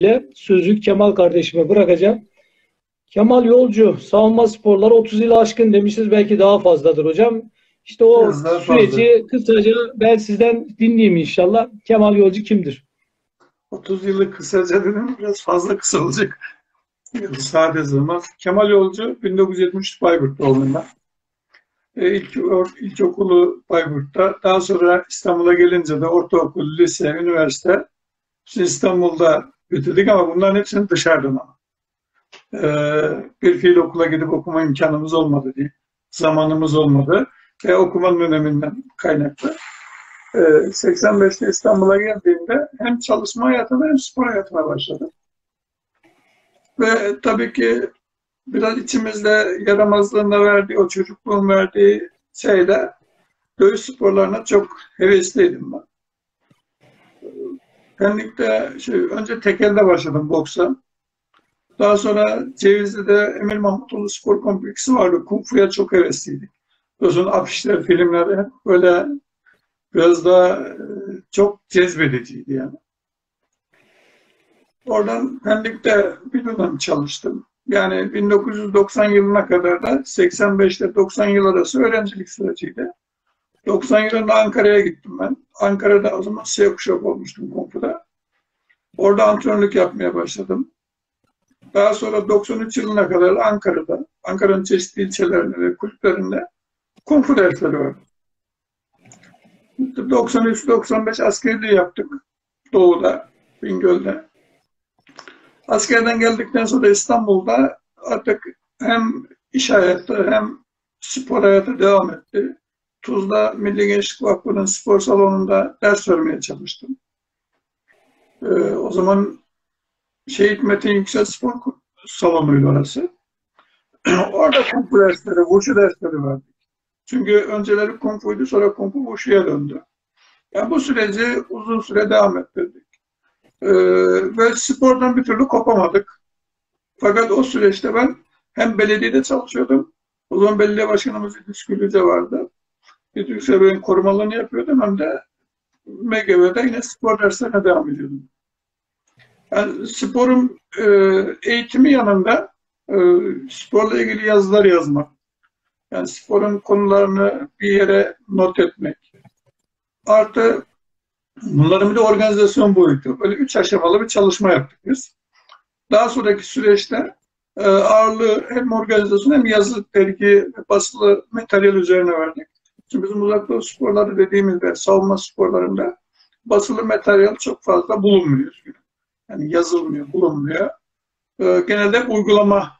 ile sözü Kemal kardeşime bırakacağım. Kemal Yolcu, savunma sporları 30 yılı aşkın demişsiniz, belki daha fazladır hocam. İşte o süreci kısaca ben sizden dinleyeyim inşallah. Kemal Yolcu kimdir? 30 yılı kısaca dedim, biraz fazla kısa olacak. Sade zaman. Kemal Yolcu 1973 Bayburt doğumluyum. İlkokulu Bayburt'ta, daha sonra İstanbul'a gelince de ortaokul, lise, üniversite. Şimdi İstanbul'da bitirdik ama bunların hepsini dışarıdan aldım. Bir fiil okula gidip okuma imkanımız olmadı diye, zamanımız olmadı ve okumanın öneminden kaynaklı. 85'te İstanbul'a geldiğimde hem çalışma hayatına hem spor hayatına başladım. Ve tabii ki biraz içimizde yaramazlığına verdiği, o çocukluğun verdiği şeyle dövüş sporlarına çok hevesliydim ben. Penlik'te önce tekelde başladım boksa. Daha sonra Cevizli'de Emir Mahmutlu spor kompleksi vardı. Kung Fu'ya çok hevesliydik. Daha sonra afişler, filmler hep böyle biraz daha çok cezbediciydi yani. Oradan Pendik'te bir dönem çalıştım. Yani 1990 yılına kadar da 85'te 90 yıl arası öğrencilik süreciydi. 90 yılında Ankara'ya gittim ben. Ankara'da o zaman SEO kuşak olmuştum Kompu'da. Orada antrenörlük yapmaya başladım. Daha sonra 93 yılına kadar Ankara'da, Ankara'nın çeşitli ilçelerinde ve kulüplerinde Kung Fu dersleri var. 93-95 askerliği yaptık Doğu'da, Bingöl'de. Askerden geldikten sonra İstanbul'da artık hem iş hayatı hem spor hayatı devam etti. Tuzla Milli Gençlik Vakfı'nın spor salonunda ders vermeye çalıştım. O zaman Şehit Metin Yüksel Spor Salonu'ydu orası. Orada Kung Fu dersleri, Wushu dersleri verdik. Çünkü önceleri Kung Fu'ydu, sonra Kung Fu Wushu'ya döndü. Yani bu süreci uzun süre devam ettirdik. Ve spordan bir türlü kopamadık. Fakat o süreçte ben hem belediyede çalışıyordum. O zaman belediye başkanımız İdris Gülce vardı. İdris Bey'in korumalarını yapıyordum. Hem de MGV'de yine spor derslerine devam ediyordum. Yani sporun eğitimi yanında sporla ilgili yazılar yazmak, yani sporun konularını bir yere not etmek, artı bunların bir de organizasyon boyutu. Böyle 3 aşamalı bir çalışma yaptık biz. Daha sonraki süreçte ağırlığı hem organizasyon hem yazı, dergi, basılı materyal üzerine verdik. Şimdi bizim uzak doğu sporları dediğimizde, savunma sporlarında basılı materyal çok fazla bulunmuyor. Yani yazılmıyor, bulunmuyor. Genelde uygulama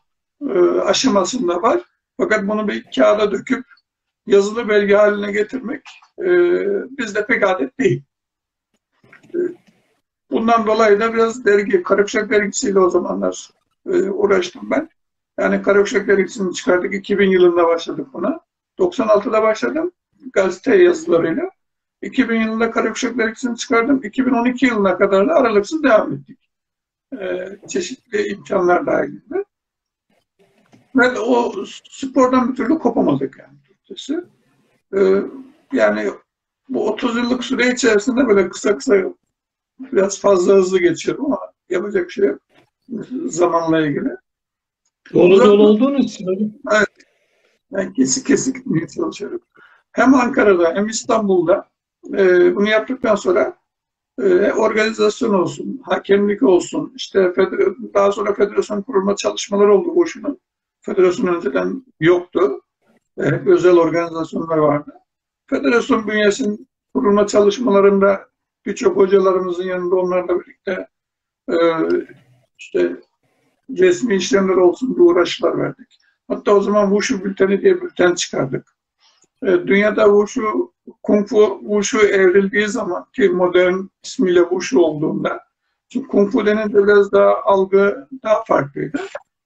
aşamasında var. Fakat bunu bir kağıda döküp yazılı belge haline getirmek bizde pek adet değil. Bundan dolayı da biraz dergi, Karabükşak dergisiyle o zamanlar uğraştım ben. Yani Karabükşak dergisini çıkardık. 2000 yılında başladık buna. 96'da başladım gazete yazılarıyla. 2000 yılında Karabükşak dergisini çıkardım. 2012 yılına kadar da aralıksız devam ettik. Çeşitli imkanlar dahilinde. Ve o spordan bir türlü kopamadık yani Türkçesi. Yani bu 30 yıllık süre içerisinde böyle kısa kısa, biraz fazla hızlı geçiyorum ama yapacak bir şey yok zamanla ilgili. Dolu olduğunuz için. Evet. Ben kesik gitmeye çalışıyorum. Hem Ankara'da hem İstanbul'da bunu yaptıktan sonra organizasyon olsun, hakemlik olsun, işte daha sonra federasyon kurulma çalışmaları oldu boşuna. Federasyon önceden yoktu. Hep özel organizasyonlar vardı. Federasyon bünyesinin kurulma çalışmalarında birçok hocalarımızın yanında onlarla birlikte işte resmi işlemler olsun diye uğraşlar verdik. Hatta o zaman Wushu bülteni diye bülten çıkardık. Dünyada Wushu, Kung Fu Wushu evrildiği zaman ki modern ismiyle Wushu olduğunda, çünkü Kung Fu denince biraz daha algı daha farklıydı.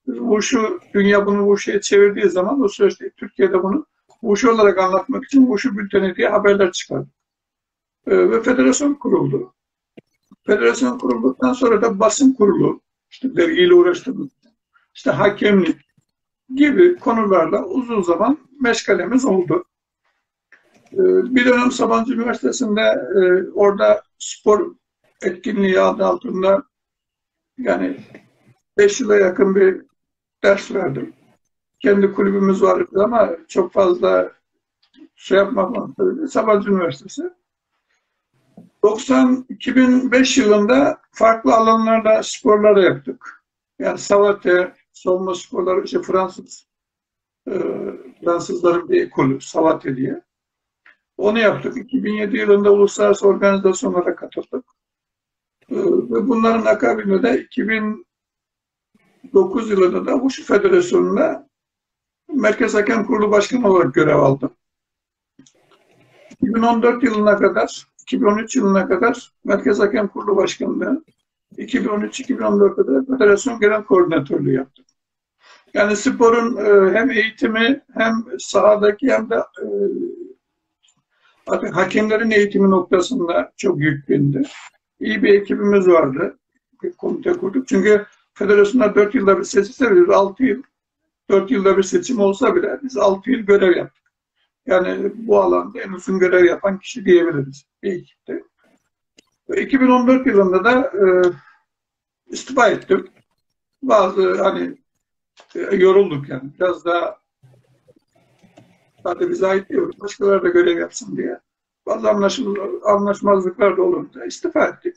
Wushu, dünya bunu Wushu'ya çevirdiği zaman o süreçte Türkiye'de bunu Wushu olarak anlatmak için Wushu bülteni diye haberler çıkardık. Ve federasyon kuruldu. Federasyon kurulduktan sonra da basın kurulu, işte dergiyle uğraştığımız, işte hakemlik gibi konularla uzun zaman meşgalemiz oldu. Bir dönem Sabancı Üniversitesi'nde orada spor etkinliği adı altında Yani 5 yıla yakın bir ders verdim. Kendi kulübümüz vardı ama çok fazla şey yapmadan Sabancı Üniversitesi. 2005 yılında farklı alanlarda sporları yaptık. Yani savate, savunma sporları, işte Fransızların bir kulübü, savate diye. Onu yaptık. 2007 yılında uluslararası organizasyonlara katıldık. Ve bunların akabinde de 2009 yılında da Wushu Federasyonu'nda Merkez Hakem Kurulu Başkanı olarak görev aldım. 2014 yılına kadar, 2013 yılına kadar Merkez Hakem Kurulu Başkanlığı, 2013-2014'te de Federasyon Genel Koordinatörlüğü yaptım. Yani sporun hem eğitimi hem sahadaki hem de hakemlerin eğitimi noktasında çok yüklendi. İyi bir ekibimiz vardı. Bir komite kurduk. Çünkü federasyonda 4 yılda bir seçim veriyoruz. 6 yıl, 4 yılda bir seçim olsa bile biz 6 yıl görev yaptık. Yani bu alanda en uzun görev yapan kişi diyebiliriz bir ekipte. 2014 yılında da istifa ettim. Bazı hani yorulduk yani. Biraz daha sadece bize ait diyoruz. Başkaları da görev yapsın diye. Bazı anlaşmazlıklar da olunca istifa ettik.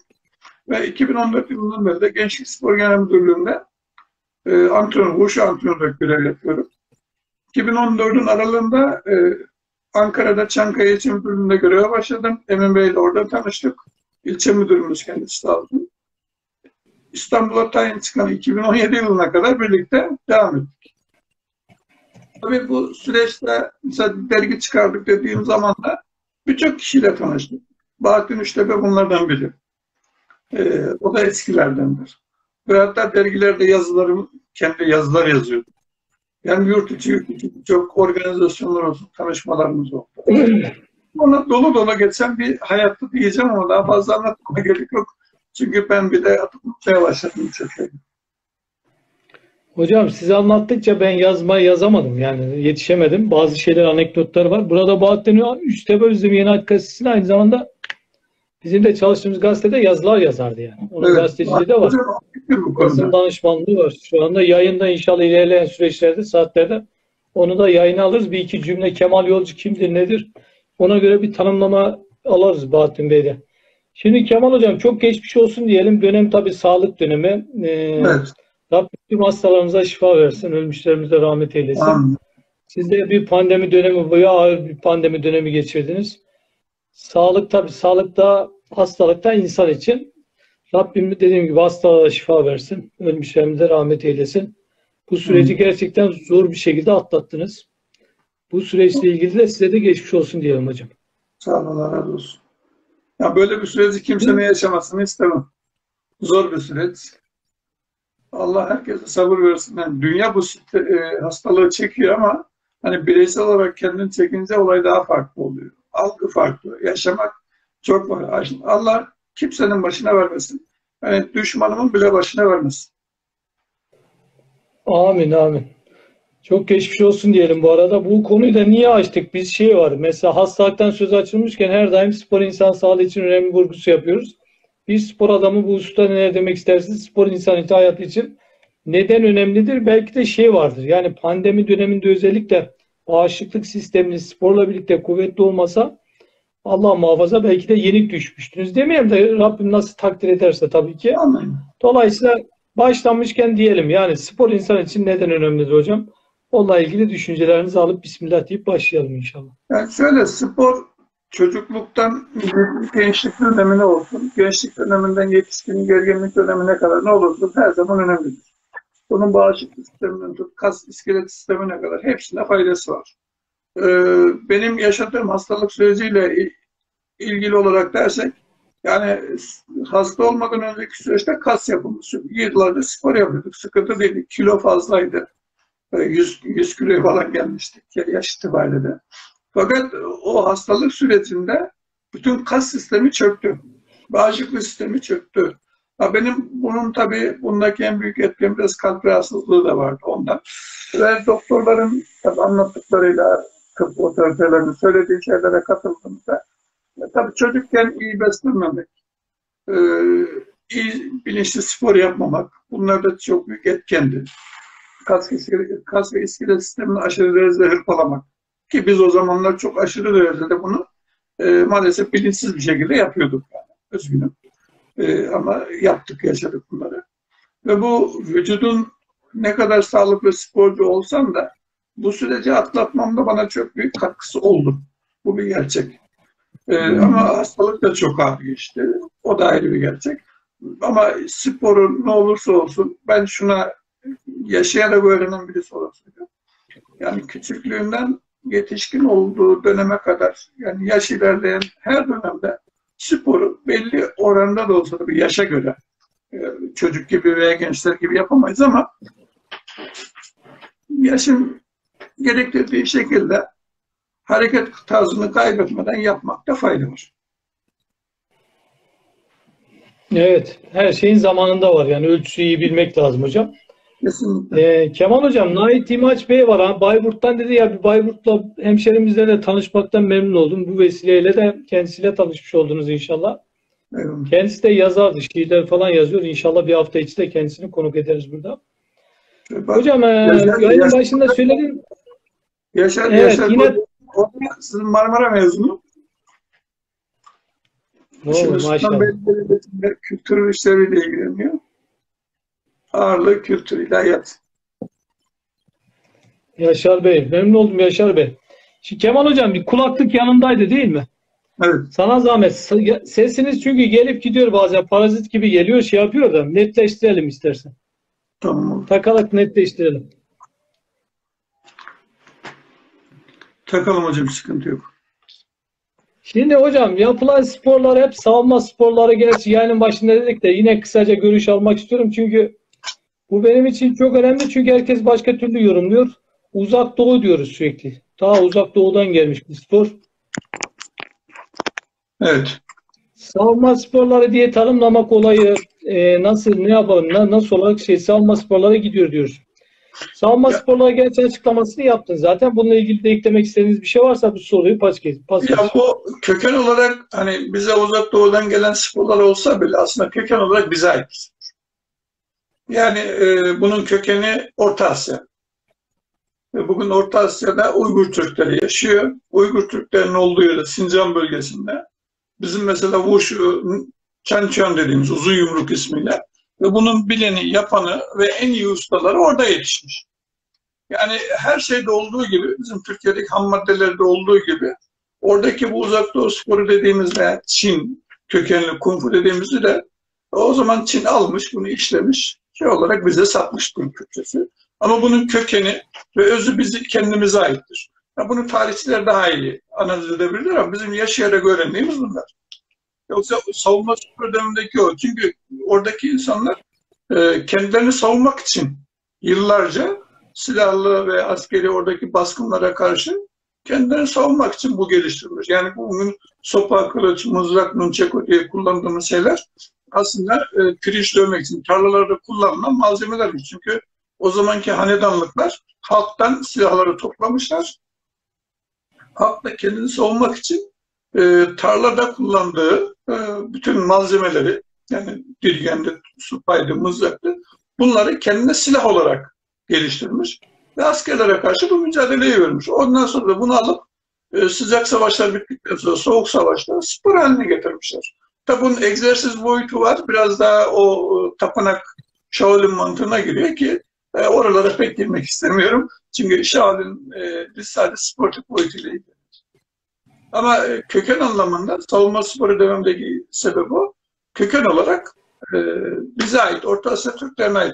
Ve 2014 yılından beri de Gençlik Spor Genel Müdürlüğü'nde Wushu antrenörlük görev yapıyorum. 2014'ün aralığında Ankara'da Çankaya İlçe Müdürlüğü'nde göreve başladım. Emin Bey ile orada tanıştık. İlçe müdürümüz kendisi sağ olsun. İstanbul'a tayin çıkan 2017 yılına kadar birlikte devam ettik. Tabii bu süreçte mesela dergi çıkardık dediğim zaman da birçok kişiyle tanıştık. Bahattin Üçtepe bunlardan biri. O da eskilerdendir. Ve hatta dergilerde yazılarım, kendi yazılar yazıyordum. Yani yurt içi birçok organizasyonlar olsun, tanışmalarımız oldu. Ona dolu geçen bir hayattı diyeceğim ama daha fazla anlatmaya gerek yok. Çünkü ben bir de atmaya başladım. Hocam size anlattıkça ben yazamadım yani yetişemedim. Bazı şeyler, anekdotlar var. Burada Bahattin Üçtepe Özlem Yeni Hayat Gazetesi'ne aynı zamanda bizim de çalıştığımız gazetede yazılar yazardı yani. Onun evet, gazeteciliği de var. Basın danışmanlığı var. Şu anda yayında inşallah ilerleyen süreçlerde, saatlerde onu da yayına alırız. Bir iki cümle Kemal Yolcu kimdir, nedir? Ona göre bir tanımlama alırız Bahattin Bey'de. Şimdi Kemal Hocam çok geçmiş olsun diyelim. Dönem tabii sağlık dönemi. Evet. Rabbim hastalarımıza şifa versin. Ölmüşlerimize rahmet eylesin. Amin. Siz de bir pandemi dönemi, bayağı ağır bir pandemi dönemi geçirdiniz. Sağlık tabii, sağlıkta, hastalıkta insan için. Rabbim dediğim gibi hastalara şifa versin. Ölmüşlerimize rahmet eylesin. Bu süreci gerçekten zor bir şekilde atlattınız. Bu süreçle ilgili de size de geçmiş olsun diyelim hocam. Sağ olun, Allah razı olsun. Ya böyle bir süreci kimsenin yaşamasını istemem. Zor bir süreç. Allah herkese sabır versin. Yani dünya bu hastalığı çekiyor ama hani bireysel olarak kendini çekince olay daha farklı oluyor. Algı farklı. Yaşamak çok var. Allah kimsenin başına vermesin. Yani düşmanımın bile başına vermesin. Amin, amin. Çok geçmiş olsun diyelim bu arada. Bu konuyu da niye açtık? Biz şey var. Mesela hastalıktan söz açılmışken her daim spor insan sağlığı için önemli vurgusu yapıyoruz. Bir spor adamı bu hususta neler demek istersiniz? Spor insan hayatı için neden önemlidir? Belki de şey vardır. Yani pandemi döneminde özellikle bağışıklık sisteminiz sporla birlikte kuvvetli olmasa Allah muhafaza belki de yenik düşmüştünüz. Demeyeyim de Rabbim nasıl takdir ederse tabii ki. Dolayısıyla başlanmışken diyelim yani spor insan için neden önemlidir hocam? Onunla ilgili düşüncelerinizi alıp Bismillah deyip başlayalım inşallah. Yani şöyle spor çocukluktan gençlik dönemine olsun, gençlik döneminden yetişkinlik, ergenlik dönemine kadar ne olursa her zaman önemlidir. Bunun bağışıklık sisteminden tut, kas iskelet sistemine kadar hepsine faydası var. Benim yaşadığım hastalık süreciyle ilgili olarak dersek, yani hasta olmadan önceki süreçte kas yapımı, yıllarda spor yapıyorduk, sıkıntı değildi, kilo fazlaydı. 100 kiloya falan gelmiştik yaş itibariyle de. Fakat o hastalık sürecinde bütün kas sistemi çöktü. Bağışıklık sistemi çöktü. Ha benim bunun tabii bundaki en büyük etken biraz kalp rahatsızlığı da vardı ondan. Ve doktorların tabii anlattıklarıyla tıp otoritelerinin söylediği şeylere katıldığımızda tabii çocukken iyi beslenmemek, iyi bilinçli spor yapmamak, bunlar da çok büyük etkendi. Kas ve iskelet sistemini aşırı derecede hırpalamak. Ki biz o zamanlar çok aşırı derecede bunu maalesef bilinçsiz bir şekilde yapıyorduk. Yani. Üzgünüm. Ama yaptık, yaşadık bunları. Ve bu vücudun ne kadar sağlıklı sporcu olsam da bu süreci atlatmamda bana çok büyük katkısı oldu. Bu bir gerçek. Ama hastalık da çok ağır geçti. O da ayrı bir gerçek. Ama sporun ne olursa olsun ben şuna yaşayarak öğrenen birisi olasıydı. Yani küçüklüğünden yetişkin olduğu döneme kadar, yani yaş ilerleyen her dönemde sporu belli oranda da olsa da bir yaşa göre çocuk gibi veya gençler gibi yapamayız ama yaşın gerektirdiği şekilde hareket tarzını kaybetmeden yapmakta fayda var. Evet, her şeyin zamanında var. Yani ölçüyü bilmek lazım hocam. Kemal hocam, Nait İmaç Bey var. Ha, Bayburt'tan dedi ya, bir Bayburt'la hemşerimizle de tanışmaktan memnun oldum. Bu vesileyle de kendisiyle tanışmış oldunuz inşallah. Evet. Kendisi de yazardı, şiirler falan yazıyor. İnşallah bir hafta içinde kendisini konuk ederiz burada. Bak, hocam, yayının başında söyledim. Yaşar, evet, Yaşar. Yine... Sizin Marmara mezunu. Kültür işleriyle ilgileniyor. Ağırlığı kültür, ilahiyat. Yaşar Bey, memnun oldum Yaşar Bey. Şimdi Kemal hocam, bir kulaklık yanındaydı değil mi? Evet. Sana zahmet. Sesiniz çünkü gelip gidiyor bazen. Parazit gibi geliyor, şey yapıyor da. Netleştirelim istersen. Tamam. Takarak netleştirelim. Takalım hocam, sıkıntı yok. Şimdi hocam, yapılan sporlar hep savunma sporları, gerçi yayının başında dedik de yine kısaca görüş almak istiyorum. Çünkü bu benim için çok önemli. Çünkü herkes başka türlü yorumluyor. Uzak Doğu diyoruz sürekli. Ta Uzak Doğu'dan gelmiş bir spor. Evet. Savunma sporları diye tanımlamak olayı nasıl, ne yapalım, nasıl olarak savunma sporlara gidiyor diyoruz. Savunma sporları gerçi açıklamasını yaptın zaten. Bununla ilgili de eklemek istediğiniz bir şey varsa bu soruyu pas geçin. Bu köken olarak hani bize Uzak Doğu'dan gelen sporlar olsa bile aslında köken olarak bize ait. Yani bunun kökeni Orta Asya. Bugün Orta Asya'da Uygur Türkleri yaşıyor. Uygur Türklerin olduğu yerde Sincan bölgesinde. Bizim mesela Wushu, Çan dediğimiz uzun yumruk ismiyle. Ve bunun bileni, yapanı ve en iyi ustaları orada yetişmiş. Yani her şeyde olduğu gibi, bizim Türkiye'deki ham maddelerde olduğu gibi, oradaki bu Uzak Doğu sporu dediğimizde, Çin kökenli kung fu dediğimizde de o zaman Çin almış, bunu işlemiş, şey olarak bize satmış bunun Türkçesi. Ama bunun kökeni ve özü bizi kendimize aittir. Yani bunu tarihçiler daha iyi analiz edebilirler ama bizim yaşayarak öğrendiğimiz bunlar. Yoksa savunma problemindeki o. Çünkü oradaki insanlar kendilerini savunmak için yıllarca silahlı ve askeri oradaki baskınlara karşı kendilerini savunmak için bu geliştirilmiş. Yani bugün sopa, kılıç, mızrak, nunçako diye kullandığımız şeyler aslında pirinç dövmek için, tarlalarda kullanılan malzemelermiş. Çünkü o zamanki hanedanlıklar halktan silahları toplamışlar. Halk da kendini savunmak için tarlada kullandığı bütün malzemeleri, yani dirgendi, supaydı, mızraktı, bunları kendine silah olarak geliştirmiş ve askerlere karşı bu mücadeleyi vermiş. Ondan sonra da bunu alıp sıcak savaşlar bittikten sonra soğuk savaşları spor haline getirmişler. Tabi bunun egzersiz boyutu var. Biraz daha o tapınak Shaolin mantığına giriyor ki oralara pek girmek istemiyorum. Çünkü Shaolin biz sadece sportif boyutuyla ilgili. Ama köken anlamında savunma sporu dememdeki sebep o. Köken olarak bize ait, Orta Asya Türklerine ait.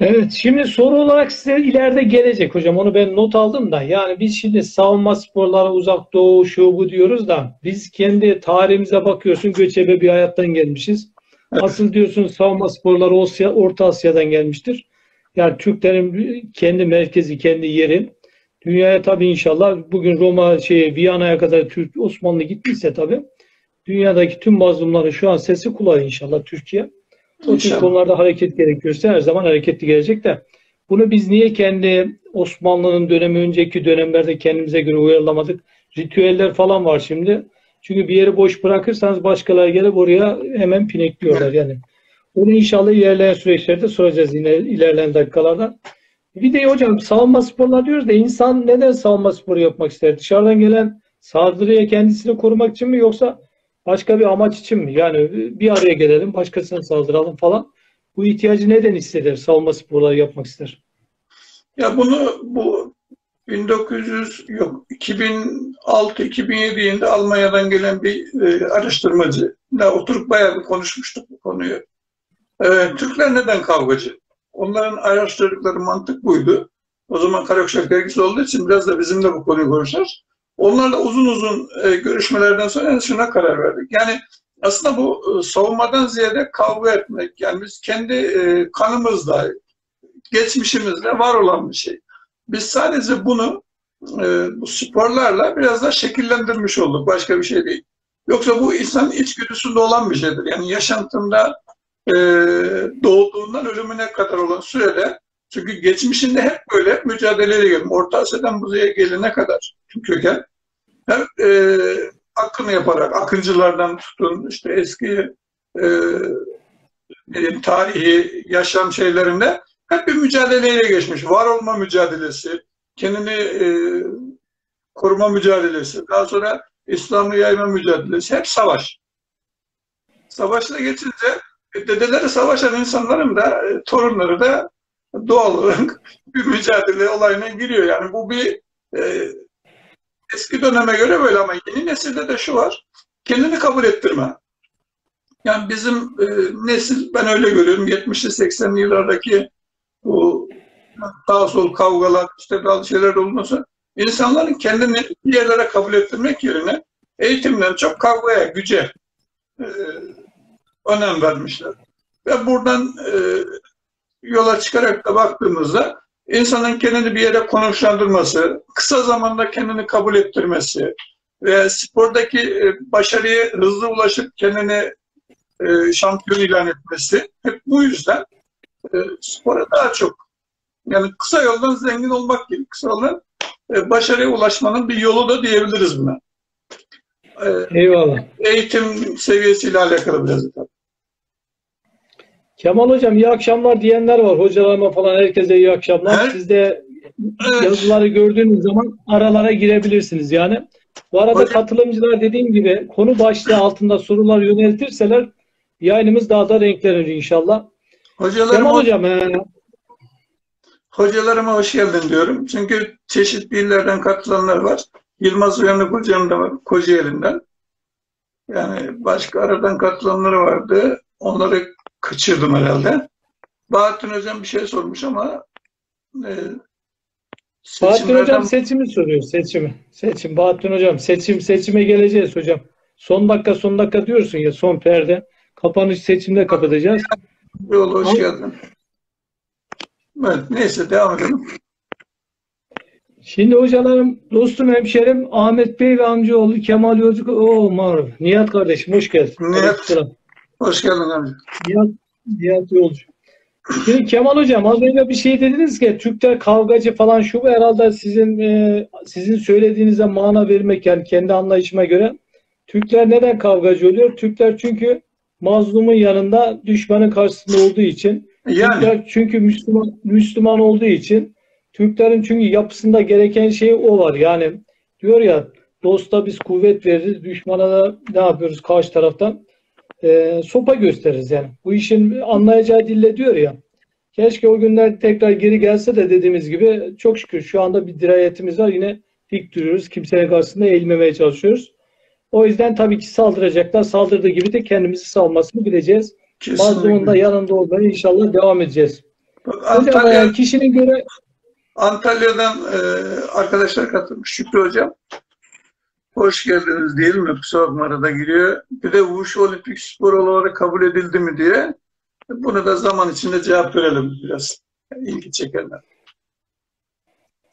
Evet, şimdi soru olarak size ileride gelecek hocam. Onu ben not aldım da. Yani biz şimdi savunma sporları, Uzak Doğu, şu bu diyoruz da biz kendi tarihimize bakıyorsun, göçebe bir hayattan gelmişiz. Evet. Asıl diyorsun savunma sporları Orta Asya'dan gelmiştir. Yani Türklerin kendi merkezi, kendi yeri. Dünyaya tabii inşallah bugün Roma, Viyana'ya kadar Türk Osmanlı gittiyse tabii dünyadaki tüm mazlumların şu an sesi kulağı inşallah Türkiye. O tür konularda hareket gerekiyorsa her zaman hareketli gelecek de bunu biz niye kendi Osmanlı'nın dönemi önceki dönemlerde kendimize göre uyarlamadık? Ritüeller falan var şimdi. Çünkü bir yeri boş bırakırsanız başkaları gelip oraya hemen pinekliyorlar yani. Bunu inşallah ilerleyen süreçlerde soracağız yine ilerleyen dakikalarda. Bir de hocam savunma sporları diyoruz da insan neden savunma sporu yapmak ister? Dışarıdan gelen saldırıya kendisini korumak için mi yoksa başka bir amaç için mi? Yani bir araya gelelim, başkasına saldıralım falan. Bu ihtiyacı neden hisseder? Savunma sporları yapmak ister. Ya bunu bu 2006-2007 yılında Almanya'dan gelen bir araştırmacı. Ya oturup bayağı bir konuşmuştuk bu konuyu. Türkler neden kavgacı? Onların araştırdıkları mantık buydu. O zaman Karayokşak dergisi olduğu için biraz da bizimle bu konuyu konuşacağız. Onlarla uzun uzun görüşmelerden sonra şuna karar verdik. Yani aslında bu savunmadan ziyade kavga etmek. Yani biz kendi kanımızla, geçmişimizle var olan bir şey. Biz sadece bunu bu sporlarla biraz da şekillendirmiş olduk. Başka bir şey değil. Yoksa bu insanın içgüdüsünde olan bir şeydir. Yani yaşantımda doğduğundan ölümüne kadar olan sürede, çünkü geçmişinde hep böyle mücadeleyle geldim. Orta Asya'dan buraya gelene kadar köken. Hem hakkını yaparak, akıncılardan tutun, işte eski tarihi, yaşam şeylerinde hep bir mücadeleyle geçmiş. Var olma mücadelesi, kendini koruma mücadelesi, daha sonra İslam'ı yayma mücadelesi. Hep savaş. Savaşla geçince dedeleri savaşan insanların da torunları da doğal olarak bir mücadele olayına giriyor. Yani bu bir eski döneme göre böyle ama yeni nesilde de şu var. Kendini kabul ettirme. Yani bizim nesil, ben öyle görüyorum, 70'li 80'li yıllardaki bu sağ sol kavgalar, işte bazı şeyler olması, insanların kendini bir yerlere kabul ettirmek yerine eğitimden çok kavgaya, güce önem vermişler. Ve buradan yola çıkarak da baktığımızda insanın kendini bir yere konuşlandırması, kısa zamanda kendini kabul ettirmesi ve spordaki başarıya hızlı ulaşıp kendini şampiyon ilan etmesi, hep bu yüzden spora daha çok, yani kısa yoldan zengin olmak gibi, kısa yoldan başarıya ulaşmanın bir yolu da diyebiliriz buna. Eyvallah. Eğitim seviyesiyle alakalı biraz. Kemal Hocam iyi akşamlar diyenler var. Hocalarıma falan herkese iyi akşamlar. Evet. Siz de evet, yazıları gördüğünüz zaman aralara girebilirsiniz yani. Bu arada hocam, katılımcılar dediğim gibi konu başlığı altında sorular yöneltirseler yayınımız daha da renklenir inşallah. Kemal Hocam. Hocalarıma hoş geldin diyorum. Çünkü çeşitli illerden katılanlar var. Yılmaz Uyanık Hocam da var, Kocaeli'nden. Yani başka aradan katılanları vardı. Onları kaçırdım herhalde. Bahattin Hocam bir şey sormuş ama Bahattin Hocam seçimi soruyor. Seçim. Bahattin Hocam seçime geleceğiz hocam. Son dakika diyorsun ya, son perde. Kapanış seçimde kapatacağız. Yolu hoş geldin. Evet, neyse devam edelim. Şimdi hocalarım, dostum, hemşerim Ahmet Bey ve amcaoğlu Kemal Yolcu, Nihat kardeşim hoş geldin. Nihat, hoş geldin amca. Nihat Yolcu. Şimdi Kemal Hocam az önce bir şey dediniz ki Türkler kavgacı falan, şu herhalde sizin söylediğinize mana vermek, yani kendi anlayışıma göre Türkler neden kavgacı oluyor? Türkler çünkü mazlumun yanında, düşmanın karşısında olduğu için. Yani. Türkler çünkü Müslüman olduğu için. Türklerin çünkü yapısında gereken şey o var. Yani diyor ya, dosta biz kuvvet veririz, düşmana da ne yapıyoruz karşı taraftan? Sopa gösteririz yani. Bu işin anlayacağı dille diyor ya. Keşke o günler tekrar geri gelse de dediğimiz gibi, çok şükür şu anda bir dirayetimiz var. Yine dik duruyoruz. Kimsenin karşısında eğilmemeye çalışıyoruz. O yüzden tabii ki saldıracaklar. Saldırdığı gibi de kendimizi savunmasını bileceğiz. Bazılarının da yanında olmaya inşallah devam edeceğiz. Antalya, kişinin göre Antalya'dan arkadaşlar katılmış. Şükrü Hocam hoş geldiniz diyelim mi? Kusura bakma arada giriyor. Bir de Wushu olimpik spor olarak kabul edildi mi diye. Bunu da zaman içinde cevap verelim biraz. Yani ilgi çekenler.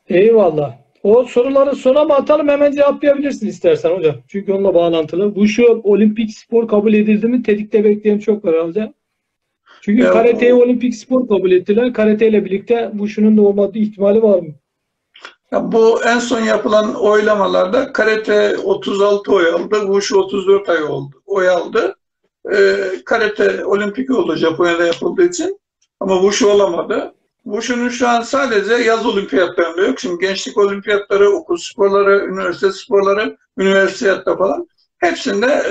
Eyvallah. O soruları sona mı atalım, hemen cevaplayabilirsin istersen hocam. Çünkü onunla bağlantılı. Wushu olimpik spor kabul edildi mi? Tetikte bekleyen çok var herhalde. Çünkü ya, karateyi olimpik spor kabul ettiler. Karateyle birlikte Wushu'nun da olmadığı ihtimali var mı? Bu en son yapılan oylamalarda karate 36 oy aldı, Wushu 34 oy aldı. Karate olimpik oldu Japonya'da yapıldığı için ama Wushu olamadı. Wushu'nun şu an sadece yaz olimpiyatlarında yok. Şimdi gençlik olimpiyatları, okul sporları, üniversite sporları, üniversiyatta falan hepsinde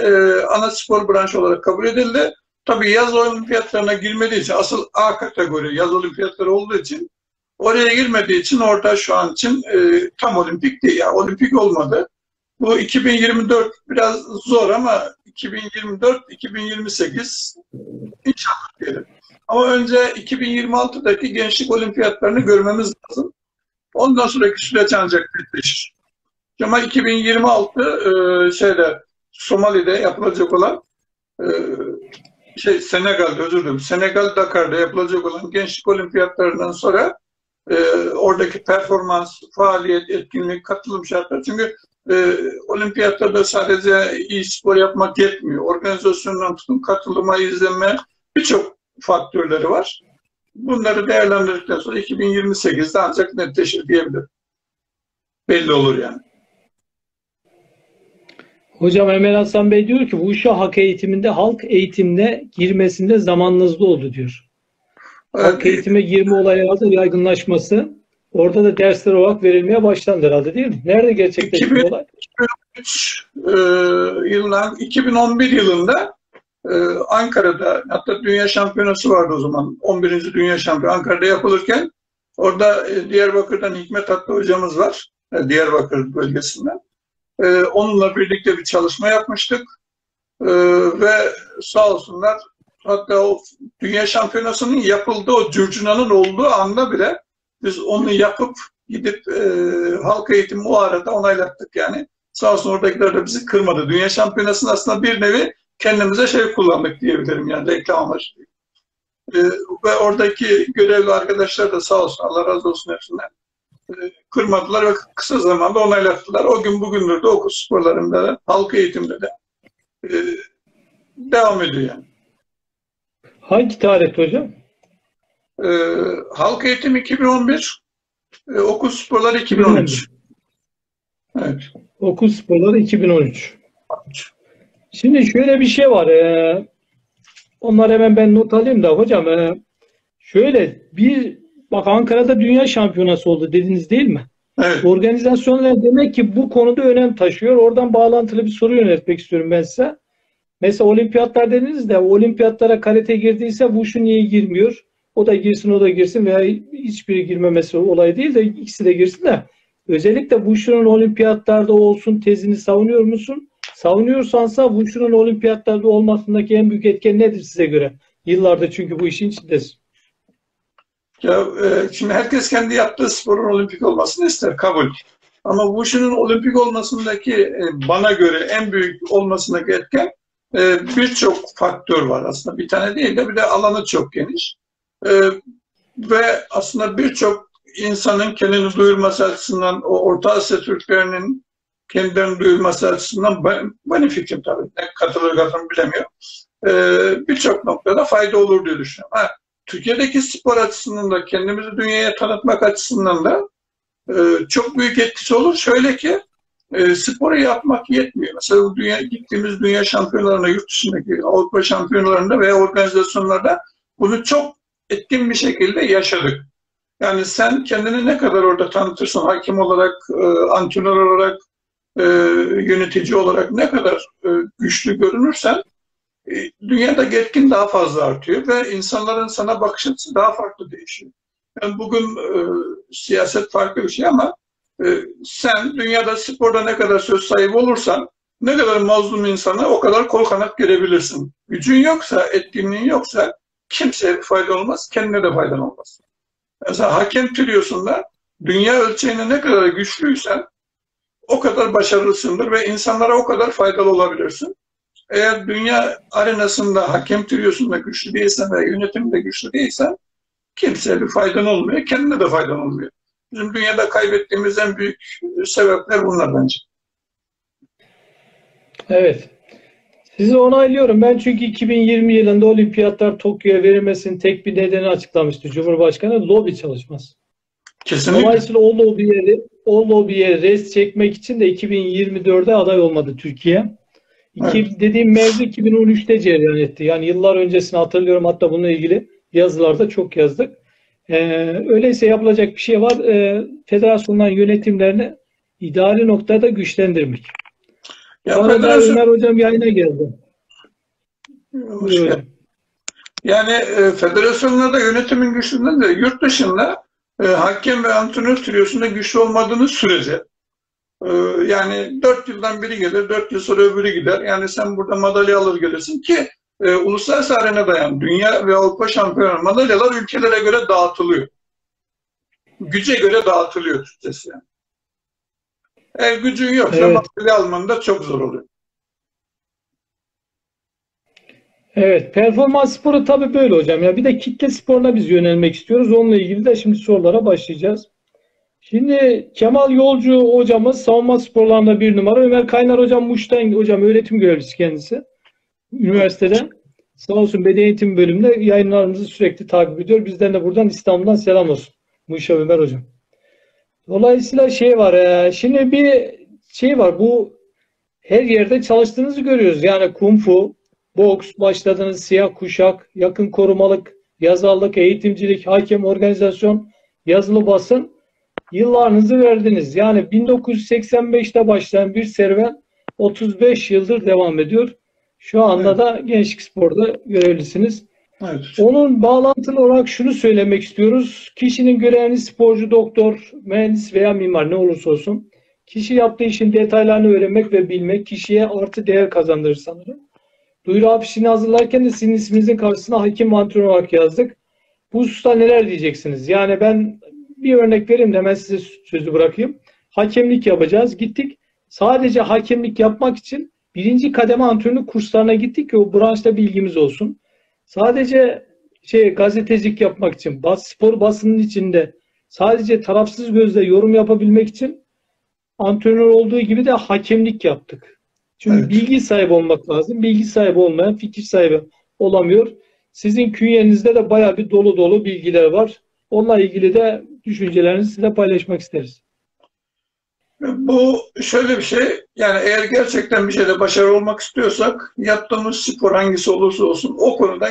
ana spor branşı olarak kabul edildi. Tabii yaz olimpiyatlarına girmediği için, asıl A kategori yaz olimpiyatları olduğu için, oraya girmediği için orada şu an için tam olimpik değil. Yani olimpik olmadı. Bu 2024 biraz zor ama 2024-2028 inşallah diyelim. Ama önce 2026'daki gençlik olimpiyatlarını görmemiz lazım. Ondan sonraki süreç ancak netleşir. Ama 2026 Somali'de yapılacak olan Senegal'de, özür dilerim, Senegal Dakar'da yapılacak olan gençlik olimpiyatlarından sonra oradaki performans, faaliyet, etkinlik, katılım şartları. Çünkü olimpiyatlarda sadece iyi spor yapmak yetmiyor. Organizasyondan tutun katılıma, izlenme, birçok faktörleri var. Bunları değerlendirdikten sonra 2028'de ancak netleşir diyebilirim. Belli olur yani. Hocam Emel Hasan Bey diyor ki bu uşa hak eğitiminde halk eğitimine girmesinde zamanınızda oldu diyor. Halk eğitime girme olaylarında yaygınlaşması, orada da dersler olarak verilmeye başlandı herhalde değil mi? Nerede gerçekleşti bu olay? 2011 yılında Ankara'da, hatta dünya şampiyonası vardı o zaman, 11. dünya şampiyonası Ankara'da yapılırken orada Diyarbakır'dan Hikmet Hakkı hocamız var, Diyarbakır bölgesinden. Onunla birlikte bir çalışma yapmıştık ve sağ olsunlar, hatta o dünya şampiyonasının yapıldığı o Cürcüna'nın olduğu anda bile biz onu yapıp gidip halk eğitimi o arada onaylattık yani. Sağ olsun oradakiler de bizi kırmadı. Dünya şampiyonasının aslında bir nevi kendimize kullandık diyebilirim yani, reklam amaçlı. Ve oradaki görevli arkadaşlar da sağ olsun, Allah razı olsun hepsinden, kırmadılar ve kısa zamanda onaylattılar. O gün bugündür de okul sporlarında da, halk eğitimde de devam ediyor yani. Hangi tarihte hocam? Halk eğitim 2011, okul sporları 2013. Evet. Okul sporları 2013. Şimdi şöyle bir şey var. Onlar hemen ben not alayım da hocam. Şöyle bir bak, Ankara'da dünya şampiyonası oldu dediniz değil mi? Evet. Organizasyonlar demek ki bu konuda önem taşıyor. Oradan bağlantılı bir soru yöneltmek istiyorum ben size. Mesela olimpiyatlar dediniz de, olimpiyatlara karate girdiyse bu şu niye girmiyor? O da girsin, o da girsin veya hiçbiri girmemesi olay değil de ikisi de girsin de. Özellikle bu şunun olimpiyatlarda olsun tezini savunuyor musun? Savunuyorsansa bu şunun olimpiyatlarda olmasındaki en büyük etken nedir size göre? Yıllardır çünkü bu işin içindesin. Ya, şimdi herkes kendi yaptığı sporun olimpik olmasını ister, kabul. Ama Wushu'nun olimpik olmasındaki, bana göre en büyük olmasındaki etken birçok faktör var aslında. Bir tane değil de, bir de alanı çok geniş. Ve aslında birçok insanın kendini duyurması açısından, o Orta Asya Türklerinin kendilerini duyurması açısından, benim fikrim tabii, ne katılır katılır bilemiyor. Birçok noktada fayda olur diye düşünüyorum. Ha, Türkiye'deki spor açısından da, kendimizi dünyaya tanıtmak açısından da çok büyük etkisi olur. Şöyle ki, sporu yapmak yetmiyor. Mesela gittiğimiz dünya şampiyonalarına, yurt dışındaki Avrupa şampiyonalarında veya organizasyonlarda bunu çok etkin bir şekilde yaşadık. Yani sen kendini ne kadar orada tanıtırsan, hakim olarak, antrenör olarak, yönetici olarak ne kadar güçlü görünürsen, dünyada yetkin daha fazla artıyor ve insanların sana bakış açısı daha farklı değişiyor. Yani bugün siyaset farklı bir şey ama sen dünyada sporda ne kadar söz sahibi olursan, ne kadar mazlum insana o kadar kol kanat görebilirsin. Gücün yoksa, etkinliğin yoksa kimseye fayda olmaz, kendine de faydan olmaz. Mesela hakem triosunda dünya ölçeğine ne kadar güçlüysen o kadar başarılısındır ve insanlara o kadar faydalı olabilirsin. Eğer dünya arenasında, hakem triosunda güçlü değilsen veya yönetimde güçlü değilsen kimseye bir faydan olmuyor, kendine de faydan olmuyor. Bizim dünyada kaybettiğimiz en büyük sebepler bunlar bence. Evet. Sizi onaylıyorum. Ben çünkü 2020 yılında olimpiyatlar Tokyo'ya verilmesinin tek bir nedeni açıklamıştı Cumhurbaşkanı. Lobi çalışması. Kesinlikle. Dolayısıyla o lobileri, o lobiye res çekmek için de 2024'e aday olmadı Türkiye. Evet. Dediğim mevzu 2013'te cereyan etti. Yani yıllar öncesini hatırlıyorum. Hatta bununla ilgili yazılarda çok yazdık. Öyleyse yapılacak bir şey var. Federasyonların yönetimlerini idari noktada güçlendirmek. Sonra da Ömer Hocam yayına geldi. Yani federasyonlarda yönetimin güçlüğünden de yurt dışında hakem ve antrenör triyosunda güçlü olmadığınız sürece yani 4 yıldan biri gelir, 4 yıl sonra öbürü gider. Yani sen burada madalya alır gelirsin ki uluslararası arena dayan. Dünya ve Avrupa şampiyonu madalyalar ülkelere göre dağıtılıyor. Güce göre dağıtılıyor Türkçesi yani. Eğer gücün yoksa evet, madalya alman da çok zor oluyor. Evet, performans sporu tabii böyle hocam. Ya bir de kitle sporuna biz yönelmek istiyoruz. Onunla ilgili de şimdi sorulara başlayacağız. Şimdi Kemal Yolcu hocamız savunma sporlarında 1 numara. Ömer Kaynar hocam Muş'tan hocam öğretim görevlisi kendisi. Üniversiteden. Sağ olsun beden eğitim bölümünde yayınlarımızı sürekli takip ediyor. Bizden de buradan İstanbul'dan selam olsun. Muş'a Ömer hocam. Dolayısıyla şey var. Şimdi bir şey var. Bu her yerde çalıştığınızı görüyoruz. Yani kung fu, boks başladınız, siyah kuşak, yakın korumalık, yazarlık, eğitimcilik, hakem, organizasyon, yazılı basın yıllarınızı verdiniz. Yani 1985'te başlayan bir serüven 35 yıldır devam ediyor. Şu anda evet, da Gençlik Spor'da görevlisiniz. Evet. Onun bağlantılı olarak şunu söylemek istiyoruz. Kişinin görevini sporcu, doktor, mühendis veya mimar ne olursa olsun. Kişi yaptığı işin detaylarını öğrenmek ve bilmek kişiye artı değer kazandırır sanırım. Duyuru afişini hazırlarken de sizin isminizin karşısına hakim antrenör olarak yazdık. Bu hususta neler diyeceksiniz? Yani ben bir örnek vereyim de hemen size sözü bırakayım. Hakemlik yapacağız. Gittik. Sadece hakemlik yapmak için 1. kademe antrenörlük kurslarına gittik ki o branşta bilgimiz olsun. Sadece gazetecilik yapmak için, spor basının içinde sadece tarafsız gözle yorum yapabilmek için antrenör olduğu gibi de hakemlik yaptık. Çünkü evet, bilgi sahibi olmak lazım. Bilgi sahibi olmayan fikir sahibi olamıyor. Sizin künyenizde de bayağı bir dolu dolu bilgiler var. Onunla ilgili de düşüncelerinizi size paylaşmak isteriz. Bu şöyle bir şey. Yani eğer gerçekten bir şeyde başarılı olmak istiyorsak yaptığımız spor hangisi olursa olsun o konuda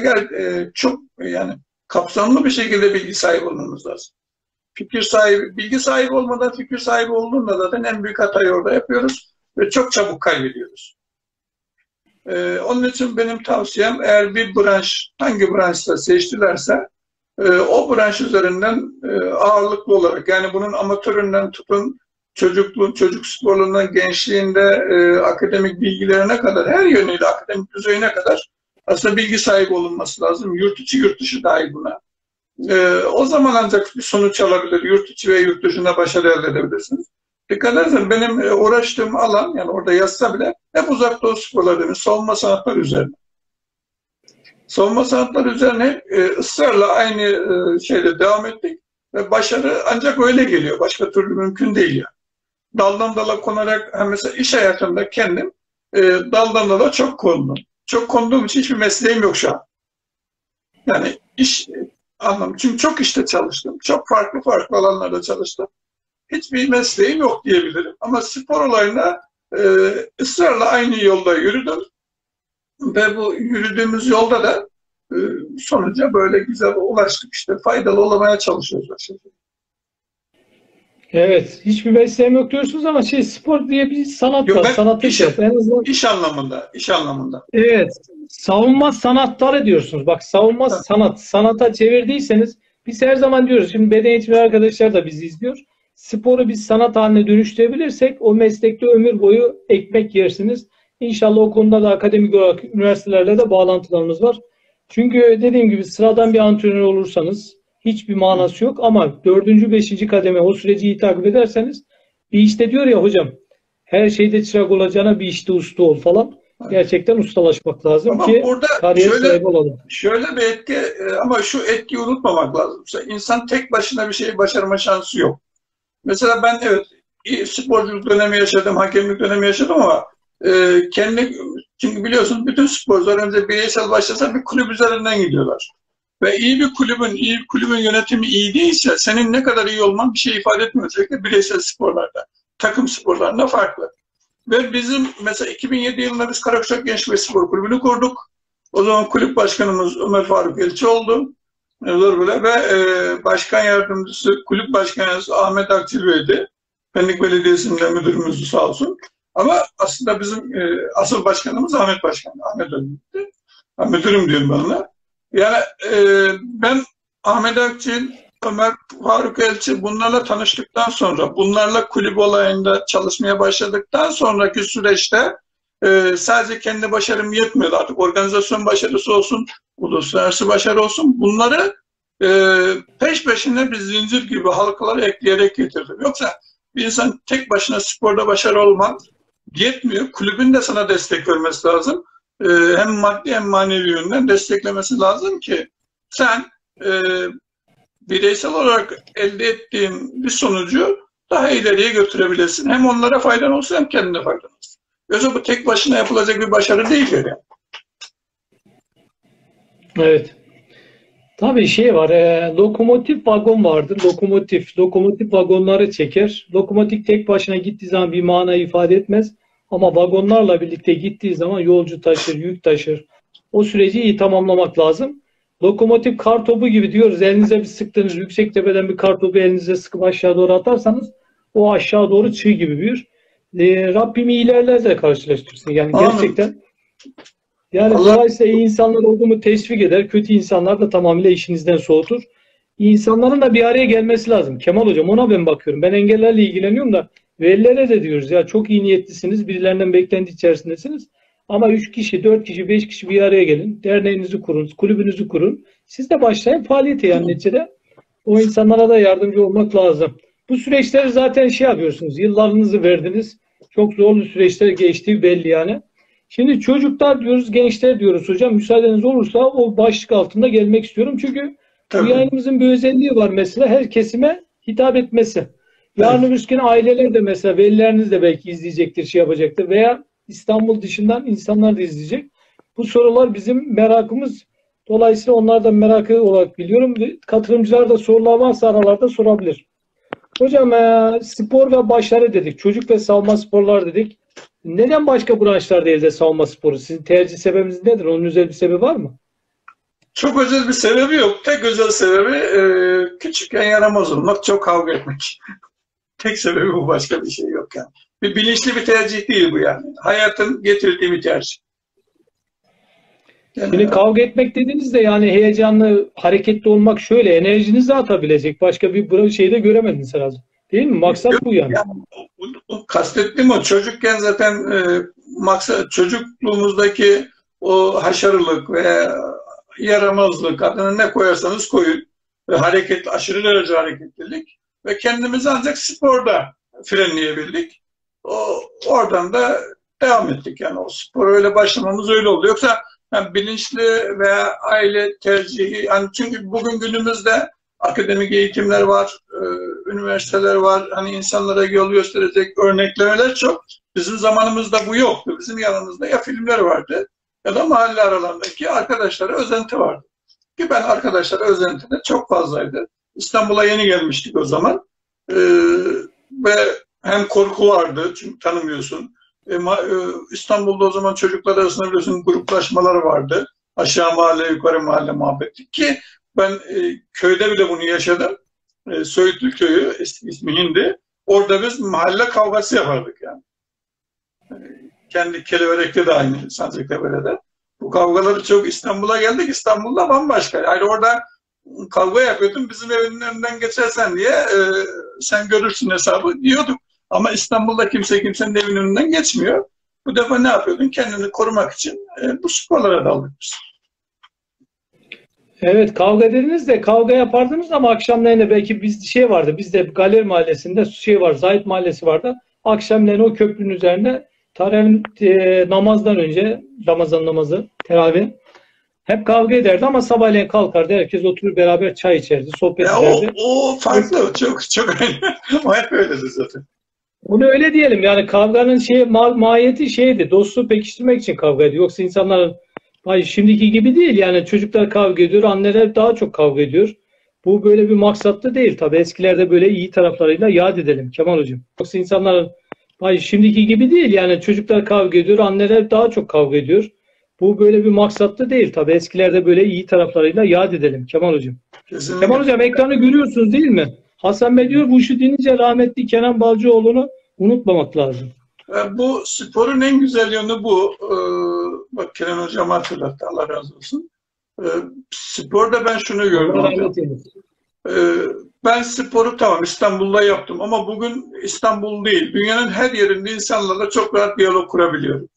çok yani kapsamlı bir şekilde bilgi sahibi olmamız lazım. Bilgi sahibi olmadan fikir sahibi olduğunda zaten en büyük hatayı orada yapıyoruz. Ve çok çabuk kaybediyoruz. Onun için benim tavsiyem eğer bir branş, hangi branşta seçtilerse o branş üzerinden ağırlıklı olarak yani bunun amatöründen tutun, çocuk sporlarından, gençliğinde akademik bilgilerine kadar her yönüyle akademik düzeyine kadar aslında bilgi sahibi olunması lazım. Yurt içi, yurt dışı dahil buna. O zaman ancak bir sonuç alabilir. Yurt içi ve yurt dışında başarı elde edebilirsiniz. Dikkat edersen benim uğraştığım alan, yani orada yazsa bile hep uzak doğu sporları, savunma sanatları üzerine. Savunma sanatları üzerine hep ısrarla aynı şeyle devam ettik ve başarı ancak öyle geliyor. Başka türlü mümkün değil ya. Yani. Daldan dala konarak, mesela iş hayatımda kendim daldan dala çok kondum. Çok konduğum için hiçbir mesleğim yok şu an. Yani iş anlamı. Çünkü çok işte çalıştım. Çok farklı alanlarda çalıştım. Hiçbir mesleğim yok diyebilirim. Ama spor olayına ısrarla aynı yolda yürüdüm. Ve bu yürüdüğümüz yolda da sonuca böyle güzel ulaştık. İşte faydalı olamaya çalışıyoruz. Evet. Hiçbir mesleğim yok diyorsunuz ama spor diye bir sanat var. Sanat iş anlamında. İş anlamında. Evet. Savunma sanatları diyorsunuz. Bak savunma sanat. Sanata çevirdiyseniz biz her zaman diyoruz. Şimdi beden eğitimi arkadaşlar da bizi izliyor. Sporu biz sanat haline dönüştürebilirsek o meslekte ömür boyu ekmek yersiniz. İnşallah o konuda da akademik olarak üniversitelerle de bağlantılarımız var. Çünkü dediğim gibi sıradan bir antrenör olursanız hiçbir manası yok ama 4. 5. kademe o süreci iyi takip ederseniz bir işte diyor ya hocam her şeyde çırak olacağına bir işte usta ol falan. Gerçekten ustalaşmak lazım ama ki kariyer sahibi olalım. Şöyle bir etki ama şu etkiyi unutmamak lazım. İnsan tek başına bir şeyi başarma şansı yok. Mesela ben evet sporculuk dönemi yaşadım, hakemlik dönemi yaşadım ama çünkü biliyorsunuz bütün sporcular önce bireysel başlasa bir kulüp üzerinden gidiyorlar. Ve iyi bir kulübün yönetimi iyi değilse senin ne kadar iyi olman bir şey ifade etmiyor. Özellikle bireysel sporlarda, takım sporlarında farklı. Ve bizim mesela 2007 yılında biz Karaköy Genç ve Spor Kulübü'nü kurduk. O zaman kulüp başkanımız Ömer Faruk Elçi oldu. Ve başkan yardımcısı, kulüp başkan yardımcısı Ahmet Bey'di. Pendik Belediyesi'nde müdürümüzdü sağ olsun. Ama aslında bizim asıl başkanımız Ahmet Başkan. Ahmet Önlük'tü. Müdürüm diyorum ben ona. Yani ben Ahmet Akçil, Ömer Faruk Elçi bunlarla tanıştıktan sonra, bunlarla kulüp olayında çalışmaya başladıktan sonraki süreçte sadece kendi başarım yetmiyordu. Artık organizasyon başarısı olsun, uluslararası başarı olsun, bunları peş peşine bir zincir gibi halkaları ekleyerek getirdim. Yoksa bir insan tek başına sporda başarı olman yetmiyor. Kulübün de sana destek vermesi lazım. Hem maddi hem manevi yönden desteklemesi lazım ki sen bireysel olarak elde ettiğin bir sonucu daha ileriye götürebilirsin. Hem onlara faydan olsun hem kendine faydan olsun. Yoksa bu tek başına yapılacak bir başarı değil yani. Evet. Tabii şey var, lokomotif vagon vardır. Lokomotif vagonları çeker. Lokomotif tek başına gittiği zaman bir mana ifade etmez. Ama vagonlarla birlikte gittiği zaman yolcu taşır, yük taşır. O süreci iyi tamamlamak lazım. Lokomotif kar topu gibi diyoruz. Elinize bir sıktığınız yüksek tepeden bir kar topu elinize sıkıp aşağı doğru atarsanız o aşağı doğru çığ gibi büyür. Rabbim iyilerle karşılaştırsın. Yani gerçekten. Yani dolayısıyla iyi insanlar olduğumu teşvik eder. Kötü insanlar da tamamıyla işinizden soğutur. İnsanların da bir araya gelmesi lazım. Kemal Hocam ona ben bakıyorum. Ben engellerle ilgileniyorum da velilere de diyoruz ya çok iyi niyetlisiniz, birilerinden beklenti içerisindesiniz. Ama 3 kişi, 4 kişi, 5 kişi bir araya gelin. Derneğinizi kurun, kulübünüzü kurun. Siz de başlayın faaliyete yani neticede. O insanlara da yardımcı olmak lazım. Bu süreçleri zaten şey yapıyorsunuz, yıllarınızı verdiniz. Çok zorlu süreçler geçti belli yani. Şimdi çocuklar diyoruz, gençler diyoruz hocam. Müsaadeniz olursa o başlık altında gelmek istiyorum. Çünkü bu yayınımızın bir özelliği var mesela her kesime hitap etmesi. Yarın öbür gün aileler de mesela velileriniz de belki izleyecektir, şey yapacaktır veya İstanbul dışından insanlar da izleyecek. Bu sorular bizim merakımız. Dolayısıyla onlar da merakı olarak biliyorum. Katılımcılar da sorular varsa aralarda sorabilir. Hocam spor ve başarı dedik. Çocuk ve savunma sporlar dedik. Neden başka branşlar değil de savunma sporu? Sizin tercih sebebiniz nedir? Onun özel bir sebebi var mı? Çok özel bir sebebi yok. Tek özel sebebi küçükken yaramaz olmak, çok kavga etmek. Tek sebebi bu, başka bir şey yok yani. Bir bilinçli bir tercih değil bu yani. Hayatın getirdiği bir tercih. Yani şimdi kavga etmek dediğinizde yani heyecanlı, hareketli olmak şöyle, enerjinizi atabilecek. Başka bir şeyde göremediniz herhalde. Değil mi? Maksat yok, bu yani. Kastettiğim o. Çocukken zaten maksat, çocukluğumuzdaki o haşarılık veya yaramazlık adına ne koyarsanız koyun. Hareket, aşırı derece hareketlilik. Ve kendimizi ancak sporda frenleyebildik. Oradan da devam ettik. Yani o spora öyle başlamamız öyle oldu. Yoksa yani bilinçli veya aile tercihi. Yani çünkü bugün günümüzde akademik eğitimler var, üniversiteler var. Hani insanlara yol gösterecek örneklemeler çok. Bizim zamanımızda bu yoktu. Bizim yanımızda ya filmler vardı ya da mahalle aralarındaki arkadaşlara özenti vardı. Ki ben arkadaşlara özenti de çok fazlaydı. İstanbul'a yeni gelmiştik o zaman ve hem korku vardı çünkü tanımıyorsun. İstanbul'da o zaman çocuklar arasında biliyorsun gruplaşmalar vardı. Aşağı mahalle, yukarı mahalle muhabbeti ki ben köyde bile bunu yaşadım. Söğütlü köyü ismi Hindi. Orada biz mahalle kavgası yapardık yani. Kendi Keleberek'te de aynı Sancaktepe'de. Bu kavgaları çok İstanbul'a geldik. İstanbul'da bambaşka. Yani orada kavga yapıyordum. Bizim evinin önünden geçersen diye sen görürsün hesabı diyorduk. Ama İstanbul'da kimse kimsenin evinin önünden geçmiyor. Bu defa ne yapıyordun? Kendini korumak için bu sporlara daldık biz. Evet, kavga dediniz de kavga yapardınız ama akşamleyin belki bir şey vardı. Bizde Galer Mahallesi'nde şey var, Zahit Mahallesi vardı. Akşamleyin o köprünün üzerinde taravih namazdan önce Ramazan namazı, teravih hep kavga ederdi ama sabahleyin kalkardı. Herkes oturur beraber çay içerdi, sohbet ederdi. O farklı. Çok o hep öyledir zaten. Bunu öyle diyelim. Yani kavganın mahiyeti şeydi. Dostluğu pekiştirmek için kavga ediyor. Yoksa insanların Hayır, şimdiki gibi değil. Yani çocuklar kavga ediyor, anneler daha çok kavga ediyor. Bu böyle bir maksatlı değil. Tabii eskilerde böyle iyi taraflarıyla yad edelim Kemal Hocam. Yoksa insanların, hayır şimdiki gibi değil. Yani çocuklar kavga ediyor, anneler daha çok kavga ediyor. Bu böyle bir maksatlı değil. Tabii eskilerde böyle iyi taraflarıyla yad edelim Kemal Hocam. Kesinlikle. Kemal Hocam, ekranı görüyorsunuz değil mi? Hasan Bey diyor, bu işi deyince rahmetli Kenan Balcıoğlu'nu unutmamak lazım. Bu sporun en güzel yanı bu. Bak Kenan Hocam hatırlattı, Allah razı olsun. Sporda ben şunu gördüm. Ben sporu tamam İstanbul'da yaptım ama bugün İstanbul değil, dünyanın her yerinde insanlarla çok rahat diyalog kurabiliyorum.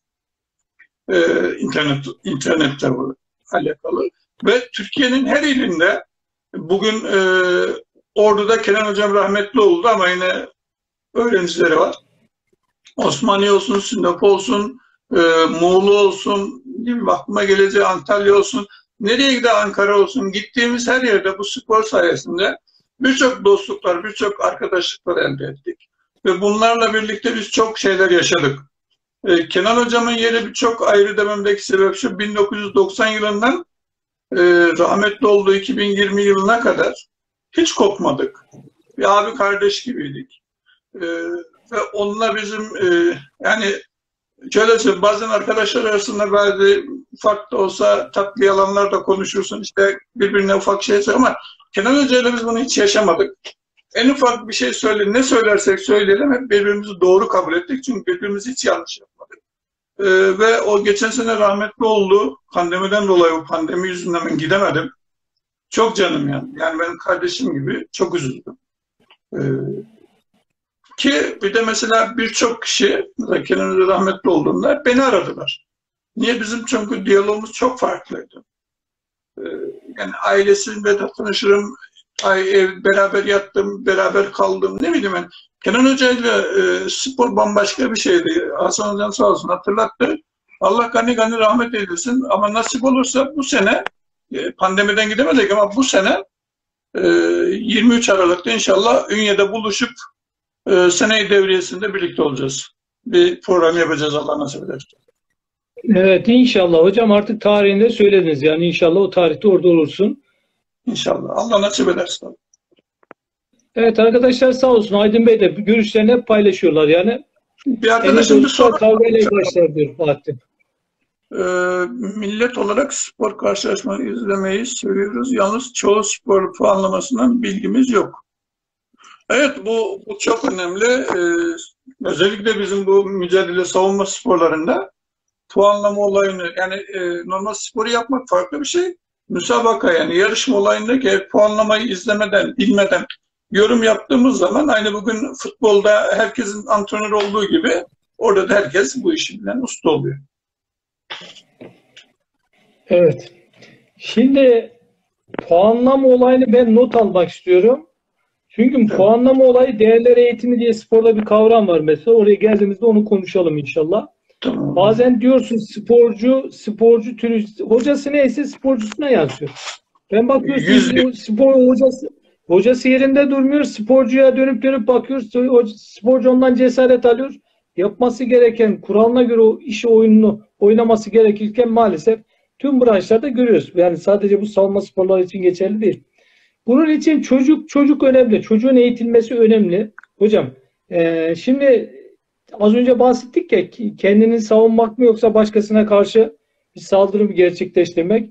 İnternette alakalı. Ve Türkiye'nin her ilinde bugün Ordu'da Kenan Hocam rahmetli oldu ama yine öğrencileri var. Osmaniye olsun, Sinop olsun, Muğla olsun, aklıma geleceği Antalya olsun, nereye gider Ankara olsun, gittiğimiz her yerde bu spor sayesinde birçok dostluklar, birçok arkadaşlıklar elde ettik. Ve bunlarla birlikte biz çok şeyler yaşadık. Kenan Hocam'ın yeri çok ayrı dememdeki sebep şu, 1990 yılından rahmetli olduğu 2020 yılına kadar hiç kopmadık. Bir abi kardeş gibiydik. Ve onunla bizim yani şöyle, bazen arkadaşlar arasında belki ufak da olsa tatlı yalanlar da konuşursun, işte birbirine ufak şey söylüyor ama Kenan Hoca'yla biz bunu hiç yaşamadık. En ufak bir şey söyle, ne söylersek söyleyelim hep birbirimizi doğru kabul ettik çünkü birbirimizi hiç yanlış yapmadık. Ve o geçen sene rahmetli oldu, pandemiden dolayı, o pandemi yüzünden ben gidemedim. Çok canım yani benim kardeşim gibi çok üzüldüm. Ki bir de mesela birçok kişi, Kenan rahmetli olduğunda beni aradılar. Niye? Bizim çünkü diyalogumuz çok farklıydı. Yani ailesiyle de tanışırım, beraber yattım, beraber kaldım, ne bileyim ben. Kenan Hoca'yla spor bambaşka bir şeydi. Hasan Hocam sağ olsun hatırlattı. Allah gani gani rahmet eylesin ama nasip olursa bu sene, pandemiden gidemedik ama bu sene 23 Aralık'ta inşallah Ünye'de buluşup seneyi devriyesinde birlikte olacağız. Bir program yapacağız, Allah nasip eder. Evet inşallah hocam, artık tarihini de söylediniz. Yani inşallah o tarihte orada olursun. İnşallah. Allah nasip edersin. Evet arkadaşlar sağ olsun. Aydın Bey de görüşlerini hep paylaşıyorlar yani. Bir arkadaşım bir soru. Kavgayla başlar diyor Bahattin. Millet olarak spor karşılaşmaları izlemeyi seviyoruz. Yalnız çoğu spor puanlamasından bilgimiz yok. Evet bu çok önemli. Özellikle bizim bu mücadele savunma sporlarında puanlama olayını, yani normal sporu yapmak farklı bir şey. Müsabaka yani yarışma olayındaki puanlamayı izlemeden, bilmeden yorum yaptığımız zaman aynı bugün futbolda herkesin antrenör olduğu gibi orada da herkes bu işin usta oluyor. Evet. Şimdi puanlama olayını ben not almak istiyorum. Çünkü evet, puanlama olayı, değerler eğitimi diye sporda bir kavram var mesela. Oraya geldiğimizde onu konuşalım inşallah. Tamam. Bazen diyorsun sporcu türü, hocası neyse sporcusuna yansıyor. Ben bakıyorum spor hocası yerinde durmuyor. Sporcuya dönüp bakıyor. Sporcu ondan cesaret alıyor. Yapması gereken, kuralına göre o işi, oyununu oynaması gerekirken maalesef tüm branşlarda görüyoruz. Yani sadece bu savunma sporları için geçerli değil. Bunun için çocuk önemli. Çocuğun eğitilmesi önemli. Hocam şimdi az önce bahsettik ya, kendini savunmak mı yoksa başkasına karşı bir saldırı mı gerçekleştirmek.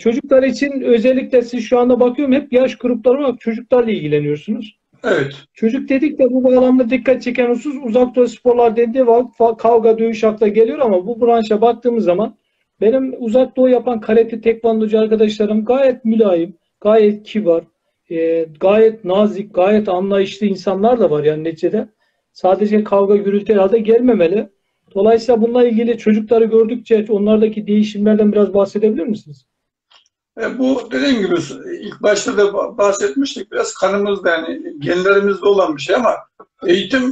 Çocuklar için özellikle siz şu anda bakıyorum hep yaş gruplarına, çocuklarla ilgileniyorsunuz. Evet. Çocuk dedik de bu bağlamda dikkat çeken husus uzak doğu sporlar dediği vakit kavga dövüş akla geliyor ama bu branşa baktığımız zaman benim uzak doğu yapan karate tekvandocu arkadaşlarım gayet mülayim, gayet kibar, gayet nazik, gayet anlayışlı insanlar da var yani neticede. Sadece kavga gürültü herhalde gelmemeli. Dolayısıyla bununla ilgili çocukları gördükçe onlardaki değişimlerden biraz bahsedebilir misiniz? Bu dediğim gibi ilk başta da bahsetmiştik, biraz kanımızda yani genlerimizde olan bir şey ama eğitim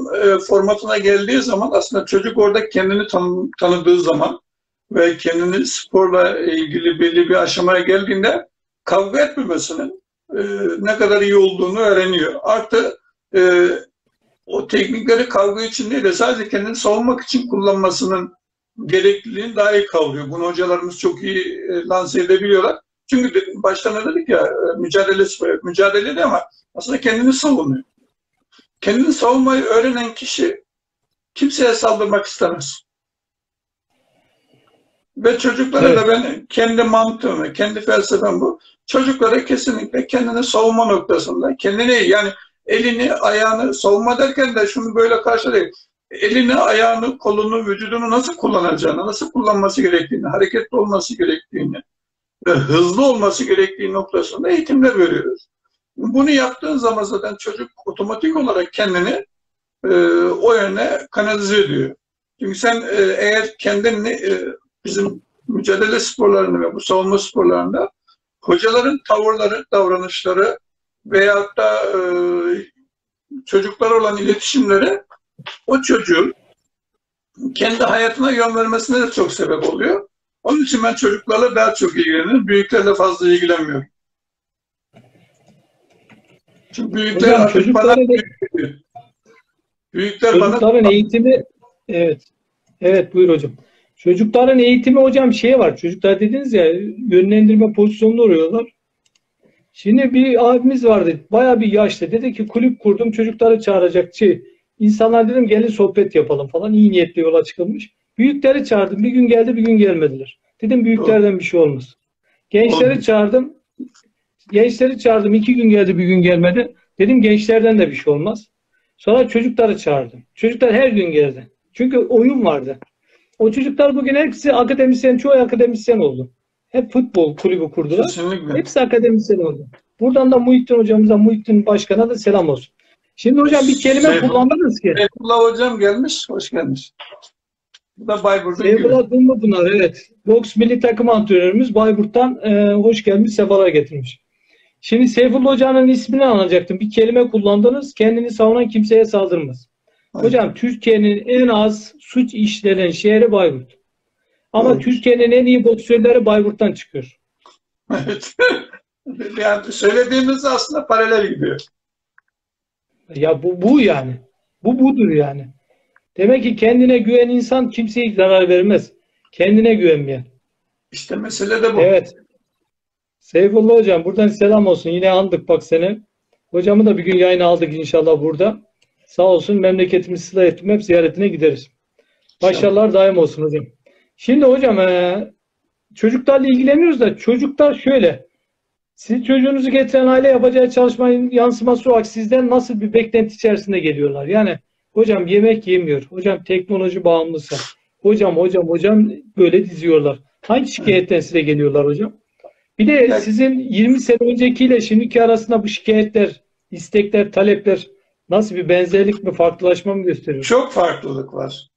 formatına geldiği zaman aslında çocuk orada kendini tanıdığı zaman ve kendini sporla ilgili belli bir aşamaya geldiğinde kavga etmemesinin ne kadar iyi olduğunu öğreniyor. Artı o teknikleri kavga için değil de sadece kendini savunmak için kullanmasının gerekliliğini daha iyi kavruyor. Bunu hocalarımız çok iyi lanse edebiliyorlar. Çünkü baştan ne dedik ya, mücadele de ama aslında kendini savunuyor. Kendini savunmayı öğrenen kişi kimseye saldırmak istemez. Ve çocuklara da ben kendi mantığım, kendi felsefem bu. Çocuklara kesinlikle kendini savunma noktasında, kendini yani elini, ayağını, savunma derken de şunu böyle karşılayın. Elini, ayağını, kolunu, vücudunu nasıl kullanacağını, nasıl kullanması gerektiğini, hareketli olması gerektiğini ve hızlı olması gerektiği noktasında eğitimler veriyoruz. Bunu yaptığın zaman zaten çocuk otomatik olarak kendini o yöne kanalize ediyor. Çünkü sen eğer kendini bizim mücadele sporlarında ve bu savunma sporlarında hocaların tavırları, davranışları veyahut da çocuklara olan iletişimleri o çocuğun kendi hayatına yön vermesine de çok sebep oluyor. Onun için ben çocuklarla daha çok ilgilenirim. Büyüklerle fazla ilgilenmiyorum. Çünkü büyükler hocam, çocukların eğitimi, evet buyur hocam. Çocukların eğitimi hocam şey var. Çocuklar dediniz ya, yönlendirme pozisyonuna uğruyorlar. Şimdi bir abimiz vardı. Bayağı bir yaşlı. Dedi ki kulüp kurdum, çocukları çağıracak. İnsanlar dedim gelin sohbet yapalım falan. İyi niyetli yola çıkılmış. Büyükleri çağırdım. Bir gün geldi, bir gün gelmediler. Dedim büyüklerden bir şey olmaz. Gençleri çağırdım. İki gün geldi, bir gün gelmedi. Dedim gençlerden de bir şey olmaz. Sonra çocukları çağırdım. Çocuklar her gün geldi. Çünkü oyun vardı. O çocuklar bugün hepsi akademisyen, çoğu akademisyen oldu. Hep futbol kulübü kurdular. Kesinlikle. Hepsi akademisyen oldu. Buradan da Muhittin hocamıza, Muhittin başkana da selam olsun. Şimdi hocam bir kelime kullandınız ki. Seyfullah hocam gelmiş, hoş gelmiş. Bu da Bayburt'un gibi. Seyfullah Dumlupınar, evet. Boks milli takım antrenörümüz Bayburt'tan hoş gelmiş, sefalar getirmiş. Şimdi Seyfullah hocanın ismini anlayacaktım. Bir kelime kullandınız, kendini savunan kimseye saldırmaz. Hocam Türkiye'nin en az suç işlenen şehri Bayburt. Ama Türkiye'nin en iyi boksörleri Bayburt'tan çıkıyor. Evet. Yani söylediğimiz aslında paralel gidiyor. Ya bu yani. Budur yani. Demek ki kendine güven insan kimseye zarar vermez. Kendine güvenmeyen. İşte mesele de bu. Evet. Seyfullah hocam buradan selam olsun. Yine andık bak seni. Hocamı da bir gün yayına aldık inşallah burada. Sağ olsun memleketimiz silah ettim. Hep ziyaretine gideriz. Başarılar daim olsun hocam. Şimdi hocam çocuklarla ilgileniyoruz da çocuklar şöyle. Siz çocuğunuzu getiren aile yapacağı çalışmanın yansıması olarak sizden nasıl bir beklenti içerisinde geliyorlar? Yani hocam yemek yemiyor. Hocam teknoloji bağımlısı. Hocam böyle diziyorlar. Hangi şikayetten size geliyorlar hocam? Bir de sizin 20 sene öncekiyle şimdiki arasında bu şikayetler, istekler, talepler nasıl bir benzerlik mi, farklılaşma mı gösteriyor? Çok farklılık var.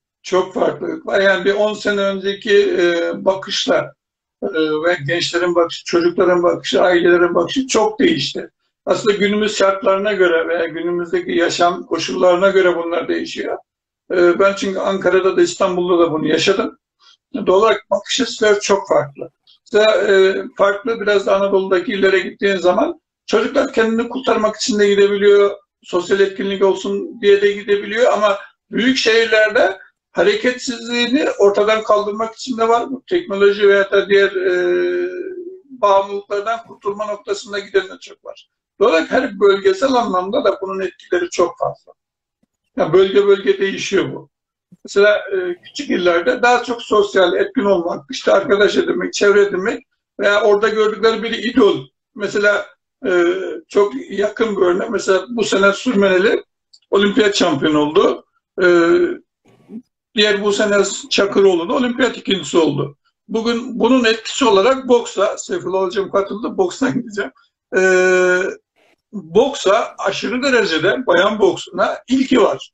Yani bir 10 sene önceki bakışla ve gençlerin bakışı, çocukların bakışı, ailelerin bakışı çok değişti. Aslında günümüz şartlarına göre veya günümüzdeki yaşam koşullarına göre bunlar değişiyor. Ben çünkü Ankara'da da İstanbul'da da bunu yaşadım. Doğal olarak bakış açıları çok farklı. Mesela farklı biraz Anadolu'daki illere gittiğin zaman çocuklar kendini kurtarmak için de gidebiliyor. Sosyal etkinlik olsun diye de gidebiliyor ama büyük şehirlerde hareketsizliğini ortadan kaldırmak için de var. Bu teknoloji veya da diğer bağımlılıklardan kurtulma noktasında giden de çok var. Dolayısıyla her bölgesel anlamda da bunun etkileri çok fazla. Yani bölge bölge değişiyor bu. Mesela küçük illerde daha çok sosyal etkin olmak, işte arkadaş edinmek, çevre edinmek veya orada gördükleri bir idol. Mesela çok yakın bir örnek. Mesela bu sene Sürmeneli olimpiyat şampiyonu oldu. Diğer bu sene Çakıroğlu da olimpiyat ikincisi oldu. Bugün bunun etkisi olarak boksa, Seyfullah Hocam katıldı, boksa gideceğim. Boksa aşırı derecede bayan boksuna ilgi var.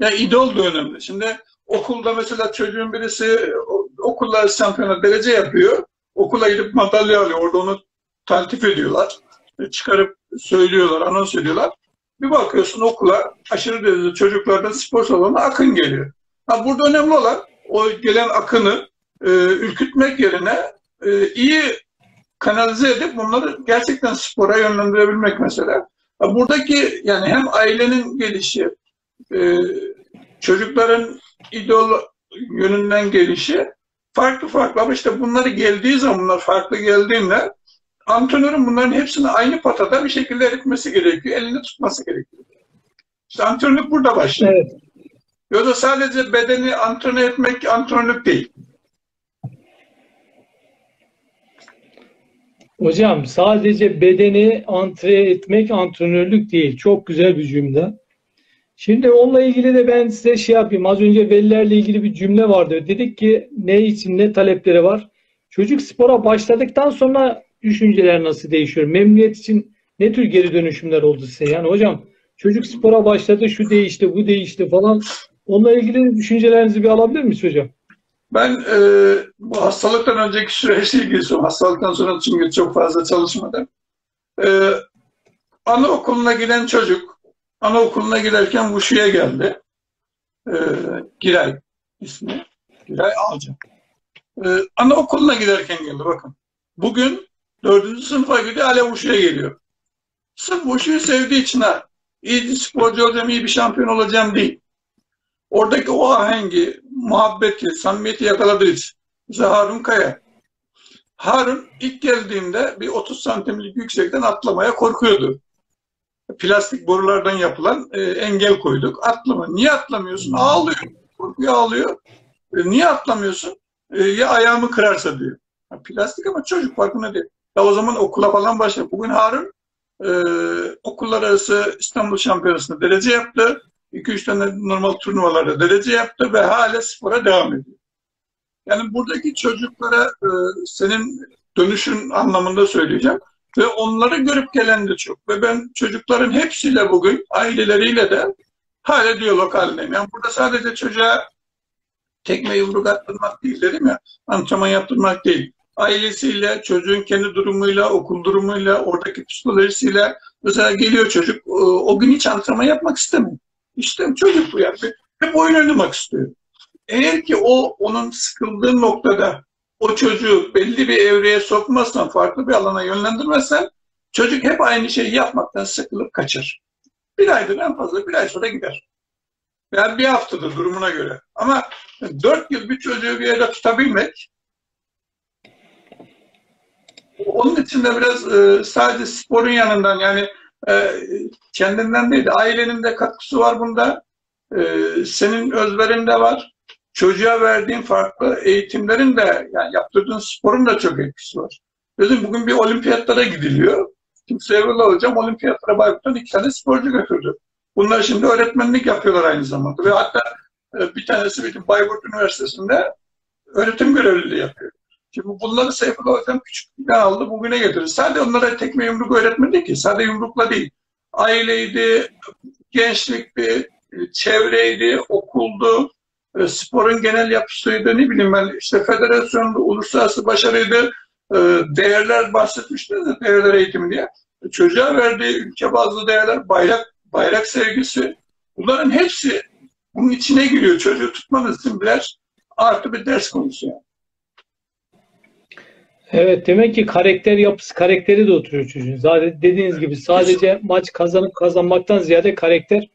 Yani idol da önemli. Şimdi okulda mesela çocuğun birisi okullar şampiyona derece yapıyor. Okula gidip madalya alıyor. Orada onu taltif ediyorlar. Çıkarıp söylüyorlar, anons ediyorlar. Bir bakıyorsun okula aşırı derecede çocuklardan spor salonuna akın geliyor. Ha, burada önemli olan o gelen akını ürkütmek yerine iyi kanalize edip bunları gerçekten spora yönlendirebilmek mesela. Ha, buradaki yani hem ailenin gelişi, çocukların idol yönünden gelişi farklı farklı, ama işte bunları geldiği zaman, bunlar farklı geldiğinde antrenörün bunların hepsini aynı patada bir şekilde eritmesi gerekiyor. Elini tutması gerekiyor. İşte antrenörlük burada başlıyor. Evet. Yoksa sadece bedeni antrenör etmek antrenörlük değil. Hocam sadece bedeni antre etmek antrenörlük değil. Çok güzel bir cümle. Şimdi onunla ilgili de ben size şey yapayım. Az önce velilerle ilgili bir cümle vardı. Dedik ki ne için ne talepleri var? Çocuk spora başladıktan sonra düşünceler nasıl değişiyor? Memnuniyet için ne tür geri dönüşümler oldu size? Yani hocam çocuk spora başladı, şu değişti, bu değişti falan. Onunla ilgili düşüncelerinizi bir alabilir miyiz hocam? Ben bu hastalıktan önceki süreçle ilgili, hastalıktan sonra çünkü çok fazla çalışmadım. Anaokuluna giden çocuk, anaokuluna giderken Wushu'ya geldi. Giray ismi. Giray Ağolcu. Anaokuluna giderken geldi, bakın. Bugün 4. sınıfa gidiyor, hala Wushu'ya geliyor. Sırf Wushu'yu sevdiği için ha, iyi bir sporcu olacağım, iyi bir şampiyon olacağım değil. Oradaki o ahengi, muhabbeti, samimiyeti yakaladığı için. Mesela Harun Kaya. Harun ilk geldiğinde bir 30 santimlik yüksekten atlamaya korkuyordu. Plastik borulardan yapılan engel koyduk. Atlama. Niye atlamıyorsun? Ağlıyor. Korkuyor, ağlıyor. Niye atlamıyorsun? Ya ayağımı kırarsa diyor. Ya, plastik ama çocuk farkında değil. Ya o zaman okula falan başladı. Bugün Harun okullar arası İstanbul Şampiyonası'nda derece yaptı. 2-3 tane normal turnuvalarda derece yaptı ve hala spora devam ediyor. Yani buradaki çocuklara senin dönüşün anlamında söyleyeceğim. Ve onları görüp gelen de çok. Ve ben çocukların hepsiyle bugün, aileleriyle de hala diyalog halindeyim. Yani burada sadece çocuğa tekme yumruk attırmak değil dedim ya, antrenman yaptırmak değil. Ailesiyle, çocuğun kendi durumuyla, okul durumuyla, oradaki psikolojisiyle. Mesela geliyor çocuk, o gün hiç antrenman yapmak istemiyor. İşte çocuk bu yani. Hep oyun oynamak istiyor. Eğer ki o onun sıkıldığı noktada o çocuğu belli bir evreye sokmazsan, farklı bir alana yönlendirmezsen çocuk hep aynı şeyi yapmaktan sıkılıp kaçar. Bir aydır en fazla, bir ay sonra gider. Yani bir haftadır durumuna göre. Ama 4 yıl bir çocuğu bir yerde tutabilmek, onun için de biraz sadece sporun yanından, yani kendinden değil, ailenin de katkısı var bunda, senin özverin de var, çocuğa verdiğin farklı eğitimlerin de, yani yaptırdığın sporun da çok etkisi var. Dedim bugün bir olimpiyatlara gidiliyor. Kimseye böyle olacağım, olimpiyatlara Bayburt'tan 2 tane sporcu götürdü. Bunlar şimdi öğretmenlik yapıyorlar aynı zamanda ve hatta bir tanesi bizim Bayburt Üniversitesi'nde öğretim görevliliği yapıyor. Şimdi bunları Seyfullah Hocam küçüklükten aldı, bugüne getirir. Sadece onlara tekme yumruk öğretmedi ki. Sadece yumrukla değil. Aileydi, gençlikti, çevreydi, okuldu, sporun genel yapısıydı, ne bileyim ben, işte federasyondu, uluslararası başarıydı, değerler bahsetmiştiniz de, değerler eğitimi diye. Çocuğa verdiği ülke bazlı değerler, bayrak sevgisi, bunların hepsi bunun içine giriyor. Çocuğu tutmanız için birer artı bir ders konusu yani. Evet, demek ki karakter yapısı, karakteri de oturuyor çocuğun. Zaten dediğiniz gibi sadece maç kazanıp kazanmaktan ziyade karakter.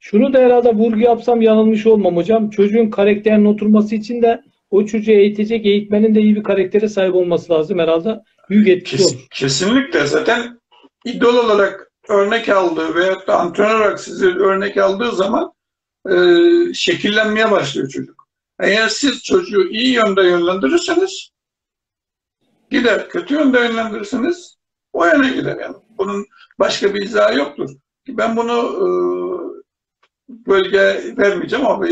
Şunu da herhalde vurgu yapsam yanılmış olmam hocam. Çocuğun karakterinin oturması için de o çocuğu eğitecek eğitmenin de iyi bir karaktere sahip olması lazım herhalde. Büyük etkisi olur. Kesinlikle, zaten idol olarak örnek aldığı veyahut da antrenör olarak sizi örnek aldığı zaman şekillenmeye başlıyor çocuk. Eğer siz çocuğu iyi yönde yönlendirirseniz gider, kötü yönde yönlendirirsiniz, o yöne gider yani. Bunun başka bir izahı yoktur. Ben bunu bölge vermeyeceğim ama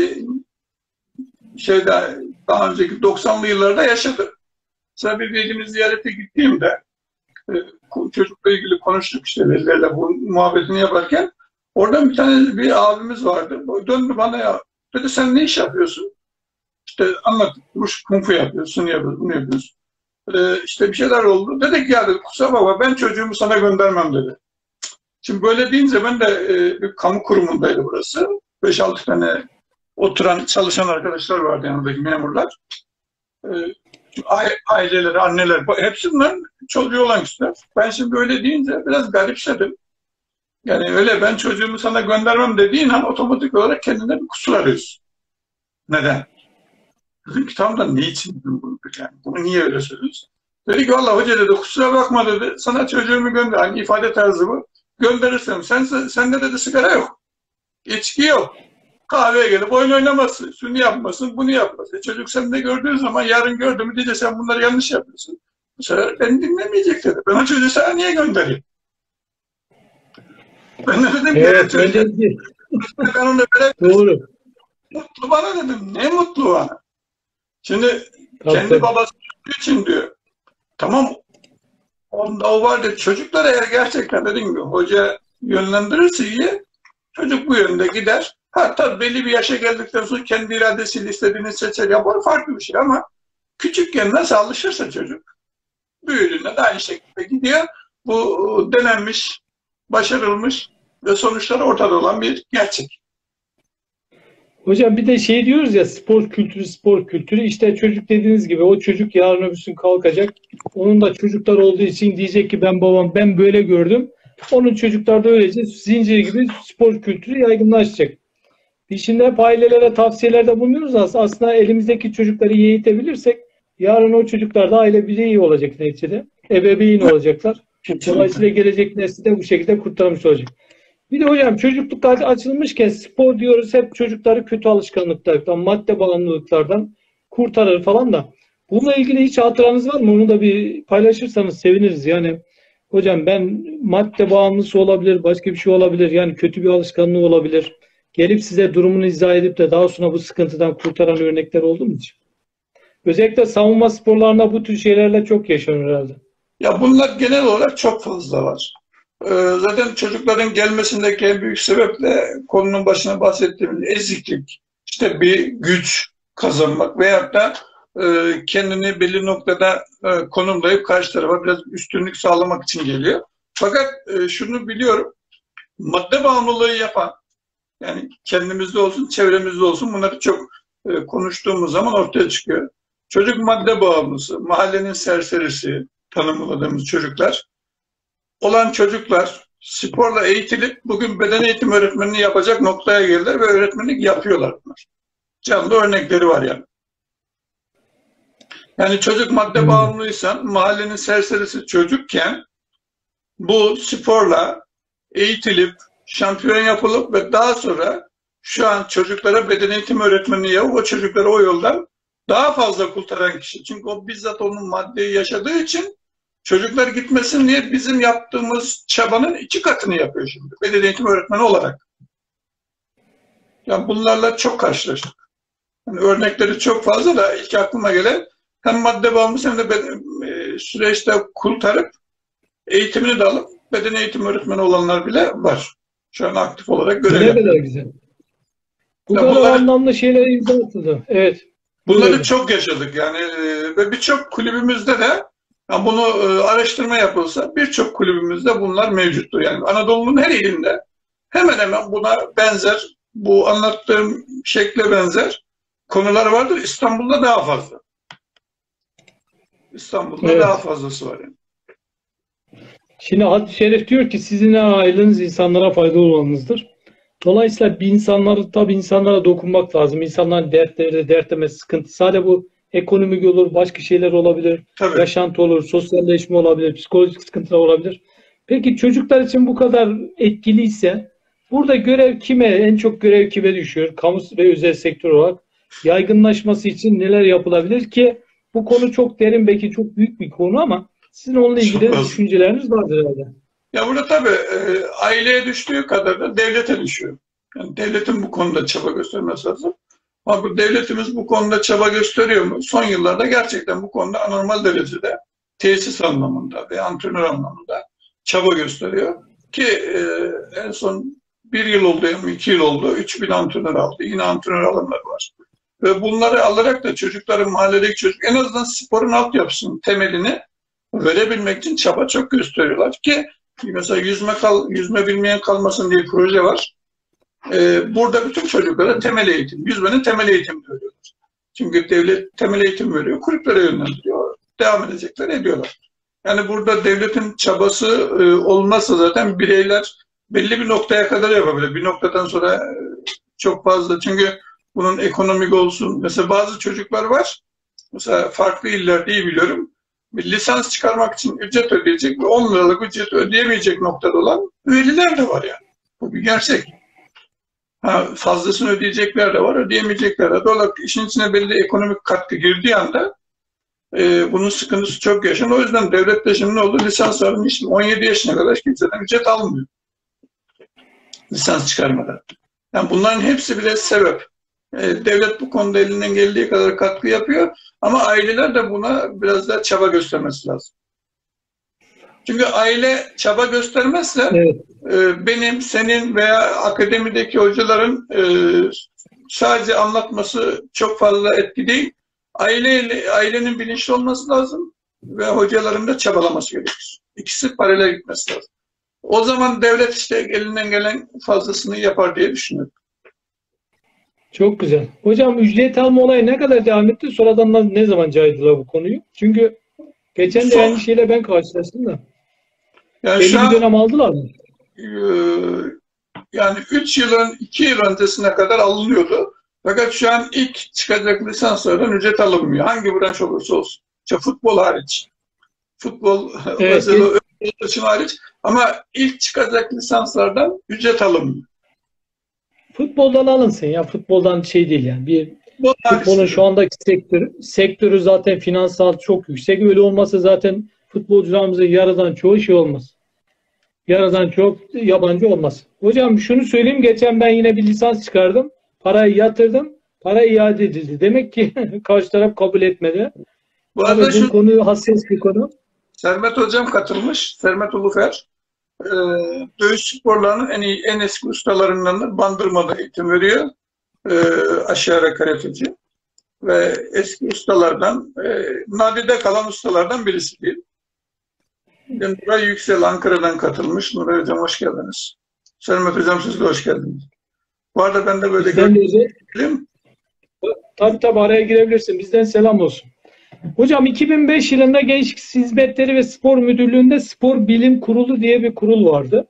daha önceki 90'lı yıllarda yaşadım. Mesela bir velimiz ziyarete gittiğimde çocukla ilgili konuştuk, işte velilerle bu muhabbetini yaparken oradan bir tane bir abimiz vardı. O döndü bana, ya dedi sen ne iş yapıyorsun? İşte anlat, kung fu yapıyorsun, bunu yapıyorsun. İşte bir şeyler oldu. Dedik ya, dedi, kusura baba ben çocuğumu sana göndermem dedi. Şimdi böyle deyince ben de bir kamu kurumundaydı burası. 5-6 tane oturan, çalışan arkadaşlar vardı yanındaki memurlar. Aileleri, anneler, hepsi bunların çocuğu olan kişiler. Ben şimdi böyle deyince biraz garipsedim. Yani öyle ben çocuğumu sana göndermem dediğin an otomatik olarak kendine bir kusur arıyorsun. Neden? Dedim ki tam da niçin bunu? Yani bunu niye öyle söylüyorsun? Dedi ki valla hoca dedi kusura bakma dedi. Sana çocuğumu gönder. Hani ifade tarzı bu. Gönderirsem. Sende dedi sigara yok. İçki yok. Kahveye gelip oyun oynaması, şunu yapmasın, bunu yapmasın. Çocuk sen de gördüğün zaman yarın gördü mü diyecek sen bunları yanlış yapıyorsun. Bu sefer beni dinlemeyecek dedi. Ben o çocuğu sana niye göndereyim? Ben de dedim evet, ki öyle ben onu böyle doğru. Mutlu bana dedim. Ne mutlu bana? Şimdi tabii, kendi babası için diyor. Tamam. Onda o var diyor. Çocuklara eğer gerçekten dediğim gibi hoca yönlendirirse iyi, çocuk bu yönde gider. Ha tabii belli bir yaşa geldikten sonra kendi iradesiyle istediğini seçer. Ya bu farklı bir şey ama küçükken nasıl alışırsa çocuk büyüdüğünde de aynı şekilde gidiyor. Bu denenmiş, başarılmış ve sonuçları ortada olan bir gerçek. Hocam bir de şey diyoruz ya spor kültürü işte çocuk dediğiniz gibi o çocuk yarın öbürsün kalkacak. Onun da çocuklar olduğu için diyecek ki ben böyle gördüm. Onun çocuklarda öylece zincir gibi spor kültürü yaygınlaşacak. Biz şimdi hep ailelere tavsiyelerde bulunuyoruz aslında elimizdeki çocukları eğitebilirsek yarın o çocuklar da aile bireyi olacak neticede. Ebeveyn olacaklar. Dolayısıyla gelecek nesli de bu şekilde kurtarmış olacak. Bir de hocam çocuklukta açılmışken spor diyoruz hep çocukları kötü alışkanlıklardan, madde bağımlılıklardan kurtarır falan da. Bununla ilgili hiç hatıranız var mı? Onu da bir paylaşırsanız seviniriz. Yani hocam ben madde bağımlısı olabilir, başka bir şey olabilir. Yani kötü bir alışkanlığı olabilir. Gelip size durumunu izah edip de daha sonra bu sıkıntıdan kurtaran örnekler oldu mu hiç? Özellikle savunma sporlarında bu tür şeylerle çok yaşanır herhalde. Ya bunlar genel olarak çok fazla var. Zaten çocukların gelmesindeki en büyük sebep de konunun başına bahsettiğimiz eziklik, işte bir güç kazanmak veyahut da kendini belli noktada konumlayıp karşı tarafa biraz üstünlük sağlamak için geliyor. Fakat şunu biliyorum, madde bağımlılığı yapan, yani kendimizde olsun, çevremizde olsun bunları çok konuştuğumuz zaman ortaya çıkıyor. Çocuk madde bağımlısı, mahallenin serserisi tanımladığımız çocuklar, olan çocuklar sporla eğitilip bugün beden eğitimi öğretmenini yapacak noktaya gelirler ve öğretmenlik yapıyorlar bunlar. Canlı örnekleri var yani. Yani çocuk madde bağımlıysan, mahallenin serserisi çocukken bu sporla eğitilip, şampiyon yapılıp ve daha sonra şu an çocuklara beden eğitimi öğretmenini yapıp o çocukları o yoldan daha fazla kurtaran kişi. Çünkü o bizzat onun maddeyi yaşadığı için çocuklar gitmesin diye bizim yaptığımız çabanın 2 katını yapıyor şimdi. Beden eğitimi öğretmeni olarak. Yani bunlarla çok karşılaştık. Yani örnekleri çok fazla da ilk aklıma gelen hem madde bağımlısı hem de süreçte kurtarıp eğitimini de alıp beden eğitimi öğretmeni olanlar bile var. Şu an aktif olarak görebiliyor. Ne kadar güzel. Bu kadar bunlar, anlamlı şeyler imza atıldı. Evet. Bunları öyle çok yaşadık yani ve birçok kulübümüzde de yani bunu araştırma yapılsa birçok kulübümüzde bunlar mevcuttur. Yani Anadolu'nun her ilinde hemen hemen buna benzer, bu anlattığım şekle benzer konular vardır. İstanbul'da daha fazla. İstanbul'da evet, daha fazlası var yani. Şimdi hadis-i şerif diyor ki sizin aileniz insanlara faydalı olanınızdır. Dolayısıyla insanlara dokunmak lazım. İnsanların dertleri, sıkıntı. Sadece bu ekonomik olur, başka şeyler olabilir. Tabii. Yaşantı olur, sosyalleşme olabilir, psikolojik sıkıntılar olabilir. Peki çocuklar için bu kadar etkiliyse burada görev kime, en çok görev kime düşüyor? Kamu ve özel sektör olarak yaygınlaşması için neler yapılabilir ki bu konu çok derin, belki çok büyük bir konu ama sizin onunla ilgili düşünceleriniz vardır herhalde. Ya burada tabii aileye düştüğü kadar da devlete düşüyor. Yani devletin bu konuda çaba göstermesi lazım. Ama bu devletimiz bu konuda çaba gösteriyor mu? Son yıllarda gerçekten bu konuda anormal derecede tesis anlamında ve antrenör anlamında çaba gösteriyor. Ki en son 1 yıl oldu, 2 yıl oldu, 3000 antrenör aldı. Yine antrenör alanları var. Ve bunları alarak da çocukların, mahalledeki çocuk en azından sporun altyapısının temelini verebilmek için çaba çok gösteriyorlar ki mesela yüzme bilmeyen kalmasın diye bir proje var. Burada bütün çocuklara temel eğitim, yüzmenin temel eğitimi veriyorlar. Çünkü devlet temel eğitim veriyor, kulüplere yönlendiriyor, devam edecekler ediyorlar. Yani burada devletin çabası olmazsa zaten bireyler belli bir noktaya kadar yapabilir. Bir noktadan sonra çok fazla çünkü Bunun ekonomik olsun. Mesela bazı çocuklar var. Mesela farklı illerde iyi biliyorum. Lisans çıkarmak için ücret ödeyecek ve 10 liralık ücret ödeyemeyecek noktada olan veliler de var yani. Bu bir gerçek. Ha, fazlasını ödeyecekler de var, ödeyemeyecekler de. Dolayısıyla işin içine belli ekonomik katkı girdiği anda bunun sıkıntısı çok yaşanıyor. O yüzden devlet de şimdi ne oldu? Lisansların işte 17 yaşına kadar kimseden ücret almıyor. Lisans çıkarmadan. Yani bunların hepsi bile sebep. Devlet bu konuda elinden geldiği kadar katkı yapıyor. Ama aileler de buna biraz daha çaba göstermesi lazım. Çünkü aile çaba göstermezse evet, benim, senin veya akademideki hocaların sadece anlatması çok fazla etki değil. Ailenin bilinçli olması lazım ve hocaların da çabalaması gerekir. İkisi paralel gitmesi lazım. O zaman devlet işte elinden gelen fazlasını yapar diye düşünüyorum. Çok güzel. Hocam ücret alma olayı ne kadar devam etti? Sonradan ne zaman caydılar bu konuyu? Çünkü geçen de aynı şeyle ben karşılaştım da. Yani belli bir dönem aldılar mı? Yani 3 yılın 2 yıl öncesine kadar alınıyordu. Fakat şu an ilk çıkacak lisanslardan ücret alınmıyor. Hangi branş olursa olsun. İşte futbol hariç. Futbol evet, hariç. Ama ilk çıkacak lisanslardan ücret alınmıyor. Futboldan alınsın ya. Futboldan şey değil yani. Futbolun şu andaki sektörü zaten finansal çok yüksek. Öyle olmasa zaten futbolcularımızın yaradan çoğu şey olmaz. Yaradan çok yabancı olmaz. Hocam şunu söyleyeyim. Geçen ben yine bir lisans çıkardım. Parayı yatırdım. Para iade edildi. Demek ki karşı taraf kabul etmedi. Bu arada şu konuyu hassas bir konu. Sermet Hocam katılmış. Sermet Ulufer. Dövüş sporlarının en eski ustalarından Bandırma'da eğitim veriyor. Aşağıra karateci. Ve eski ustalardan, nadide kalan ustalardan birisi değil. Nuray Yüksel Ankara'dan katılmış. Nuray Hocam hoş geldiniz. Sermet Hocam siz de hoş geldiniz. Bu arada ben de böyle gördüm. Tabii araya girebilirsin. Bizden selam olsun. Hocam 2005 yılında Gençlik Hizmetleri ve Spor Müdürlüğü'nde Spor Bilim Kurulu diye bir kurul vardı.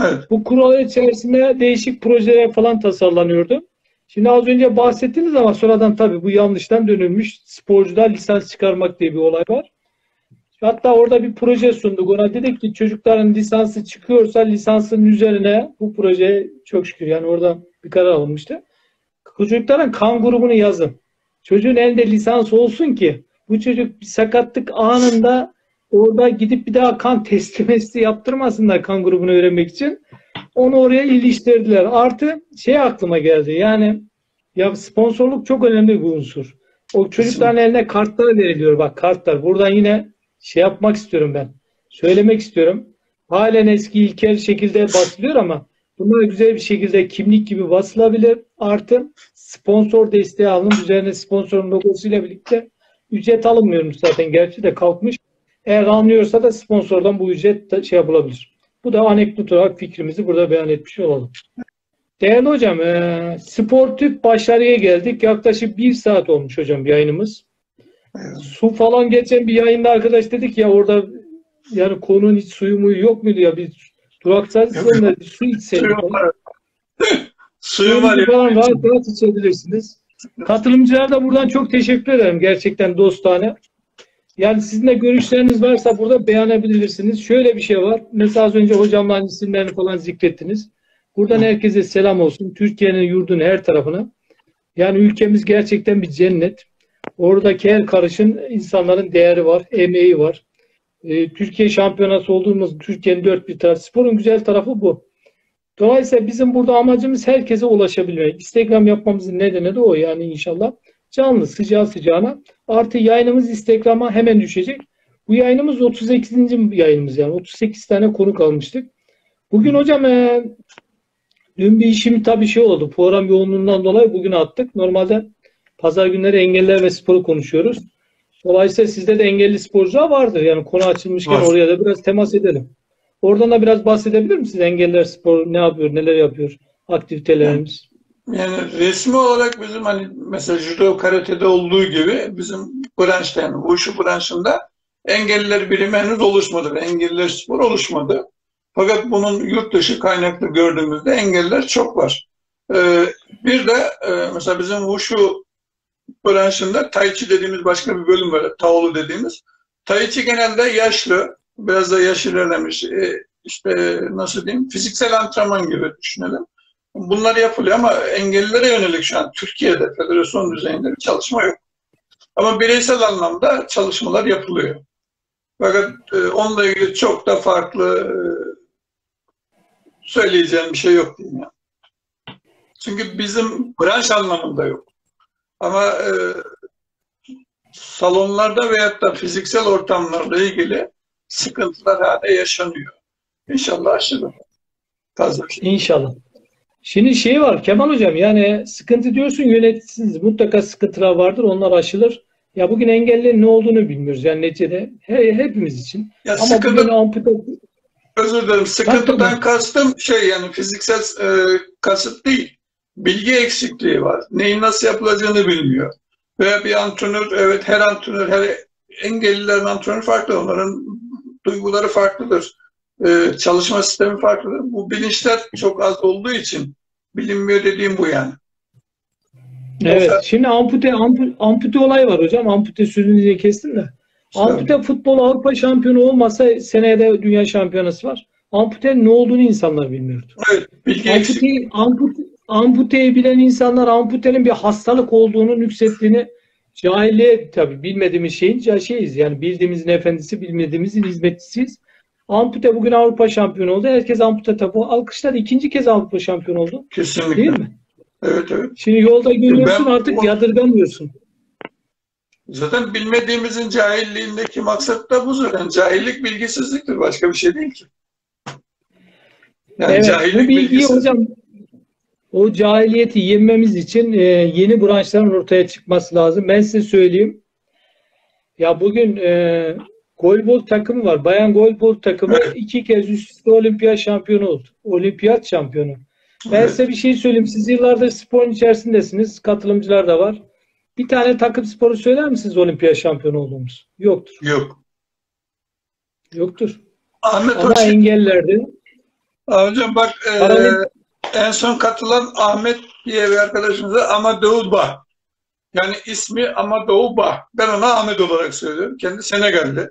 Evet. Bu kurul içerisinde değişik projeler falan tasarlanıyordu. Şimdi az önce bahsettiniz ama sonradan tabii bu yanlıştan dönülmüş. Sporcular lisans çıkarmak diye bir olay var. Hatta orada bir proje sunduk. Ona dedik ki çocukların lisansı çıkıyorsa lisansın üzerine bu proje çok şükür yani orada bir karar alınmıştı. Çocukların kan grubunu yazın. Çocuğun elinde lisans olsun ki bu çocuk bir sakatlık anında orada gidip bir daha kan testi yaptırmasınlar kan grubunu öğrenmek için. Onu oraya iliştirdiler. Artı şey aklıma geldi yani ya sponsorluk çok önemli bir unsur. O çocukların eline kartlar veriliyor bak kartlar. Buradan yine şey yapmak istiyorum ben. Söylemek istiyorum. Halen eski ilkel şekilde basılıyor ama bunlar güzel bir şekilde kimlik gibi basılabilir. Artı sponsor desteği alın. Üzerine sponsorun logosuyla birlikte ücret alınmıyormuş zaten. Gerçi de kalkmış. Eğer alınıyorsa da sponsordan bu ücret de şey yapılabilir. Bu da anekdot olarak fikrimizi burada beyan etmiş olalım. Değerli hocam, sportif başarıya geldik. Yaklaşık 1 saat olmuş hocam yayınımız. Su falan geçen bir yayında arkadaş dedik ya orada yani konunun hiç suyu mu yok muydu ya biz duraksazlıkla su içseydik. Suyu var. Falan rahat rahat içebilirsiniz. Katılımcılara da buradan çok teşekkür ederim gerçekten dostane. Yani sizin de görüşleriniz varsa burada beyanabilirsiniz. Şöyle bir şey var. Mesela az önce hocamların isimlerini falan zikrettiniz. Buradan herkese selam olsun. Türkiye'nin yurdunun her tarafına. Yani ülkemiz gerçekten bir cennet. Oradaki her karışın insanların değeri var, emeği var. Türkiye şampiyonası olduğumuz Türkiye'nin 4 bir tarafı. Sporun güzel tarafı bu. Dolayısıyla bizim burada amacımız herkese ulaşabilmek. Instagram yapmamızın nedeni de o yani inşallah. Canlı sıcağı sıcağına. Artı yayınımız Instagram'a hemen düşecek. Bu yayınımız 38. yayınımız yani. 38 tane konuk almıştık. Bugün hocam dün bir işim tabii şey oldu. Program yoğunluğundan dolayı bugün attık. Normalde pazar günleri engeller ve sporu konuşuyoruz. Dolayısıyla sizde de engelli sporcular vardır. Yani konu açılmışken var. Oraya da biraz temas edelim. Oradan da biraz bahsedebilir misiniz? Engeller sporu ne yapıyor, neler yapıyor? Aktivitelerimiz. Yani resmi olarak bizim hani mesela judo karatede olduğu gibi bizim branşta yani Wushu branşında engelliler birimi henüz oluşmadı ve engelliler spor oluşmadı. Fakat bunun yurt dışı kaynaklı gördüğümüzde engeller çok var. Bir de mesela bizim Wushu branşında Tai Chi dediğimiz başka bir bölüm var. Taolu dediğimiz. Tai Chi genelde yaşlı, biraz da yaş ilerlemiş, işte nasıl diyeyim, fiziksel antrenman gibi düşünelim. Bunlar yapılıyor ama engellilere yönelik şu an Türkiye'de federasyon düzeyinde bir çalışma yok. Ama bireysel anlamda çalışmalar yapılıyor. Fakat onunla ilgili çok da farklı söyleyeceğim bir şey yok diyeyim yani. Çünkü bizim branş anlamında yok. Ama salonlarda veyahut da fiziksel ortamlarla ilgili sıkıntılar hala yaşanıyor. İnşallah aşırı. İnşallah. Şimdi şey var Kemal Hocam, yani sıkıntı diyorsun, yöneticisiniz. Mutlaka sıkıntılar vardır, onlar aşılır. Ya bugün engellilerin ne olduğunu bilmiyoruz yani neticede. Hepimiz için. Ya ama sıkıntı, bugün amputa... Özür dilerim. Sıkıntıdan kastım şey, yani fiziksel kasıt değil. Bilgi eksikliği var. Neyin nasıl yapılacağını bilmiyor. Veya bir antrenör, evet her antrenör, her engellilerin antrenörü farklı. Onların duyguları farklıdır. Çalışma sistemi farklıdır. Bu bilinçler çok az olduğu için bilinmiyor dediğim bu yani. Evet. Mesela... Şimdi ampute olay var hocam. Ampute sözünü diye kestim de. Ampute futbol Avrupa şampiyonu olmasa seneye de dünya şampiyonası var. Ampute ne olduğunu insanlar bilmiyordu. Evet. Bilgi amputeyi bilen insanlar amputenin bir hastalık olduğunu, nüksettiğini, cahilliğe tabii bilmediğimiz şeyin şeyiz. Yani bildiğimizin efendisi, bilmediğimizin hizmetçisiyiz. Ampute bugün Avrupa şampiyonu oldu. Herkes ampute tabu. Alkışlar, ikinci kez Avrupa şampiyonu oldu. Kesinlikle. Değil mi? Evet, evet. Şimdi yolda görüyorsun, artık yadırgamıyorsun. Zaten bilmediğimizin cahilliğindeki maksat da bu zaten. Cahillik bilgisizliktir. Başka bir şey değil ki. Yani evet, cahillik bilgisizlik. Hocam, o cahiliyeti yenmemiz için yeni branşların ortaya çıkması lazım. Ben size söyleyeyim. Ya bugün golbol takımı var. Bayan golbol takımı iki kez üst üste olimpiyat şampiyonu oldu. Olimpiyat şampiyonu. Ben size bir şey söyleyeyim. Siz yıllardır sporun içerisindesiniz. Katılımcılar da var. Bir tane takım sporu söyler misiniz olimpiyat şampiyonu olduğumuz? Yoktur. Yok. Yoktur. Ahmet Ama Hoca, engellerde. Hocam bak en son katılan Ahmet diye bir arkadaşımıza Amadouba. Yani ismi Amadouba. Ben ona Ahmet olarak söylüyorum. Kendi Senegal'de.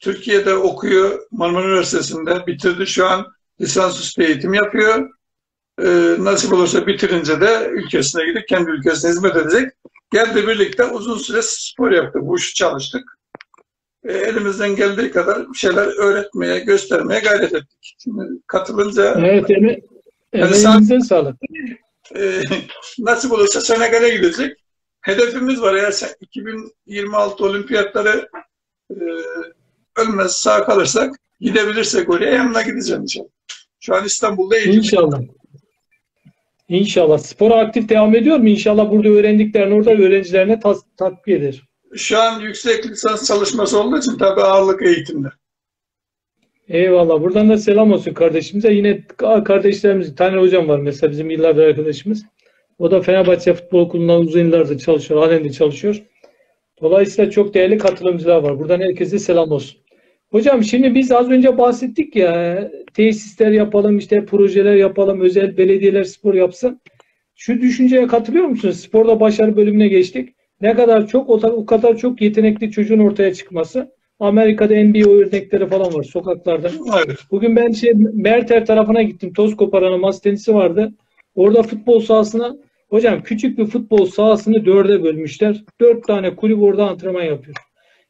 Türkiye'de okuyor. Marmara Üniversitesi'nde bitirdi. Şu an lisansüstü eğitim yapıyor. Nasip olursa bitirince de ülkesine gidip kendi ülkesine hizmet edecek. Geldi birlikte uzun süre spor yaptık. Bu işi çalıştık. Elimizden geldiği kadar bir şeyler öğretmeye, göstermeye gayret ettik. Şimdi katılınca... Evet, emeğinizden sağlık. Nasip olursa Senegal'e gidecek. Hedefimiz var. Eğer 2026 olimpiyatları ölmez, sağ kalırsak, gidebilirsek oraya yanına gideceğim inşallah. Şu an İstanbul'da eğitim. İnşallah. İnşallah. Spor aktif devam ediyor mu? İnşallah burada öğrendiklerini orada öğrencilerine tatbik eder. Şu an yüksek lisans çalışması olduğu için tabii ağırlık eğitimde. Eyvallah. Buradan da selam olsun kardeşimize. Yine kardeşlerimiz, Taner Hocam var mesela bizim yıllardır arkadaşımız. O da Fenerbahçe Futbol Okulu'ndan uzun yıllardır çalışıyor. Halen de çalışıyor. Dolayısıyla çok değerli katılımcılar var. Buradan herkese selam olsun. Hocam şimdi biz az önce bahsettik ya, tesisler yapalım, işte projeler yapalım, özel belediyeler spor yapsın. Şu düşünceye katılıyor musunuz? Sporda başarı bölümüne geçtik. Ne kadar çok, o kadar çok yetenekli çocuğun ortaya çıkması. Amerika'da NBA örnekleri falan var sokaklarda. Evet. Bugün ben Merter tarafına gittim. Toz koparanın masa tenisi vardı. Orada futbol sahasına, hocam küçük bir futbol sahasını 4'e bölmüşler. 4 tane kulüp orada antrenman yapıyor.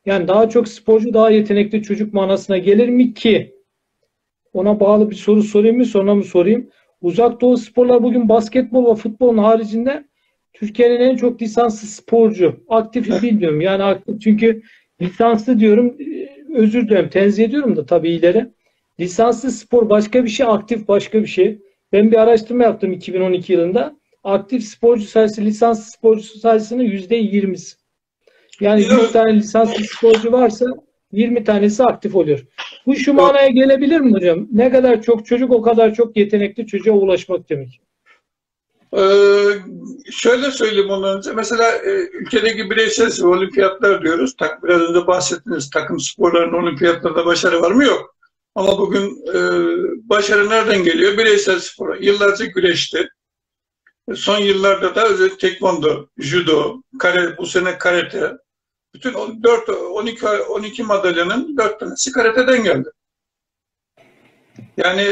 Yani daha çok sporcu, daha yetenekli çocuk manasına gelir mi ki? Ona bağlı bir soru sorayım mı, sonra mı sorayım? Uzak Doğu sporlar bugün basketbol ve futbolun haricinde Türkiye'nin en çok lisanslı sporcu. Aktifi bilmiyorum. Yani aktif, çünkü lisanslı diyorum, özür dilerim, tenzih ediyorum da tabii ileri. Lisanslı spor başka bir şey, aktif başka bir şey. Ben bir araştırma yaptım 2012 yılında. Aktif sporcu sayısı, lisanslı sporcu sayısının %20'si. Yani 100 tane lisanslı sporcu varsa 20 tanesi aktif oluyor. Bu şu manaya gelebilir mi hocam? Ne kadar çok çocuk, o kadar çok yetenekli çocuğa ulaşmak demek. Şöyle söyleyeyim ondan önce. Mesela ülkedeki bireysel olimpiyatlar diyoruz. Biraz önce bahsettiniz. Takım sporlarının olimpiyatlarında başarı var mı? Yok. Ama bugün başarı nereden geliyor? Bireysel spora. Yıllarca güreşti. Son yıllarda da özellikle tekvando, judo, karate, bu sene karate. Bütün 12 madalyanın 4 tanesi karateden geldi. Yani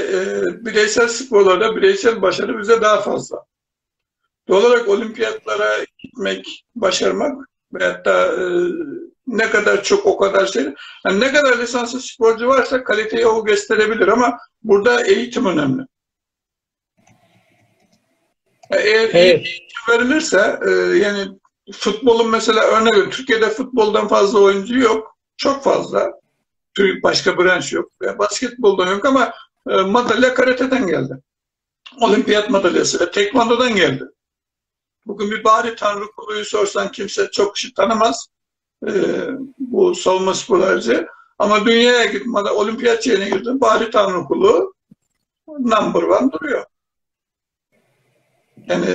bireysel sporlarda bireysel başarı bize daha fazla. Doğal olarak olimpiyatlara gitmek, başarmak ve hatta ne kadar çok o kadar şey. Yani ne kadar lisanslı sporcu varsa kaliteyi o gösterebilir ama burada eğitim önemli. Eğer eğitim verilirse yani futbolun mesela örnek veriyorum. Türkiye'de futboldan fazla oyuncu yok. Çok fazla. Başka branş yok. Basketboldan yok ama madalya karateden geldi. Olimpiyat madalyası ve tekvandodan geldi. Bugün bir Bahri Tanrıkulu'yu sorsan kimse çok kişi tanımaz. Bu savunma sporlarcı. Ama dünyaya gitmeden olimpiyat şeyine girdi. Bahri Tanrıkulu #1 duruyor. Yani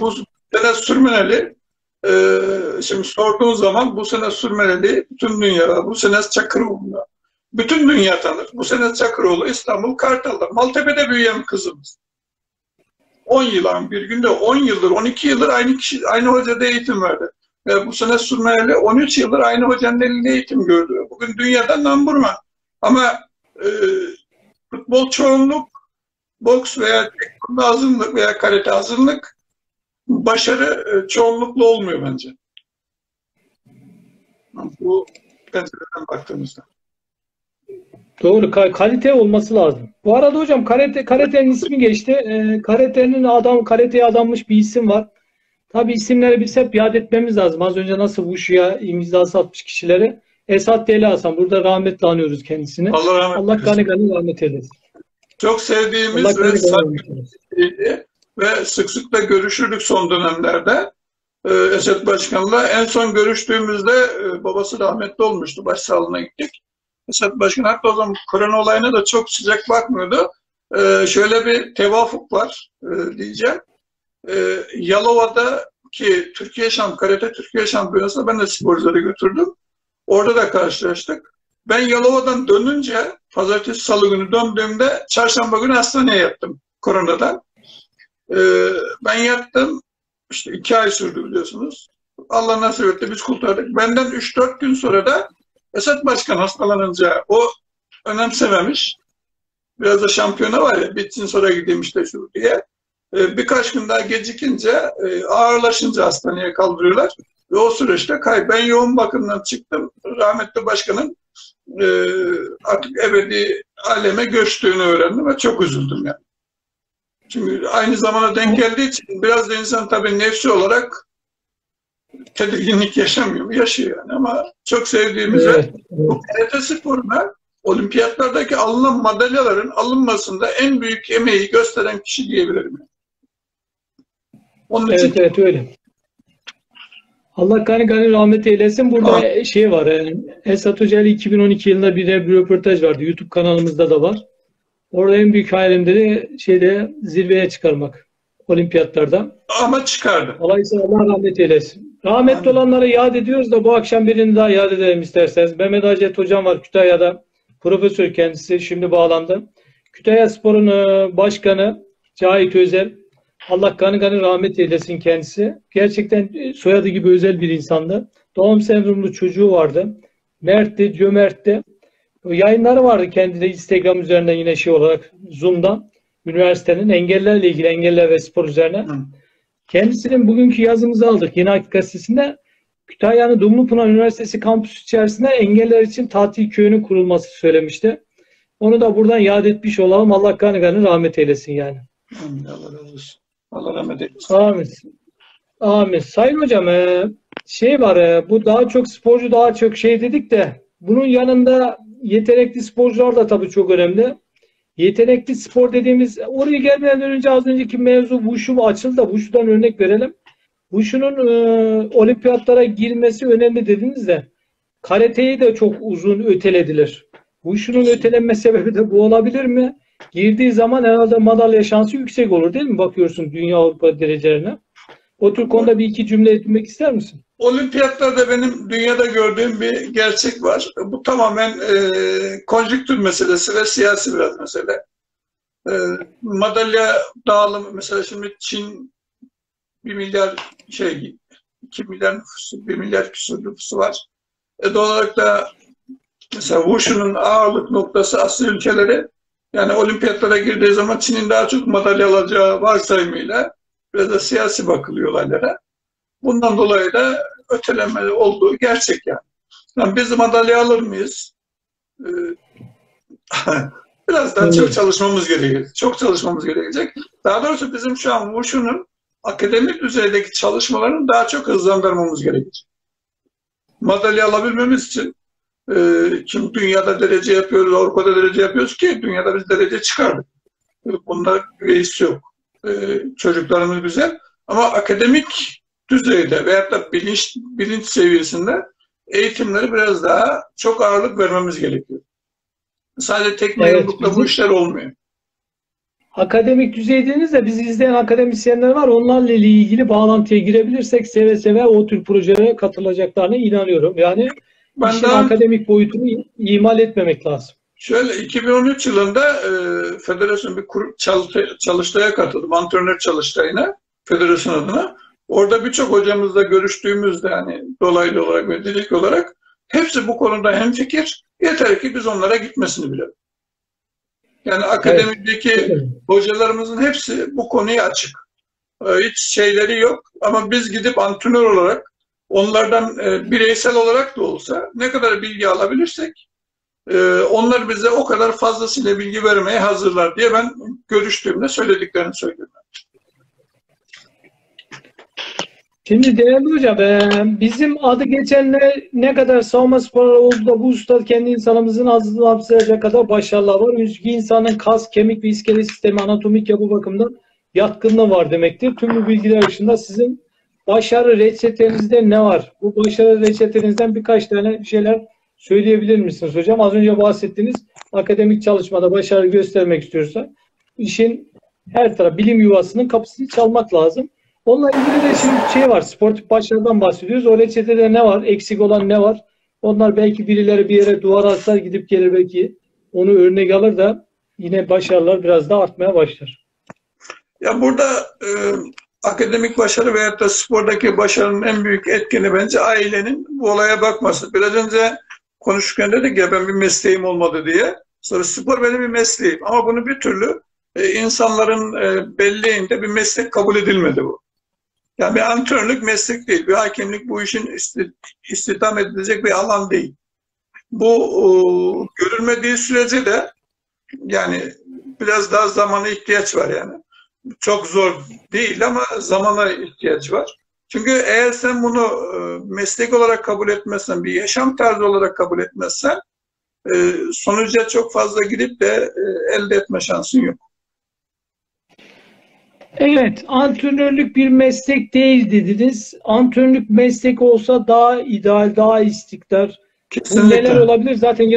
bu sene Sürmeneli şimdi sorduğun zaman bu sene Sürmeneli bütün dünyada, bu sene Çakıroğlu. Bütün dünya tanır. Bu sene Çakıroğlu İstanbul Kartal'da. Maltepe'de büyüyen kızımız. 10 yıl bir günde 10 yıldır 12 yıldır aynı kişi aynı hocada eğitim verdi. Ve bu sene Sürmeneli 13 yıldır aynı hocanın elinde eğitim gördü. Bugün dünyada #1. Ama futbol çoğunluk, boks veya tekvando azınlık veya karate azınlık başarı çoğunlukla olmuyor bence. Bu pencereden baktığımızda. Doğru. Kalite olması lazım. Bu arada hocam karate'nin ismi geçti. Karate'nin karateye adanmış bir isim var. Tabi isimleri biz hep yad etmemiz lazım. Az önce nasıl Wushu'ya imzası atmış kişileri. Esat Delihasan. Burada rahmetle anıyoruz kendisini. Allah gani rahmet eylesin. Çok sevdiğimiz ve sıklıkla görüşürdük son dönemlerde. Esat Başkan'la en son görüştüğümüzde babası rahmetli olmuştu. Başsağlığına gittik. Esat Başkan hatta o zaman korona olayına da çok sıcak bakmıyordu. Şöyle bir tevafuk var diyeceğim. Yalova'daki Karate Türkiye Şampiyonası'na ben de sporcuları götürdüm. Orada da karşılaştık. Ben Yalova'dan dönünce pazartesi salı günü döndüğümde çarşamba günü hastaneye yattım koronadan. Ben yattım. İşte 2 ay sürdü biliyorsunuz. Allah nasip etti biz kurtardık. Benden 3-4 gün sonra da Esat Başkan hastalanınca o önemsememiş. Biraz da şampiyona var ya bitsin sonra gideyim işte şu diye. Birkaç gün daha gecikince ağırlaşınca hastaneye kaldırıyorlar. Ve o süreçte ben yoğun bakımdan çıktım. Rahmetli Başkan'ın artık ebedi aleme göçtüğünü öğrendim ve çok üzüldüm yani. Çünkü aynı zamana denk geldiği için biraz da insan tabii nefsi olarak tedirginlik yaşamıyor, yaşıyor yani ama çok sevdiğimiz bu karate sporuna olimpiyatlardaki alınan madalyaların alınmasında en büyük emeği gösteren kişi diyebilirim. Onun için evet öyle. Allah gani rahmet eylesin. Burada şey var. Esat Hoca'yla 2012 yılında bir röportaj vardı. YouTube kanalımızda da var. Orada en büyük hayalimde de zirveye çıkarmak. Olimpiyatlarda. Ama çıkardı. Dolayısıyla Allah rahmet eylesin. Rahmetli olanlara yad ediyoruz da bu akşam birini daha yad edelim isterseniz. Mehmet Hacet Hocam var Kütahya'da. Profesör kendisi. Şimdi bağlandı. Kütahya Spor'un başkanı Cahit Özel. Allah gani rahmet eylesin kendisi. Gerçekten soyadı gibi özel bir insandı. Down sendromlu çocuğu vardı. Mert'ti, cömertti. Yayınları vardı kendi de Instagram üzerinden yine olarak Zoom'dan. Üniversitenin engellerle ilgili engeller ve spor üzerine. Kendisinin bugünkü yazımızı aldık Yeni Akit Gazetesi'nde. Kütahya'nın Dumlupınar Üniversitesi kampüsü içerisinde engeller için tatil köyünün kurulması söylemişti. Onu da buradan yad etmiş olalım. Allah gani rahmet eylesin yani. Allah razı olsun. Allah rahmet eylesin. Amin. Amin. Sayın hocam var bu daha çok sporcu daha çok dedik de bunun yanında yetenekli sporcular da tabii çok önemli. Yetenekli spor dediğimiz oraya gelmeden önce az önceki mevzu Wushu açıldı da Wushu'dan örnek verelim. Wushu'nun olimpiyatlara girmesi önemli dediniz de karateyi de çok uzun ötelediler. Wushu'nun ötelenme sebebi de bu olabilir mi? Girdiği zaman herhalde madalya şansı yüksek olur değil mi? Bakıyorsun dünya Avrupa derecelerine. O tür konuda bir iki cümle etmek ister misin? Olimpiyatlarda benim dünyada gördüğüm bir gerçek var. Bu tamamen konjüktür meselesi ve siyasi biraz mesele. Madalya dağılımı mesela, şimdi Çin 2 milyar nüfusu, 1 milyar küsur nüfusu var. Doğal olarak da mesela Wushu'nun ağırlık noktası Asya ülkeleri. Yani olimpiyatlara girdiği zaman Çin'in daha çok madalya alacağı varsayımıyla biraz da siyasi bakılıyor olaylara. Bundan dolayı da ötelenme olduğu gerçek yani. Yani biz madalya alır mıyız? Biraz daha çok çalışmamız gerekecek. Çok çalışmamız gerekecek. Daha doğrusu bizim şu an Wushu'nun akademik düzeydeki çalışmalarını daha çok hızlandırmamız gerekecek. Madalya alabilmemiz için şimdi dünyada derece yapıyoruz, Avrupa'da derece yapıyoruz ki dünyada biz derece çıkardık. Bunda reis yok. Çocuklarımız güzel ama akademik düzeyde veyahut da bilinç seviyesinde eğitimleri biraz daha çok ağırlık vermemiz gerekiyor. Sadece tekne yumrukla bu işler olmuyor. Akademik düzeydinizde bizi izleyen akademisyenler var. Onlarla ilgili bağlantıya girebilirsek seve seve o tür projelere katılacaklarına inanıyorum. Yani işin akademik boyutunu ihmal etmemek lazım. Şöyle 2013 yılında federasyon bir çalıştaya katıldım. Antrenör çalıştayına, federasyon adına. Orada birçok hocamızla görüştüğümüzde hani dolaylı olarak ve direkt olarak hepsi bu konuda hemfikir. Yeter ki biz onlara gitmesini bilelim. Yani akademideki hocalarımızın hepsi bu konuya açık. Hiç şeyleri yok ama biz gidip antrenör olarak onlardan bireysel olarak da olsa ne kadar bilgi alabilirsek onlar bize o kadar fazlasıyla bilgi vermeye hazırlar diye ben görüştüğümde söylediklerini söylüyorum. Şimdi değerli hocam, bizim adı geçenler ne kadar savunma sporları oldu da bu usta kendi insanımızın ağzını hapsayacak kadar başarılar var. Çünkü insanın kas, kemik ve iskelet sistemi anatomik yapı bakımından yatkınlığı var demektir. Tüm bu bilgiler dışında sizin başarı reçetenizde ne var? Bu başarı reçetenizden birkaç tane şeyler söyleyebilir misiniz hocam? Az önce bahsettiğiniz akademik çalışmada başarı göstermek istiyorsa işin her tarafı, bilim yuvasının kapısını çalmak lazım. Onunla ilgili de şimdi şey var, sportif başarıdan bahsediyoruz. O reçetede ne var, eksik olan ne var? Onlar belki birileri bir yere duvar asar, gidip gelir belki. Onu örnek alır da yine başarılar biraz daha artmaya başlar. Ya burada akademik başarı veyahut da spordaki başarının en büyük etkeni bence ailenin bu olaya bakması. Biraz önce konuşurken dedik ya ben bir mesleğim olmadı diye. Sonra spor benim bir mesleğim ama bunu bir türlü insanların belleğinde bir meslek kabul edilmedi bu. Yani bir antrenörlük meslek değil, bir hakemlik bu işin istihdam edilecek bir alan değil. Bu görülmediği sürece de yani biraz daha zamana ihtiyaç var yani. Çok zor değil ama zamana ihtiyaç var. Çünkü eğer sen bunu meslek olarak kabul etmezsen, bir yaşam tarzı olarak kabul etmezsen sonuca çok fazla gidip de elde etme şansın yok. Evet, antrenörlük bir meslek değil dediniz. Antrenörlük meslek olsa daha ideal, daha istikrar. Kesinlikle. Neler olabilir? Zaten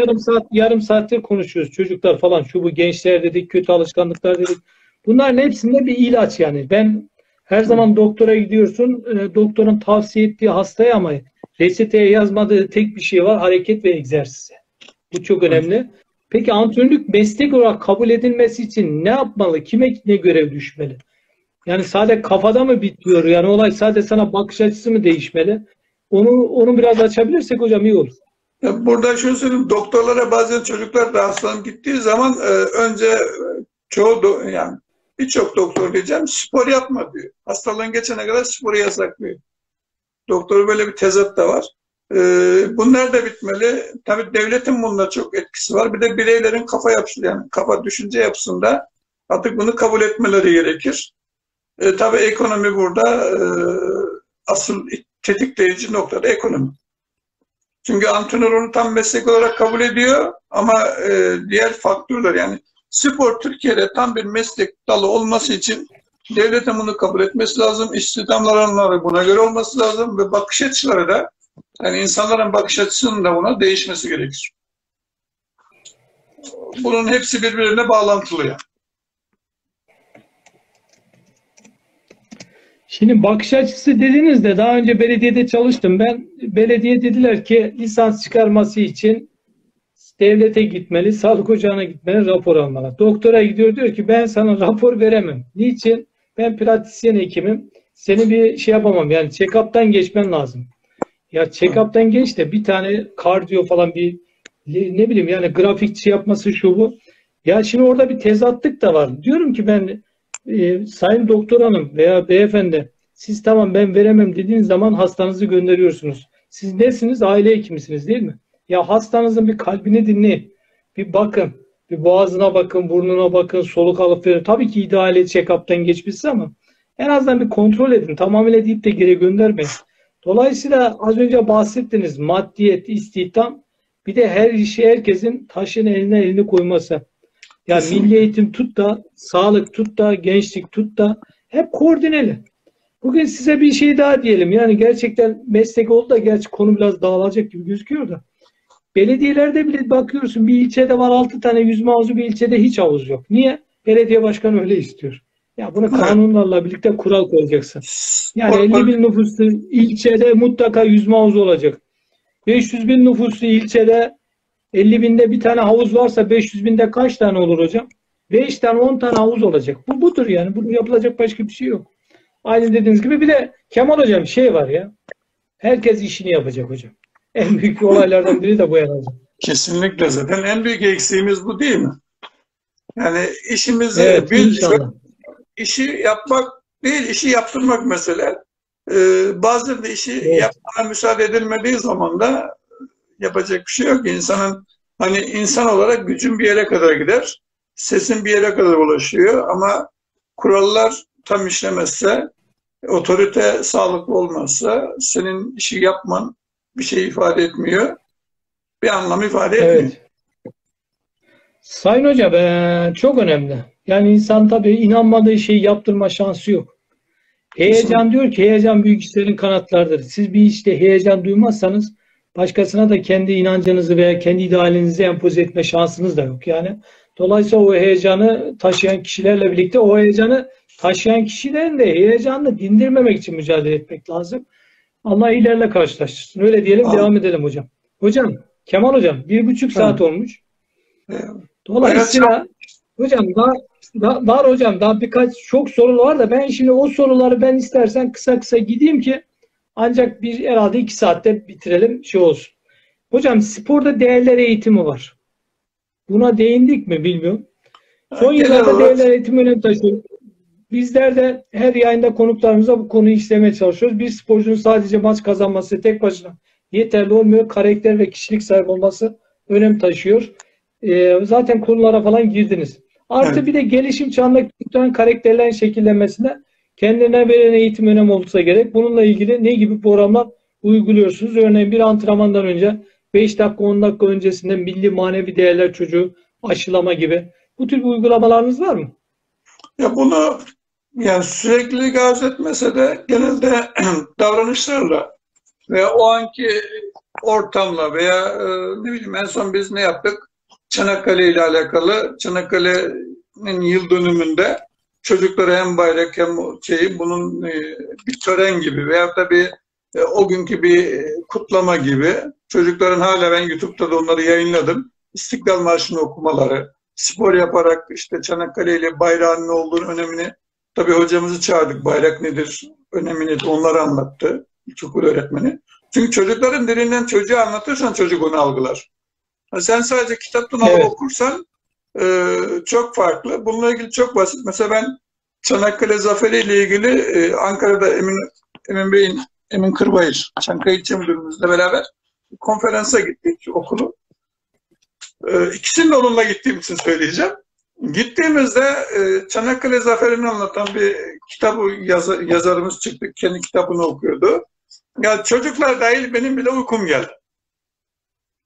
yarım saattir konuşuyoruz. Çocuklar falan, şu bu gençler dedik, kötü alışkanlıklar dedik. Bunların hepsinde bir ilaç yani. Ben her zaman doktora gidiyorsun, doktorun tavsiye ettiği hastaya ama reçeteye yazmadığı tek bir şey var, hareket ve egzersiz. Bu çok önemli. Peki antrenörlük meslek olarak kabul edilmesi için ne yapmalı? Kime ne görev düşmeli? Yani sadece kafada mı bitiyor? Yani olay sadece sana bakış açısı mı değişmeli? Onu biraz açabilirsek hocam iyi olur. Ya burada şunu söyleyeyim. Doktorlara bazen çocuklar da hastalanıp gittiği zaman önce yani birçok doktor diyeceğim spor yapma diyor. Hastalığın geçene kadar sporu yasaklıyor. Doktor böyle bir tezat da var. Bunlar da bitmeli. Tabii devletin bununla çok etkisi var. Bir de bireylerin kafa yapısı yani kafa düşünce yapısında artık bunu kabul etmeleri gerekir. Tabii ekonomi burada asıl tetikleyici noktada ekonomi. Çünkü antrenör onu tam meslek olarak kabul ediyor ama diğer faktörler yani spor Türkiye'de tam bir meslek dalı olması için devletin bunu kabul etmesi lazım. İstihdam alanları buna göre olması lazım ve bakış açıları da yani insanların bakış açısının da buna değişmesi gerekir. Bunun hepsi birbirine bağlantılı yani. Şimdi bakış açısı dediniz de daha önce belediyede çalıştım. Ben belediye dediler ki lisans çıkarması için devlete gitmeli, sağlık ocağına gitmeli, rapor almalı. Doktora gidiyor diyor ki ben sana rapor veremem. Niçin? Ben pratisyen hekimim. Seni bir şey yapamam. Yani check-up'tan geçmen lazım. Ya check-up'tan geç de bir tane kardiyo falan bir ne bileyim yani grafikçi yapması şu bu. Ya şimdi orada bir tezatlık da var. Diyorum ki ben sayın doktor hanım veya beyefendi siz tamam ben veremem dediğiniz zaman hastanızı gönderiyorsunuz. Siz nesiniz? Aile hekimisiniz değil mi? Ya hastanızın bir kalbini dinleyin. Bir bakın. Bir boğazına bakın, burnuna bakın, soluk alıp verin. Tabii ki ideali check-up'tan geçmişse ama en azından bir kontrol edin. Tamamıyla deyip de geri göndermeyin. Dolayısıyla az önce bahsettiniz. Maddiyet, istihdam. Bir de her işi herkesin taşın eline elini koyması. Yani milli eğitim tut da, sağlık tut da, gençlik tut da hep koordineli. Bugün size bir şey daha diyelim. Yani gerçekten meslek oldu da gerçi konu biraz dağılacak gibi gözüküyor da. Belediyelerde bile bakıyorsun bir ilçede var 6 tane yüzme havuzu bir ilçede hiç havuz yok. Niye? Belediye başkanı öyle istiyor. Ya bunu kanunlarla birlikte kural koyacaksın. Yani 50 bin nüfuslu ilçede mutlaka yüzme havuzu olacak. 500 bin nüfuslu ilçede 50 binde bir tane havuz varsa 500 binde kaç tane olur hocam? 5 tane 10 tane havuz olacak. Bu budur yani. Bunun yapılacak başka bir şey yok. Aynı dediğiniz gibi bir de Kemal hocam şey var ya. Herkes işini yapacak hocam. En büyük olaylardan biri de bu herhalde. Kesinlikle zaten en büyük eksiğimiz bu değil mi? Yani işimizi evet, işi yapmak değil, işi yaptırmak mesela. Bazen de işi evet. Yapmaya müsaade edilmediği zaman da yapacak bir şey yok. İnsanın hani insan olarak gücün bir yere kadar gider, sesin bir yere kadar ulaşıyor ama kurallar tam işlemezse, otorite sağlıklı olmazsa senin işi yapman bir şey ifade etmiyor. Bir anlam ifade etmiyor. Evet. Sayın Hocam çok önemli. Yani insan tabii inanmadığı şeyi yaptırma şansı yok. Heyecan diyor ki heyecan büyük işlerin kanatlarıdır. Siz bir işte heyecan duymazsanız başkasına da kendi inancınızı veya kendi idealinizi empoze etme şansınız da yok. Yani dolayısıyla o heyecanı taşıyan kişilerle birlikte o heyecanı taşıyan kişilerin de heyecanını dindirmemek için mücadele etmek lazım. Allah iyilerle karşılaştırsın. Öyle diyelim tamam. Devam edelim hocam. Hocam, Kemal hocam 1,5 tamam. Saat olmuş. Dolayısıyla hocam daha birkaç çok soru var da ben şimdi o soruları ben istersen kısa kısa gideyim ki ancak bir herhalde 2 saatte bitirelim şey olsun. Hocam sporda değerler eğitimi var. Buna değindik mi bilmiyorum. Son yıllarda değerler eğitimi önem taşıyor. Bizler de her yayında konuklarımıza bu konuyu işlemeye çalışıyoruz. Bir sporcunun sadece maç kazanması tek başına yeterli olmuyor. Karakter ve kişilik sahibi olması önem taşıyor. Zaten konulara falan girdiniz. Artı evet. Bir de gelişim çağındaki karakterlerin şekillenmesine kendine verilen eğitim önem olsa gerek. Bununla ilgili ne gibi programlar uyguluyorsunuz? Örneğin bir antrenmandan önce 5 dakika 10 dakika öncesinde milli manevi değerler çocuğu aşılama gibi. Bu tür uygulamalarınız var mı? Ya bunu yani sürekli gaz etmese de genelde davranışlarla ve o anki ortamla veya ne bileyim en son biz ne yaptık? Çanakkale ile alakalı. Çanakkale'nin yıl dönümünde çocuklara hem bayrak hem şeyi bunun bir tören gibi veya da bir o günkü bir kutlama gibi. Çocukların hala ben YouTube'da da onları yayınladım. İstiklal Marşı'nı okumaları, spor yaparak işte Çanakkale ile bayrağın ne olduğunu önemini tabii hocamızı çağırdık. Bayrak nedir? Önemi nedir? Onları anlattı. İlkokul öğretmeni. Çünkü çocukların dilinden çocuğa anlatırsan çocuk onu algılar. Sen sadece kitaptan alıp okursan çok farklı. Bununla ilgili çok basit. Mesela ben Çanakkale Zaferi ile ilgili Ankara'da Emin Bey'in, Emin Kırbayır, Çankaya İlçe Müdürümüzle beraber konferansa gittik okulu. İkisinin de onunla gittiğim için söyleyeceğim. Gittiğimizde Çanakkale Zaferi'ni anlatan bir kitabı yazarımız çıktı. Kendi kitabını okuyordu. Ya çocuklar dahil benim bile uykum geldi.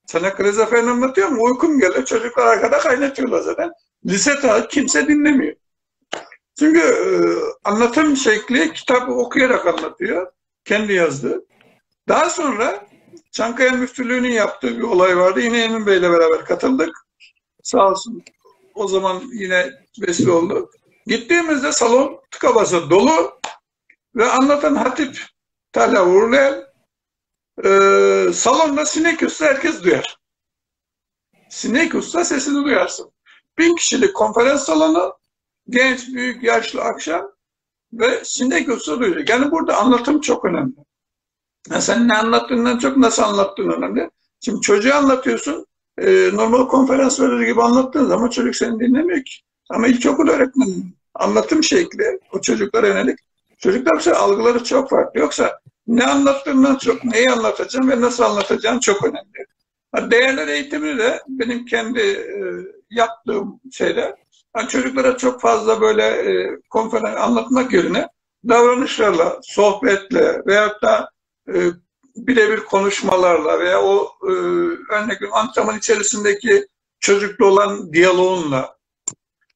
Çanakkale Zaferi'ni anlatıyor mu? Uykum geldi. Çocuklar arkada kaynatıyorlar zaten. Lise tarzı kimse dinlemiyor. Çünkü anlatım şekli kitabı okuyarak anlatıyor. Kendi yazdı. Daha sonra Çankaya Müftülüğü'nün yaptığı bir olay vardı. Yine Emin Bey'le beraber katıldık. Sağ olsun. O zaman yine vesile oldu. Gittiğimizde salon tıka basa dolu. Ve anlatan hatip Talha Uğurlayan, salonda sinek usta herkes duyar. Sinek usta sesini duyarsın. 1000 kişilik konferans salonu, genç, büyük, yaşlı, akşam ve sinek usta duyacak. Yani burada anlatım çok önemli. Yani sen ne anlattığından çok nasıl anlattığın önemli. Şimdi çocuğa anlatıyorsun, normal konferans verir gibi anlattığın zaman çocuk seni dinlemiyor ki. Ama ilkokul öğretmenin anlatım şekli o çocuklara yönelik. Çocuklar algıları çok farklı. Yoksa ne anlattığından çok neyi anlatacağım ve nasıl anlatacağım çok önemli. Değerler eğitimi de benim kendi yaptığım şeyde çocuklara çok fazla böyle konferans anlatmak yerine davranışlarla, sohbetle veyahut da birebir konuşmalarla veya o örneğin antrenman içerisindeki çocukla olan diyaloğunla,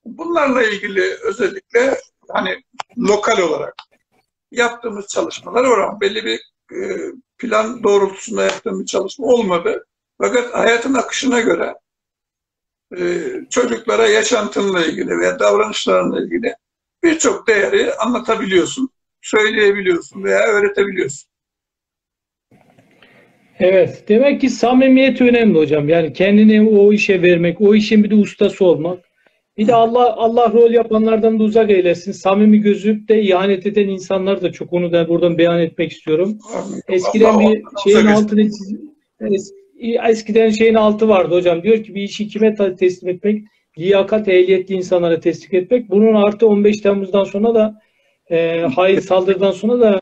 bunlarla ilgili özellikle hani lokal olarak yaptığımız çalışmalar oran belli bir plan doğrultusunda yaptığım bir çalışma olmadı. Fakat hayatın akışına göre çocuklara yaşantınla ilgili veya davranışlarla ilgili birçok değeri anlatabiliyorsun, söyleyebiliyorsun veya öğretebiliyorsun. Evet. Demek ki samimiyet önemli hocam. Yani kendini o işe vermek, o işin bir de ustası olmak. Bir de Allah rol yapanlardan da uzak eylesin. Samimi gözüp de ihanet eden insanlar da çok, onu da buradan beyan etmek istiyorum. Eskiden bir şeyin altını eskiden şeyin altı vardı hocam. Diyor ki bir işi kime teslim etmek? Liyakat ehliyetli insanlara teslim etmek. Bunun artı 15 Temmuz'dan sonra da hayır saldırıdan sonra da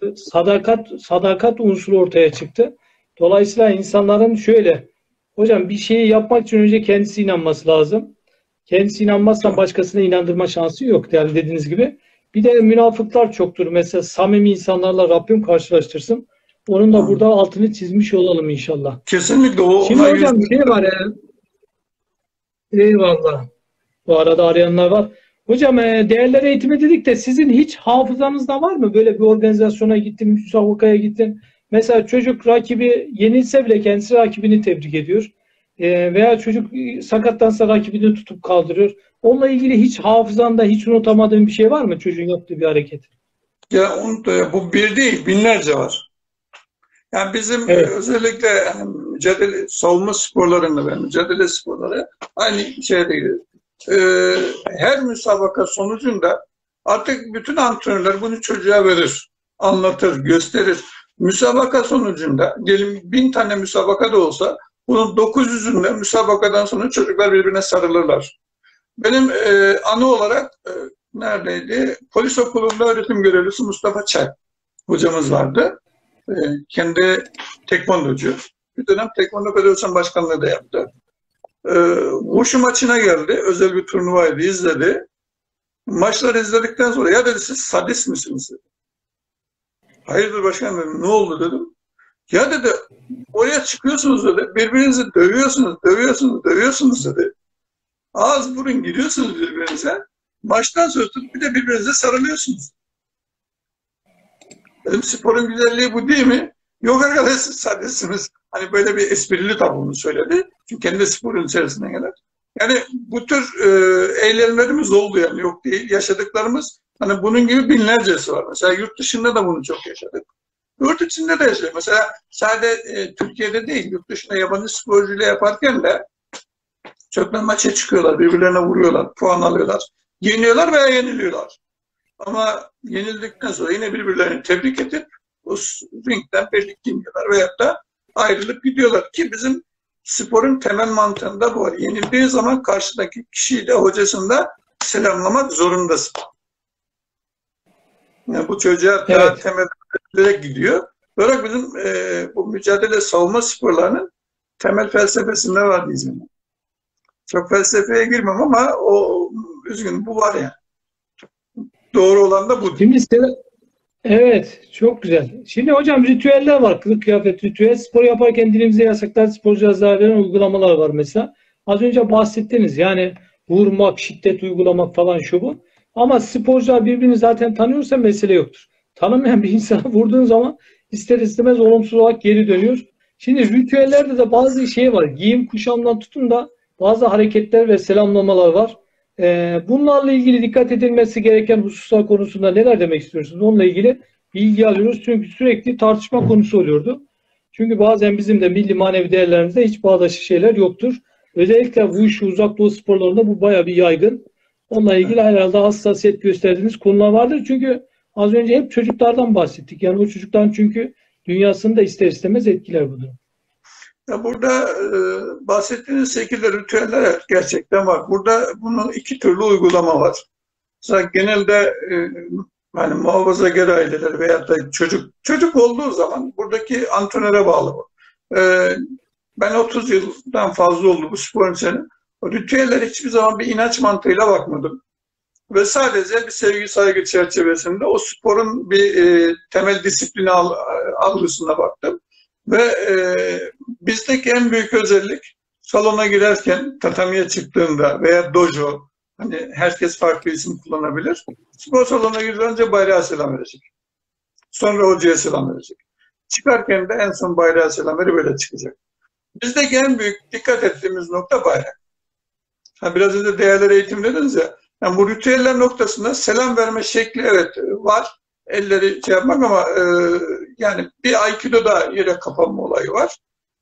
sadakat unsuru ortaya çıktı. Dolayısıyla insanların şöyle hocam, bir şeyi yapmak için önce kendisi inanması lazım. Kendisi inanmazsa başkasına inandırma şansı yok değerli, dediğiniz gibi. Bir de münafıklar çoktur. Mesela samimi insanlarla Rabbim karşılaştırsın. Onun da burada altını çizmiş olalım inşallah. Kesinlikle. O şimdi hocam bir şey var ya. Eyvallah. Bu arada arayanlar var. Hocam değerler eğitimi dedik de sizin hiç hafızanızda var mı? Böyle bir organizasyona gittin, müsabakaya gittin. Mesela çocuk rakibi yenilse bile kendisi rakibini tebrik ediyor. Veya çocuk sakatlansa rakibini tutup kaldırıyor. Onunla ilgili hiç hafızanda hiç unutamadığın bir şey var mı? Çocuğun yaptığı bir hareket. Ya bu bir değil, binlerce var. Yani bizim özellikle mücadele, savunma sporlarında ve mücadele sporları aynı şeyde gidiyor. Her müsabaka sonucunda artık bütün antrenörler bunu çocuğa verir, anlatır, gösterir. Müsabaka sonucunda, gelin 1000 tane müsabaka da olsa bunun 900'ünde müsabakadan sonra çocuklar birbirine sarılırlar. Benim anı olarak neredeydi? Polis okulunda öğretim görevlisi Mustafa Çay hocamız vardı. Kendi tekvandocu. Bir dönem tekvando federasyon başkanlığı da yaptı. Wushu maçına geldi. Özel bir turnuvaydı. İzledi. Maçları izledikten sonra ya dedi, siz sadist misiniz? Hayırdır başkanım dedim. Ne oldu dedim. Ya dedi, oraya çıkıyorsunuz dedi, birbirinizi dövüyorsunuz dedi. Ağız burun giriyorsunuz birbirinize, maçtan söz tutup bir de birbirinize sarılıyorsunuz. Dedim, sporun güzelliği bu değil mi? Yok arkadaşlar, siz sadesiniz. Hani böyle bir esprili tavrını söyledi. Çünkü kendi sporun içerisine gelir. Yani bu tür eylemlerimiz oldu yani, yok değil. Yaşadıklarımız, hani bunun gibi binlercesi var. Mesela yurt dışında da bunu çok yaşadık. Yurt içinde de yaşıyor. Mesela sadece Türkiye'de değil, yurt dışında yabancı sporcuyla yaparken de çökme maça çıkıyorlar, birbirlerine vuruyorlar, puan alıyorlar. Yeniyorlar veya yeniliyorlar. Ama yenildikten sonra yine birbirlerini tebrik edip o ringden birlikte iniyorlar veyahut da ayrılıp gidiyorlar ki bizim sporun temel mantığında bu var. Yenildiği zaman karşıdaki kişiyle, hocasını da selamlamak zorundasın. Yani bu çocuğa daha temel gidiyor. Böyle bizim bu mücadele savunma sporlarının temel felsefesinde var bizim. Çok felsefeye girmem ama o üzgün bu var ya. Yani. Doğru olan da bu. Evet, çok güzel. Şimdi hocam ritüeller var. Kılık kıyafet ritüel. Spor yaparken dilimize yasaklar, sporcu cezalarının uygulamalar var mesela. Az önce bahsettiniz. Yani vurmak, şiddet uygulamak falan şu bu. Ama sporcular birbirini zaten tanıyorsa mesele yoktur. Tanımayan bir insana vurduğun zaman ister istemez olumsuz olarak geri dönüyor. Şimdi ritüellerde de bazı şey var. Giyim kuşamdan tutun da bazı hareketler ve selamlamalar var. Bunlarla ilgili dikkat edilmesi gereken hususlar konusunda neler demek istiyorsunuz? Onunla ilgili bilgi alıyoruz. Çünkü sürekli tartışma konusu oluyordu. Çünkü bazen bizim de milli manevi değerlerimizde hiç bağdaşı şeyler yoktur. Özellikle bu işi uzak doğu sporlarında bu bayağı bir yaygın. Onunla ilgili herhalde hassasiyet gösterdiğiniz konular vardır. Çünkü az önce hep çocuklardan bahsettik. Yani o çocuktan çünkü dünyasını da ister istemez etkiler bu durum. Ya burada bahsettiğiniz şekilde ritüeller gerçekten var. Burada bunun iki türlü uygulama var. Mesela genelde yani muhafazakar aileler veya da çocuk olduğu zaman buradaki antrenöre bağlı bu. Ben 30 yıldan fazla oldu bu sporun senin. O ritüellere hiçbir zaman bir inanç mantığıyla bakmadım. Ve sadece bir sevgi saygı çerçevesinde o sporun bir temel disiplini algısına baktım. Ve bizdeki en büyük özellik salona girerken, tatamiye çıktığında veya dojo, hani herkes farklı isim kullanabilir. Spor salonuna girince bayrağa selam verecek. Sonra hocaya selam verecek. Çıkarken de en son bayrağa selam verip böyle çıkacak. Bizdeki en büyük dikkat ettiğimiz nokta bayrak. Ha, biraz önce değerler eğitim dediniz ya. Yani bu ritüeller noktasında selam verme şekli evet var. Elleri şey yapmak ama yani bir Aikido'da yere kapanma olayı var.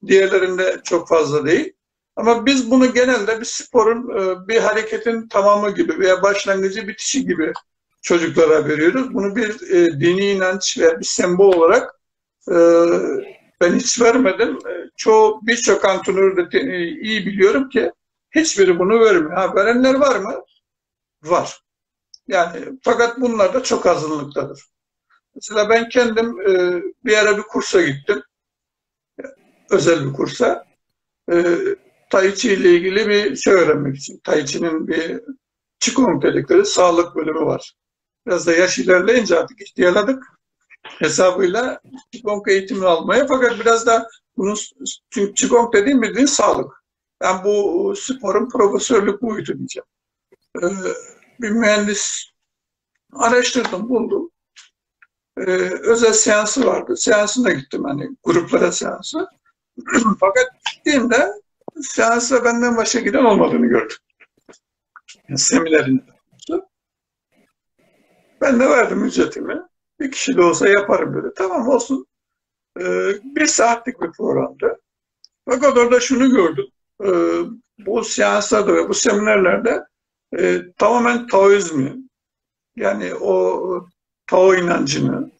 Diğerlerinde çok fazla değil. Ama biz bunu genelde bir sporun, bir hareketin tamamı gibi veya başlangıcı bitişi gibi çocuklara veriyoruz. Bunu bir dini inanç veya bir sembol olarak ben hiç vermedim. Birçok antrenörü de iyi biliyorum ki hiçbiri bunu vermiyor. Ha, verenler var mı? Var. Yani fakat bunlar da çok azınlıktadır. Mesela ben kendim bir ara bir kursa gittim. Özel bir kursa. Tai Chi ile ilgili bir şey öğrenmek için. Tai Chi'nin bir Qigong dedikleri sağlık bölümü var. Biraz da yaş ilerleyince artık ihtiyarladık hesabıyla Qigong eğitimini almaya. Fakat biraz da bunun Qigong dediğim bildiğin sağlık. Ben bu sporun profesörlük boyutu diyeceğim. Bir mühendis araştırdım, buldum. Özel seansı vardı. Seansına gittim, hani gruplara seansı. Fakat gittiğimde seansla benden başka giden olmadığını gördüm. Yani seminerinde. Ben de verdim ücretimi. Bir kişi de olsa yaparım dedi. Tamam olsun. Bir saatlik bir programdı. Fakat orada şunu gördüm. Bu seanslarda ve bu seminerlerde tamamen Taoizmi, yani o Tao inancını,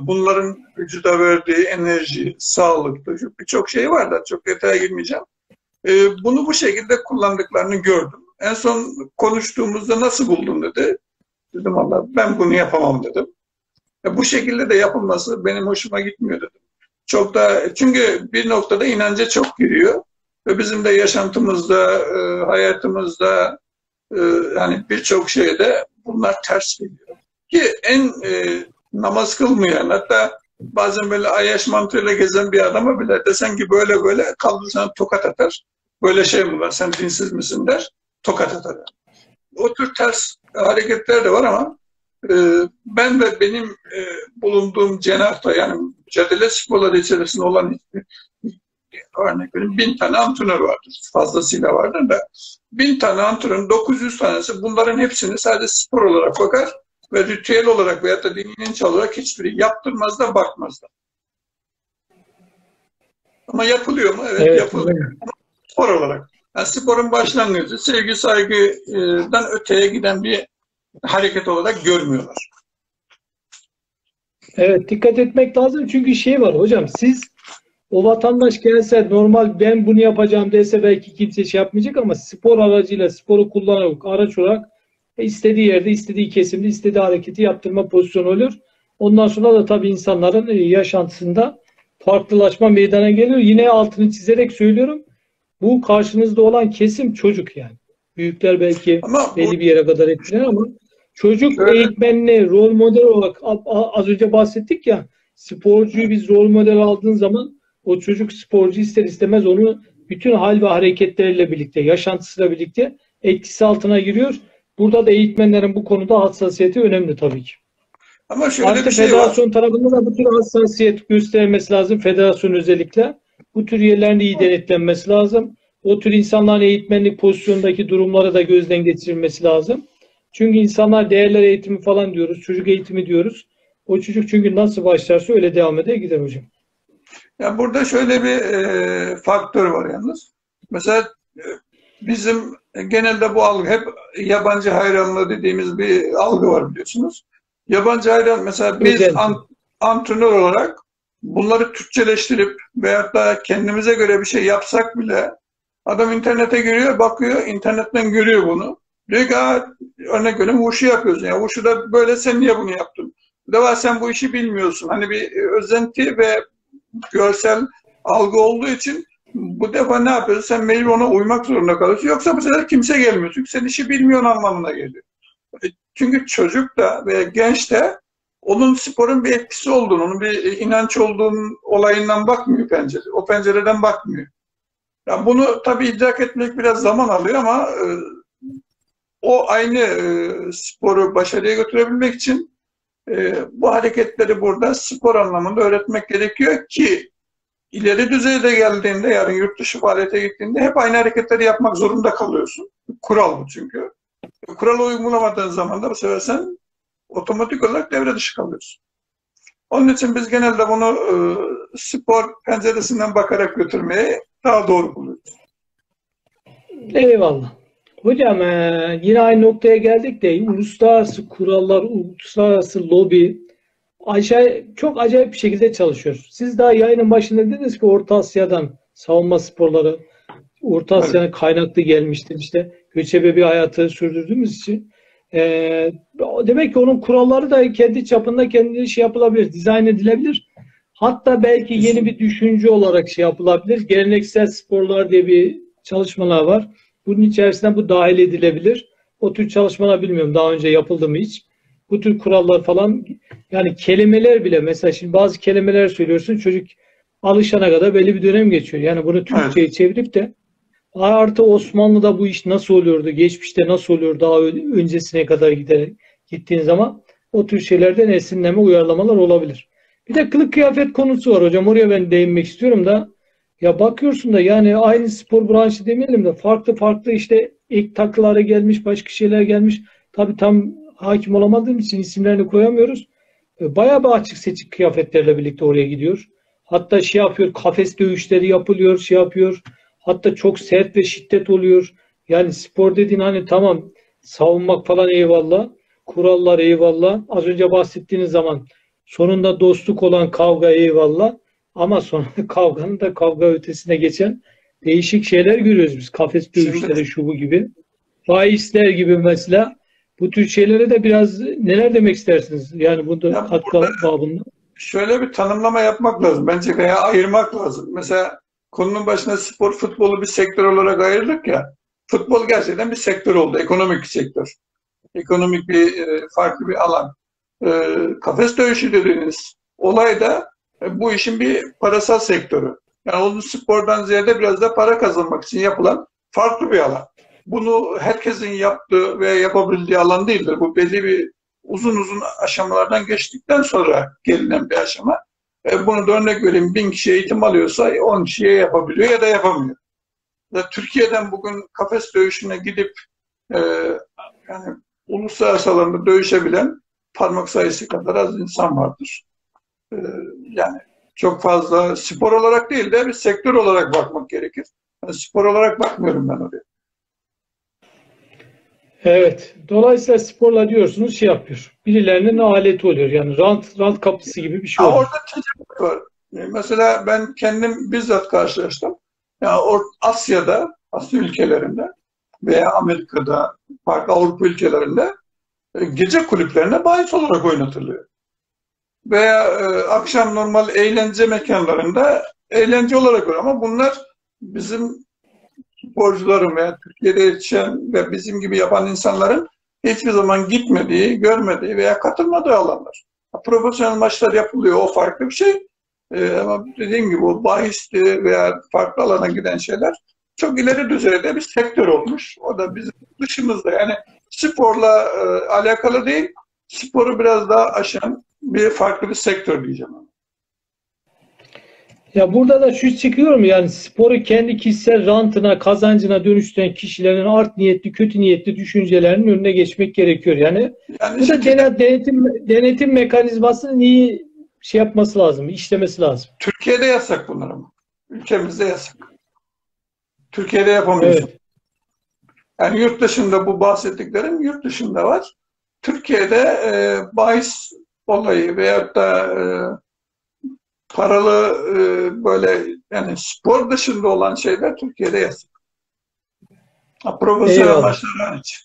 bunların vücuda verdiği enerji, sağlık, birçok şey var da çok detaya girmeyeceğim. Bunu bu şekilde kullandıklarını gördüm. En son konuştuğumuzda nasıl buldun dedi. Dedim Allah ben bunu yapamam dedim. Bu şekilde de yapılması benim hoşuma gitmiyor dedim. Çok da çünkü bir noktada inanca çok giriyor. Ve bizim de yaşantımızda, hayatımızda, yani birçok şeyde bunlar ters geliyor. Ki en namaz kılmayan, hatta bazen böyle ayyaş mantığıyla gezen bir adama bile desen ki böyle böyle kaldırsan tokat atar. Böyle şey mi var, sen dinsiz misin der, tokat atar. Yani. O tür ters hareketler de var ama ben ve benim bulunduğum cenahta, yani mücadele sporları içerisinde olan örnek veriyorum, 1000 tane antrenör vardır. Fazlasıyla vardır da 1000 tane antrenör, 900 tanesi bunların hepsini sadece spor olarak bakar ve ritüel olarak veyahut da dini inanç olarak hiçbiri yaptırmaz da bakmaz da. Ama yapılıyor mu? Evet, evet yapılıyor. Evet. Spor olarak. Yani sporun başlangıcı sevgi saygıdan öteye giden bir hareket olarak görmüyorlar. Evet, dikkat etmek lazım çünkü şey var hocam, siz o vatandaş gelse normal ben bunu yapacağım dese belki kimse şey yapmayacak ama spor aracıyla sporu kullanarak araç olarak istediği yerde, istediği kesimde, istediği hareketi yaptırma pozisyonu olur. Ondan sonra da tabii insanların yaşantısında farklılaşma meydana geliyor. Yine altını çizerek söylüyorum. Bu karşınızda olan kesim çocuk yani. Büyükler belki belli bir yere kadar etkiler ama çocuk eğitmenli, rol model olarak az önce bahsettik ya, sporcuyu biz rol model aldığın zaman o çocuk sporcu ister istemez onu bütün hal ve hareketleriyle birlikte, yaşantısıyla birlikte etkisi altına giriyor. Burada da eğitmenlerin bu konuda hassasiyeti önemli tabii ki. Ama şöyle artık bir şey federasyon var. Tarafında da bu tür hassasiyet göstermesi lazım. Federasyon özellikle. Bu tür yerlerin iyi denetlenmesi lazım. O tür insanların eğitmenlik pozisyondaki durumları da gözden geçirilmesi lazım. Çünkü insanlar değerler eğitimi falan diyoruz, çocuk eğitimi diyoruz. O çocuk çünkü nasıl başlarsa öyle devam eder gider hocam. Ya burada şöyle bir faktör var yalnız. Mesela bizim genelde bu algı, hep yabancı hayranlığı dediğimiz bir algı var biliyorsunuz. Yabancı hayran mesela biz antrenör olarak bunları Türkçeleştirip veyahut da kendimize göre bir şey yapsak bile adam internete giriyor, bakıyor, internetten görüyor bunu. Diyor ki örnek veriyorum Wushu yapıyorsun. Yani Wushu'da böyle, sen niye bunu yaptın? Deva sen bu işi bilmiyorsun. Hani bir özenti ve görsel algı olduğu için bu defa ne yapıyorsun? Sen mecbur ona uymak zorunda kalıyorsun. Yoksa bu sefer kimse gelmiyor. Çünkü sen işi bilmiyorsun anlamına geliyor. Çünkü çocuk da ve genç de onun sporun bir etkisi olduğunu, onun bir inanç olduğunun olayından bakmıyor pencere. O pencereden bakmıyor. Yani bunu tabii idrak etmek biraz zaman alıyor ama o aynı sporu başarıya götürebilmek için bu hareketleri burada spor anlamında öğretmek gerekiyor ki ileri düzeyde geldiğinde, yarın yurt dışı faaliyete gittiğinde hep aynı hareketleri yapmak zorunda kalıyorsun. Kural bu çünkü. Kuralı uygulamadığın zaman da bu sefer sen otomatik olarak devre dışı kalıyorsun. Onun için biz genelde bunu spor penceresinden bakarak götürmeyi daha doğru buluyoruz. Eyvallah. Hocam yine aynı noktaya geldik de uluslararası kurallar, uluslararası lobi çok acayip bir şekilde çalışıyor. Siz daha yayının başında dediniz ki Orta Asya'dan savunma sporları, Orta Asya'nın kaynaklı gelmiştir. İşte göçebe bir hayatı sürdürdüğümüz için. Demek ki onun kuralları da kendi çapında kendine şey yapılabilir, dizayn edilebilir. Hatta belki yeni bir düşünce olarak şey yapılabilir. Geleneksel sporlar diye bir çalışmalar var. Bunun içerisine bu dahil edilebilir. O tür çalışmalar bilmiyorum daha önce yapıldı mı hiç. Bu tür kurallar falan, yani kelimeler bile, mesela şimdi bazı kelimeler söylüyorsun, çocuk alışana kadar belli bir dönem geçiyor. Yani bunu Türkçe'ye çevirip de artı Osmanlı'da bu iş nasıl oluyordu, geçmişte nasıl oluyor, daha öncesine kadar gittiğin zaman o tür şeylerden esinleme, uyarlamalar olabilir. Bir de kılık kıyafet konusu var hocam. Oraya ben değinmek istiyorum da. Ya bakıyorsun da yani aynı spor branşı demeyelim de farklı farklı işte ek takılara gelmiş, başka şeyler gelmiş. Tabii tam hakim olamadığım için isimlerini koyamıyoruz. Bayağı bir açık seçik kıyafetlerle birlikte oraya gidiyor. Hatta şey yapıyor, kafes dövüşleri yapılıyor, şey yapıyor. Hatta çok sert ve şiddet oluyor. Yani spor dediğin hani tamam savunmak falan eyvallah, kurallar eyvallah. Az önce bahsettiğiniz zaman sonunda dostluk olan kavga eyvallah. Ama sonra kavganın da kavga ötesine geçen değişik şeyler görüyoruz biz. Kafes dövüşleri şubu gibi. Bahisler gibi mesela. Bu tür şeylere de biraz neler demek istersiniz? Yani bunda katkı babında. Şöyle bir tanımlama yapmak lazım. Bence veya ayırmak lazım. Mesela konunun başına spor, futbolu bir sektör olarak ayırdık ya. Futbol gerçekten bir sektör oldu. Ekonomik bir sektör. Ekonomik bir farklı bir alan. Kafes dövüşü dediğiniz olay da bu işin bir parasal sektörü. Yani onun spordan ziyade biraz da para kazanmak için yapılan farklı bir alan. Bunu herkesin yaptığı ve yapabildiği alan değildir. Bu belli bir uzun aşamalardan geçtikten sonra gelinen bir aşama. Bunu da örnek vereyim. 1000 kişi eğitim alıyorsa 10 kişiye yapabiliyor ya da yapamıyor. Türkiye'den bugün kafes dövüşüne gidip yani uluslararası alanda dövüşebilen parmak sayısı kadar az insan vardır. Yani çok fazla spor olarak değil de bir sektör olarak bakmak gerekir. Yani spor olarak bakmıyorum ben oraya. Evet. Dolayısıyla sporla diyorsunuz şey yapıyor. Birilerinin aleti oluyor. Yani rant kapısı gibi bir şey oluyor. Orada tecrübe var. Mesela ben kendim bizzat karşılaştım. Yani Asya'da, Asya ülkelerinde veya Amerika'da, farklı Avrupa ülkelerinde gece kulüplerine bahis olarak oynatılıyor. Veya akşam normal eğlence mekanlarında eğlence olarak var ama bunlar bizim sporcuların veya Türkiye'de yetişen ve bizim gibi yapan insanların hiçbir zaman gitmediği, görmediği veya katılmadığı alanlar. Profesyonel maçlar yapılıyor, o farklı bir şey. Ama dediğim gibi o bahisli veya farklı alana giden şeyler çok ileri düzeyde bir sektör olmuş. O da bizim dışımızda, yani sporla alakalı değil, sporu biraz daha aşan bir farklı bir sektör diyeceğim. Ya burada da şu çıkıyor mu? Yani sporu kendi kişisel rantına, kazancına dönüştüren kişilerin art niyetli, kötü niyetli düşüncelerinin önüne geçmek gerekiyor. Yani bu da denetim mekanizmasının iyi şey yapması lazım, işlemesi lazım. Türkiye'de yasak bunlar ama. Ülkemizde yasak. Türkiye'de yapamıyorsun. Evet. Yani yurt dışında bu bahsettiklerim yurt dışında var. Türkiye'de bahis olayı veyahut da paralı böyle yani spor dışında olan şeyler Türkiye'de yasak. Profesyonel amaçlar için.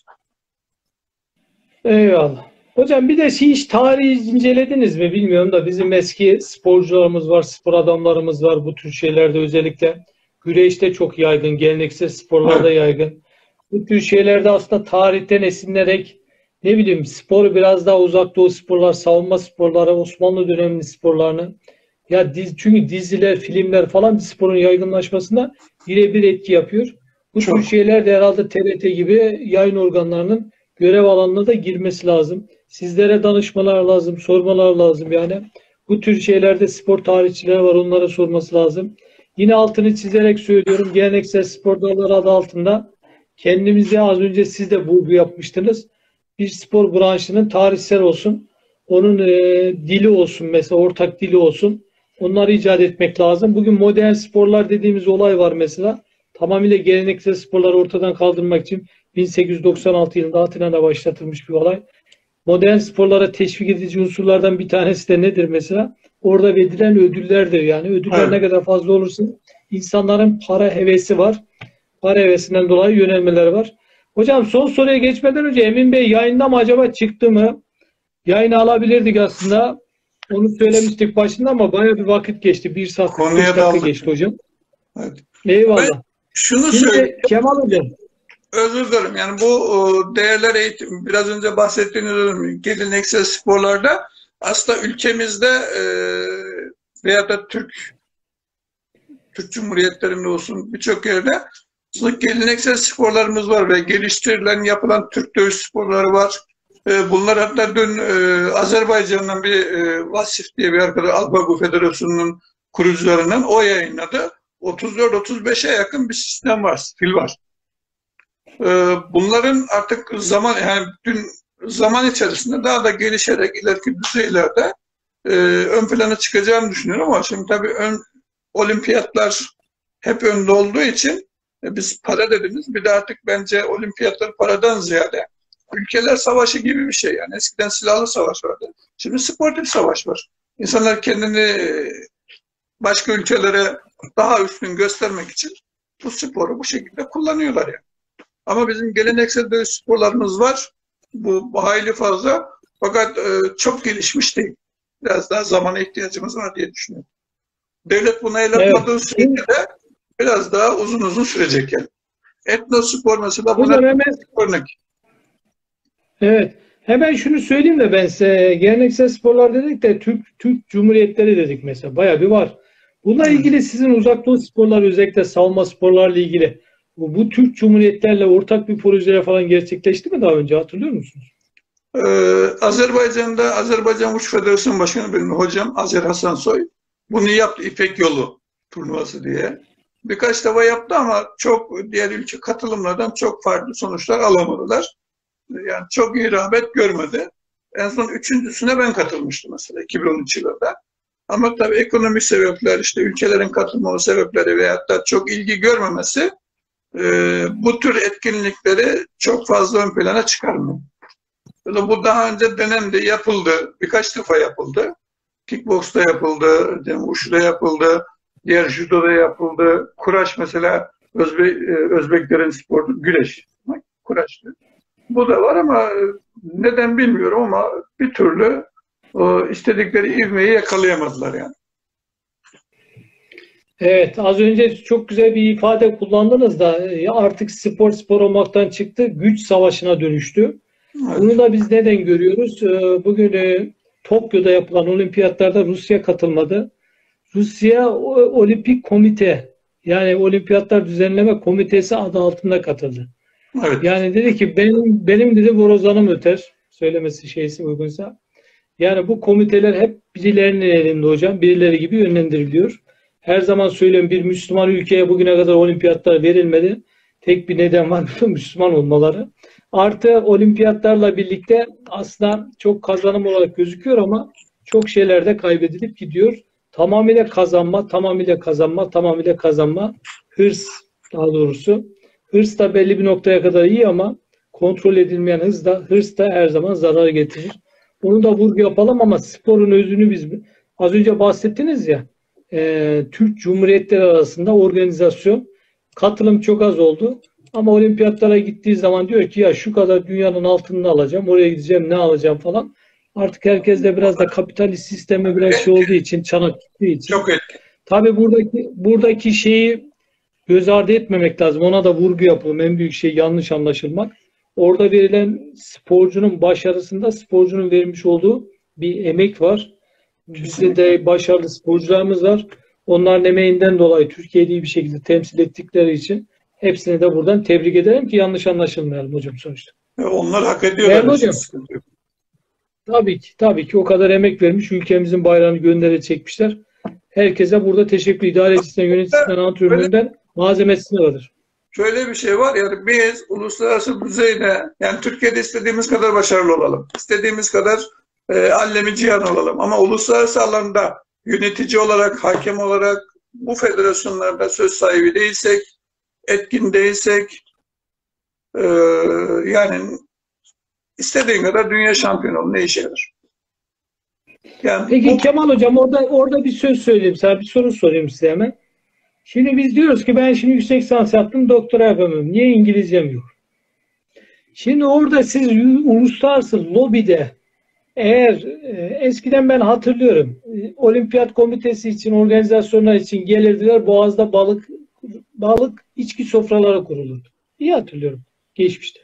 Eyvallah. Hocam bir de hiç tarihi incelediniz mi bilmiyorum da bizim eski sporcularımız var, spor adamlarımız var bu tür şeylerde özellikle. Güreşte çok yaygın, geleneksel sporlarda yaygın. Bu tür şeylerde aslında tarihten esinlenerek ne bileyim sporu biraz daha uzak doğu sporlar, savunma sporları, Osmanlı döneminin sporlarını ya çünkü diziler, filmler falan sporun yaygınlaşmasına birebir etki yapıyor. Bu tür şeyler de herhalde TRT gibi yayın organlarının görev alanına da girmesi lazım. Sizlere danışmalar lazım, sormalar lazım yani. Bu tür şeylerde spor tarihçileri var, onlara sorması lazım. Yine altını çizerek söylüyorum, geleneksel spor dalları adı altında kendimize az önce siz de vurgu yapmıştınız. Bir spor branşının tarihsel olsun, onun dili olsun mesela, ortak dili olsun. Onları icat etmek lazım. Bugün modern sporlar dediğimiz olay var mesela. Tamamıyla geleneksel sporları ortadan kaldırmak için 1896 yılında Atina'da başlatılmış bir olay. Modern sporlara teşvik edici unsurlardan bir tanesi de nedir mesela? Orada verilen ödüllerdir yani. Ödüller ne kadar fazla olursa insanların para hevesi var. Para hevesinden dolayı yönelmeler var. Hocam son soruya geçmeden önce Emin Bey yayında mı acaba çıktı mı? Yayını alabilirdik aslında. Onu söylemiştik başında ama bayağı bir vakit geçti. 1 saat 45 dakika geçti hocam. Evet. Eyvallah. Ben şunu söyleyeyim. Kemal Hocam. Özür dilerim. Yani bu değerler eğitim, biraz önce bahsettiğiniz geleneksel sporlarda aslında ülkemizde veya da Türk Cumhuriyetlerinde olsun birçok yerde geleneksel sporlarımız var ve geliştirilen, yapılan Türk dövüş sporları var. Bunlar hatta dün Azerbaycan'dan bir Vasif diye bir arkadaş, Alpago Federasyonu'nun kurucularından o yayınladı. 34-35'e yakın bir sistem var, stil var. Bunların artık zaman, yani dün zaman içerisinde daha da gelişerek ileriki düzeylerde ön plana çıkacağını düşünüyorum ama şimdi tabii olimpiyatlar hep önde olduğu için biz para dediniz, bir de artık bence olimpiyatlar paradan ziyade ülkeler savaşı gibi bir şey yani. Eskiden silahlı savaş vardı. Şimdi sportif savaş var. İnsanlar kendini başka ülkelere daha üstün göstermek için bu sporu bu şekilde kullanıyorlar yani. Ama bizim geleneksel dövüş sporlarımız var. Bu hayli fazla. Fakat çok gelişmiş değil. Biraz daha zamana ihtiyacımız var diye düşünüyorum. Devlet buna el atmadığı sürece de biraz daha uzun sürecek yani. Etnospor mesela buna örnek. Evet. Hemen şunu söyleyeyim de ben size. Geleneksel sporlar dedik de Türk Cumhuriyetleri dedik mesela. Bayağı bir var. Bununla ilgili sizin uzak doğu sporları özellikle savunma sporlarla ilgili bu Türk Cumhuriyetlerle ortak bir projeler falan gerçekleşti mi daha önce? Hatırlıyor musunuz? Azerbaycan'da Azerbaycan Wushu Federasyon Başkanı benim hocam Azer Hasan Soy bunu yaptı. İpek Yolu turnuvası diye. Birkaç defa yaptı ama çok diğer ülke katılımlardan çok farklı sonuçlar alamadılar. Yani çok iyi rağbet görmedi. En son 3.'üne ben katılmıştım mesela 2013 yılında. Ama tabii ekonomik sebepler, işte ülkelerin katılmalı sebepleri veyahut da çok ilgi görmemesi bu tür etkinlikleri çok fazla ön plana çıkarmıyor. Bu daha önce dönemde yapıldı. Birkaç defa yapıldı. Kickbox'ta yapıldı, wushu'da yapıldı, diğer judo'da yapıldı. Kuraş mesela Özbeklerin sporu, güreş. Kuraş'tı. Bu da var ama neden bilmiyorum ama bir türlü istedikleri ivmeyi yakalayamadılar yani. Evet, az önce çok güzel bir ifade kullandınız da artık spor olmaktan çıktı, güç savaşına dönüştü. Evet. Bunu da biz neden görüyoruz? Bugün Tokyo'da yapılan olimpiyatlarda Rusya katılmadı. Rusya Olimpik Komite, yani Olimpiyatlar Düzenleme Komitesi adı altında katıldı. Evet. Yani dedi ki benim dedi borazanım öter, söylemesi şeysi uygunsa. Yani bu komiteler hep birilerinin elinde hocam, birileri gibi yönlendiriliyor. Her zaman söylüyorum, bir Müslüman ülkeye bugüne kadar olimpiyatlar verilmedi. Tek bir neden var, Müslüman olmaları. Artı olimpiyatlarla birlikte aslında çok kazanım olarak gözüküyor ama çok şeyler de kaybedilip gidiyor. Tamamıyla kazanma, tamamıyla kazanma, tamamıyla kazanma. Hırs daha doğrusu. Hırs da belli bir noktaya kadar iyi ama kontrol edilmeyen hırs da her zaman zarar getirir. Bunu da vurgu yapalım ama sporun özünü biz az önce bahsettiniz ya, Türk Cumhuriyetleri arasında organizasyon, katılım çok az oldu. Ama olimpiyatlara gittiği zaman diyor ki ya şu kadar dünyanın altınını alacağım, oraya gideceğim, ne alacağım falan. Artık herkes de biraz da kapitalist sisteme biraz şey olduğu için, çanak gittiği için. Çok etkili. Tabii buradaki şeyi göz ardı etmemek lazım. Ona da vurgu yapalım. En büyük şey yanlış anlaşılmak. Orada verilen sporcunun başarısında sporcunun vermiş olduğu bir emek var. Bizde de başarılı sporcularımız var. Onların emeğinden dolayı Türkiye'yi bir şekilde temsil ettikleri için hepsini de buradan tebrik ederim ki yanlış anlaşılmayalım hocam sonuçta. Onlar hak ediyorlar hocam. Tabii ki o kadar emek vermiş, ülkemizin bayrağını göndere çekmişler. Herkese burada teşekkür, idarecisinden, yöneticisinden, antrenöründen, malzemesine vardır. Şöyle bir şey var yani, biz uluslararası düzeyde yani Türkiye'de istediğimiz kadar başarılı olalım, istediğimiz kadar allemi cihan olalım ama uluslararası alanda yönetici olarak, hakem olarak bu federasyonlarda söz sahibi değilsek, etkin değilsek, yani istediğin kadar dünya şampiyonu ol, ne işe yarar? Yani peki bu... Kemal Hocam orada bir söz söyleyeyim sana, bir soru sorayım size hemen. Şimdi biz diyoruz ki ben şimdi yüksek lisans yaptım, doktora yapamıyorum. Niye? İngilizcem yok. Şimdi orada siz uluslararası lobide eğer eskiden ben hatırlıyorum olimpiyat komitesi için, organizasyonlar için gelirdiler. Boğaz'da balık içki sofraları kurulurdu. İyi hatırlıyorum geçmişte.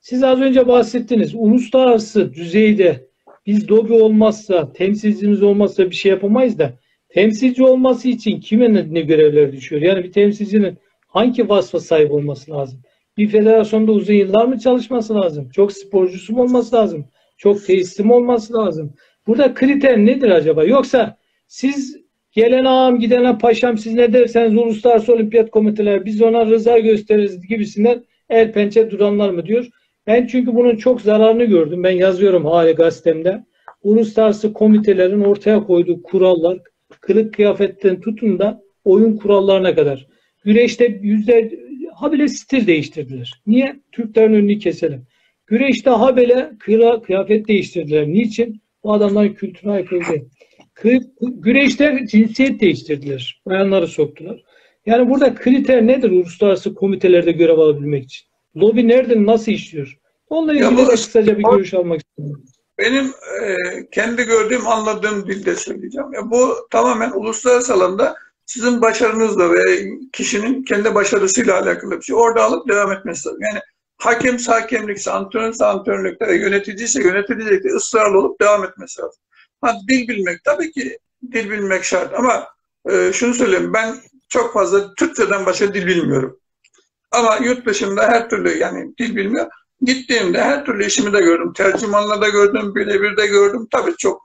Siz az önce bahsettiniz. Uluslararası düzeyde biz lobi olmazsa, temsilcimiz olmazsa bir şey yapamayız da temsilci olması için kime ne görevler düşüyor? Yani bir temsilcinin hangi vasfa sahip olması lazım? Bir federasyonda uzun yıllar mı çalışması lazım? Çok sporcusu mu olması lazım? Çok tesisli mi olması lazım? Burada kriter nedir acaba? Yoksa siz gelen ağam, gidene paşam, siz ne derseniz uluslararası olimpiyat komiteleri biz ona rıza gösteririz gibisinden el pençe duranlar mı diyor? Ben çünkü bunun çok zararını gördüm. Ben yazıyorum hali gazetemde. Uluslararası komitelerin ortaya koyduğu kurallar, kılık kıyafetten tutun da oyun kurallarına kadar. Güreşte habire stil değiştirdiler. Niye? Türklerin önünü keselim. Güreşte habire kıyafet değiştirdiler. Niçin? Bu adamların kültürüne aykırı değil. Güreşte cinsiyet değiştirdiler. Bayanları soktular. Yani burada kriter nedir uluslararası komitelerde görev alabilmek için? Lobi nerede, nasıl işliyor? Onunla ilgili kısaca bir görüş almak istiyorum. Benim kendi gördüğüm, anladığım dilde söyleyeceğim. Ya bu tamamen uluslararası alanda sizin başarınızla ve kişinin kendi başarısıyla alakalı bir şey. Orada alıp devam etmesi lazım. Yani hakemse hakemlikse, antrenörse antrenörlükte ve yöneticiyse yöneticilikte ısrarlı olup devam etmesi lazım. Ha, dil bilmek, tabii ki dil bilmek şart ama şunu söyleyeyim, ben çok fazla Türkçeden başka dil bilmiyorum. Ama yurt dışında her türlü yani dil bilmiyor. Gittiğimde her türlü işimi de gördüm. Tercümanla da gördüm, birebir de gördüm. Tabii çok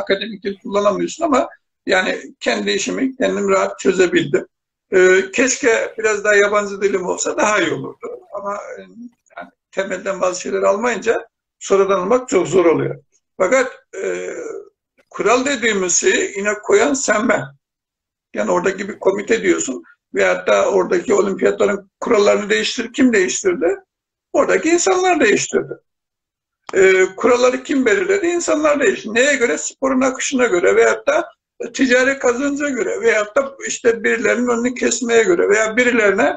akademik dil kullanamıyorsun ama yani kendi işimi kendim rahat çözebildim. Keşke biraz daha yabancı dilim olsa daha iyi olurdu. Ama yani temelden bazı şeyleri almayınca sonradan almak çok zor oluyor. Fakat kural dediğimiz şeyi yine koyan sen ben. Yani oradaki bir komite diyorsun. Veyahut da oradaki olimpiyatların kurallarını değiştir. Kim değiştirdi? Oradaki insanlar değiştirdi. Kuralları kim belirledi? İnsanlar değiştirdi. Neye göre? Sporun akışına göre veyahut da ticari kazanca göre veyahut da işte birilerinin önünü kesmeye göre veya birilerine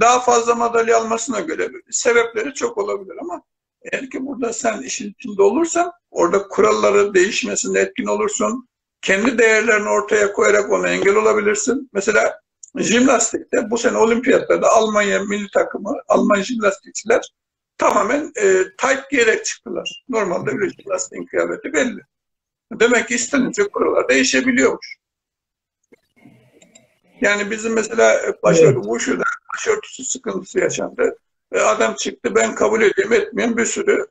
daha fazla madalya almasına göre sebepleri çok olabilir ama eğer ki burada sen işin içinde olursan orada kuralları değişmesine etkin olursun. Kendi değerlerini ortaya koyarak ona engel olabilirsin. Mesela jimnastikte bu sene olimpiyatlarda Almanya milli takımı, Alman jimnastikçiler tamamen tight giyerek çıktılar. Normalde öyle jimnastiğin kıyafeti belli. Demek ki istenince kurallar değişebiliyormuş. Yani bizim mesela Wushu'da başörtüsü sıkıntısı yaşandı. Adam çıktı, ben kabul edeyim etmeyeyim, bir sürü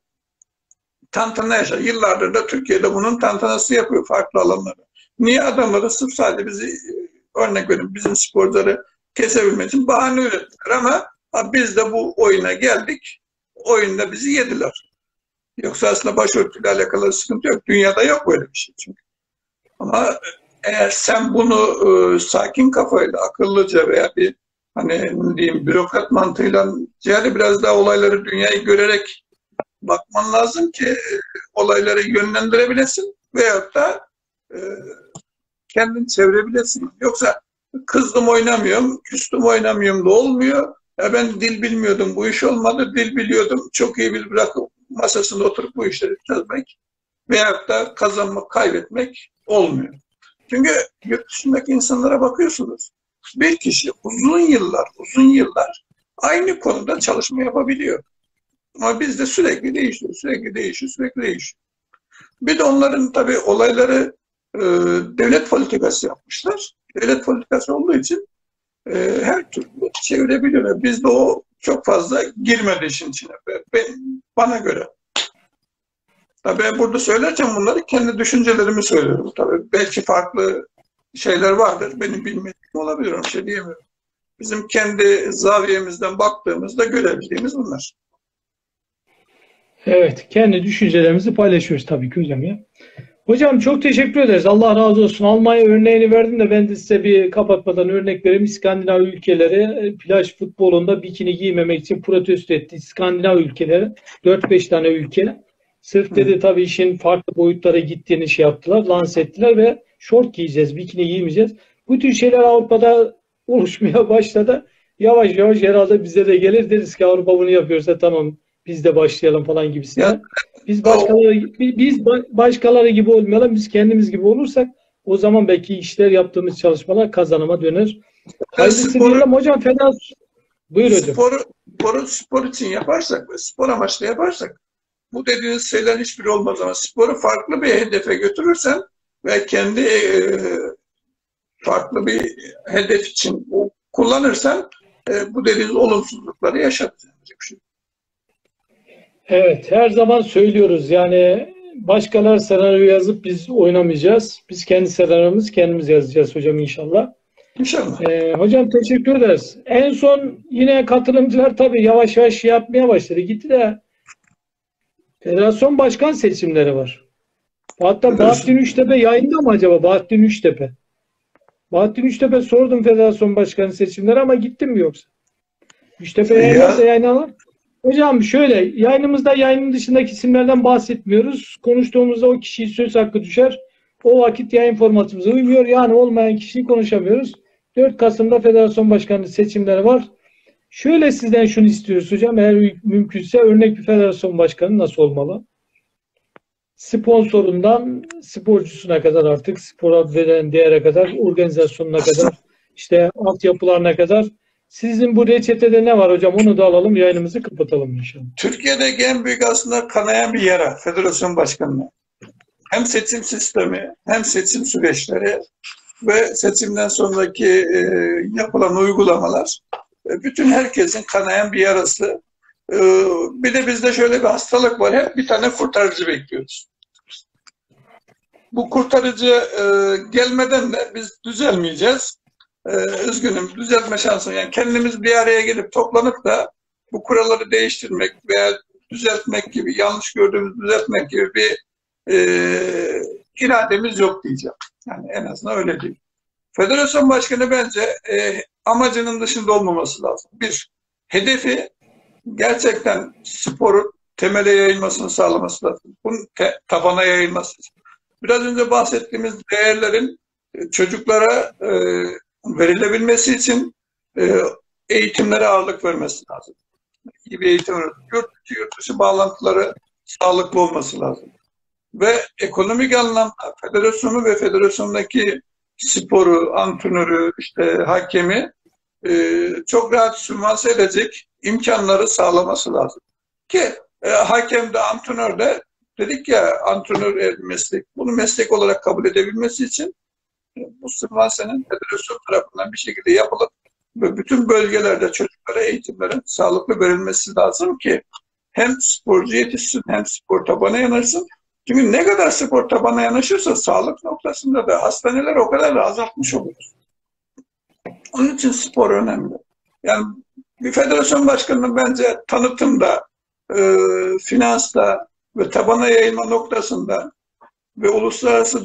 tantana yaşadı. Yıllardır da Türkiye'de bunun tantanası yapıyor farklı alanlarda. Niye adamları sırf sadece bizi, örnek verin, bizim sporları kesebilmek için bahane ürettiler ama biz de bu oyuna geldik, oyunda bizi yediler. Yoksa aslında başörtüyle alakalı sıkıntı yok. Dünyada yok böyle bir şey çünkü. Ama eğer sen bunu sakin kafayla, akıllıca veya bir diyeyim bürokrat mantığıyla yani biraz daha olayları dünyayı görerek bakman lazım ki olayları yönlendirebilesin veyahut da kendini çevirebilesin. Yoksa kızdım oynamıyorum, küstüm oynamıyorum da olmuyor. Ya ben dil bilmiyordum, bu iş olmadı. Dil biliyordum, çok iyi bir bırakıp masasında oturup bu işleri çözmek veyahut da kazanmak, kaybetmek olmuyor. Çünkü yurt dışındaki insanlara bakıyorsunuz. Bir kişi uzun yıllar aynı konuda çalışma yapabiliyor. Ama bizde sürekli değişiyor. Bir de onların tabii olayları devlet politikası yapmışlar. Devlet politikası olduğu için her türlü çevirebiliyor. Bizde o çok fazla girmedi işin içine. Bana göre. Tabii ben burada söylerken bunları kendi düşüncelerimi söylüyorum. Tabii belki farklı şeyler vardır. Benim bilmediğim olabilir. Onu şey diyemiyorum. Bizim kendi zaviyemizden baktığımızda görebildiğimiz bunlar. Evet. Kendi düşüncelerimizi paylaşıyoruz tabii ki hocam ya. Hocam çok teşekkür ederiz. Allah razı olsun. Almanya örneğini verdim de ben de size bir kapatmadan örnek vereyim. İskandinav ülkeleri plaj futbolunda bikini giymemek için protesto etti. İskandinav ülkeleri 4-5 tane ülke. Sırf dedi tabii işin farklı boyutlara gittiğini şey yaptılar, lanse ettiler ve şort giyeceğiz, bikini giymeyeceğiz. Bu tür şeyler Avrupa'da oluşmaya başladı. Yavaş yavaş herhalde bize de gelir. Deriz ki Avrupa bunu yapıyorsa tamam biz de başlayalım falan gibisinden. Biz başkaları gibi olmayalım. Biz kendimiz gibi olursak o zaman belki işler yaptığımız çalışmalar kazanıma döner. Hayırlısı diyelim hocam. Feda. Buyur hocam. Spor için yaparsak, spor amaçlı yaparsak bu dediğiniz şeyler hiçbiri olmaz ama sporu farklı bir hedefe götürürsen ve kendi farklı bir hedef için kullanırsan bu dediğiniz olumsuzlukları yaşatacağız. Evet, her zaman söylüyoruz yani başkaları senaryo yazıp biz oynamayacağız. Biz kendi senaryomuzu kendimiz yazacağız hocam inşallah. İnşallah. Hocam teşekkür ederiz. En son yine katılımcılar tabii yavaş yavaş şey yapmaya başladı. Gitti de federasyon başkan seçimleri var. Hatta Bahattin Üçtepe yayında mı acaba? Bahattin Üçtepe. Bahattin Üçtepe sordum federasyon başkanı seçimleri ama gittim mi yoksa? Üçtepe yayınlarsa yayınlar. Hocam şöyle, yayının dışındaki isimlerden bahsetmiyoruz. Konuştuğumuzda o kişiye söz hakkı düşer. O vakit yayın formatımıza uymuyor. Yani olmayan kişiyi konuşamıyoruz. 4 Kasım'da federasyon başkanlığı seçimleri var. Şöyle sizden şunu istiyoruz hocam. Eğer mümkünse örnek bir federasyon başkanı nasıl olmalı? Sponsorundan sporcusuna kadar artık spora veren değere kadar, organizasyonuna kadar, işte altyapılarına kadar. Sizin bu reçetede ne var hocam? Onu da alalım, yayınımızı kapatalım inşallah. Türkiye'deki en büyük aslında kanayan bir yara federasyon başkanlığı. Hem seçim sistemi, hem seçim süreçleri ve seçimden sonraki yapılan uygulamalar bütün herkesin kanayan bir yarası. Bir de bizde şöyle bir hastalık var. Hep bir tane kurtarıcı bekliyoruz. Bu kurtarıcı gelmeden de biz düzelmeyeceğiz. Üzgünüm, düzeltme şansı. Yani kendimiz bir araya gelip toplanıp da bu kuralları değiştirmek veya düzeltmek gibi, yanlış gördüğümüz düzeltmek gibi bir irademiz yok diyeceğim. Yani en azından öyle değil. Federasyon başkanı bence amacının dışında olmaması lazım. Bir, hedefi gerçekten sporu temele yayılmasını sağlaması lazım. Bunun tabana yayılması. Biraz önce bahsettiğimiz değerlerin çocuklara verilebilmesi için eğitimlere ağırlık vermesi lazım. İyi bir eğitim, yurt dışı bağlantıları sağlıklı olması lazım. Ve ekonomik anlamda federasyonu ve federasyondaki sporu, antrenörü, işte hakemi çok rahat sürmanse edecek imkanları sağlaması lazım. Ki hakem de antrenör de dedik ya antrenör meslek. Bunu meslek olarak kabul edebilmesi için bu sırmansenin federasyon tarafından bir şekilde yapılıp ve bütün bölgelerde çocuklara eğitimlerin sağlıklı verilmesi lazım ki hem sporcu yetişsin hem spor tabana yanarsın Çünkü ne kadar spor tabana yanaşırsa sağlık noktasında da hastaneler o kadar da azaltmış oluyor. Onun için spor önemli. Yani bir federasyon başkanının bence tanıtımda, finansta ve tabana yayılma noktasında ve uluslararası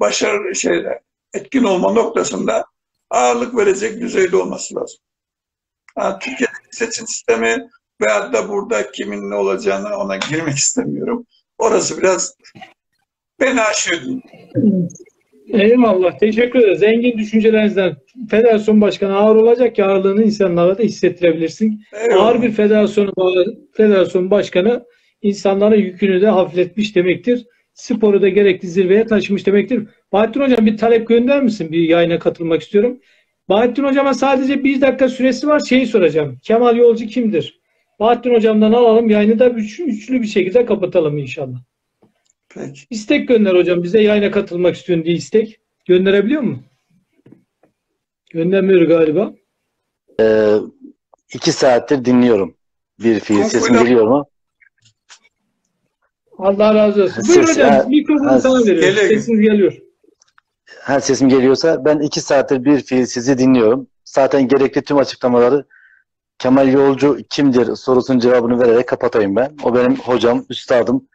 başarı şeyler, etkin olma noktasında ağırlık verecek düzeyde olması lazım. Yani Türkiye'deki seçim sistemi veyahut da burada kimin ne olacağını ona girmek istemiyorum. Orası biraz beni aşıyor. Eyvallah. Teşekkür ederiz. Zengin düşüncelerinizden federasyon başkanı ağır olacak ki ağırlığını insanlara da hissettirebilirsin. Eyvallah. Ağır bir federasyon başkanı insanların yükünü de hafifletmiş demektir. Sporu da gerekli zirveye taşımış demektir. Bahattin Hocam bir talep gönder misin? Bir yayına katılmak istiyorum. Bahattin Hocam'a sadece 1 dakika süresi var. Şeyi soracağım. Kemal Yolcu kimdir? Bahattin Hocam'dan alalım. Yayını da üçlü bir şekilde kapatalım inşallah. Peki. İstek gönder hocam. Bize yayına katılmak istiyorsun diye istek. Gönderebiliyor mu? Göndermiyor galiba. 2 saattir dinliyorum. Bir fiil sesini geliyor mu? Allah razı olsun. Buyur hocam. Mikrofonu sana veriyorum. Sesiniz geliyor. Her sesim geliyorsa ben 2 saattir bir fiil sizi dinliyorum. Zaten gerekli tüm açıklamaları Kemal Yolcu kimdir sorusunun cevabını vererek kapatayım ben. O benim hocam, üstadım,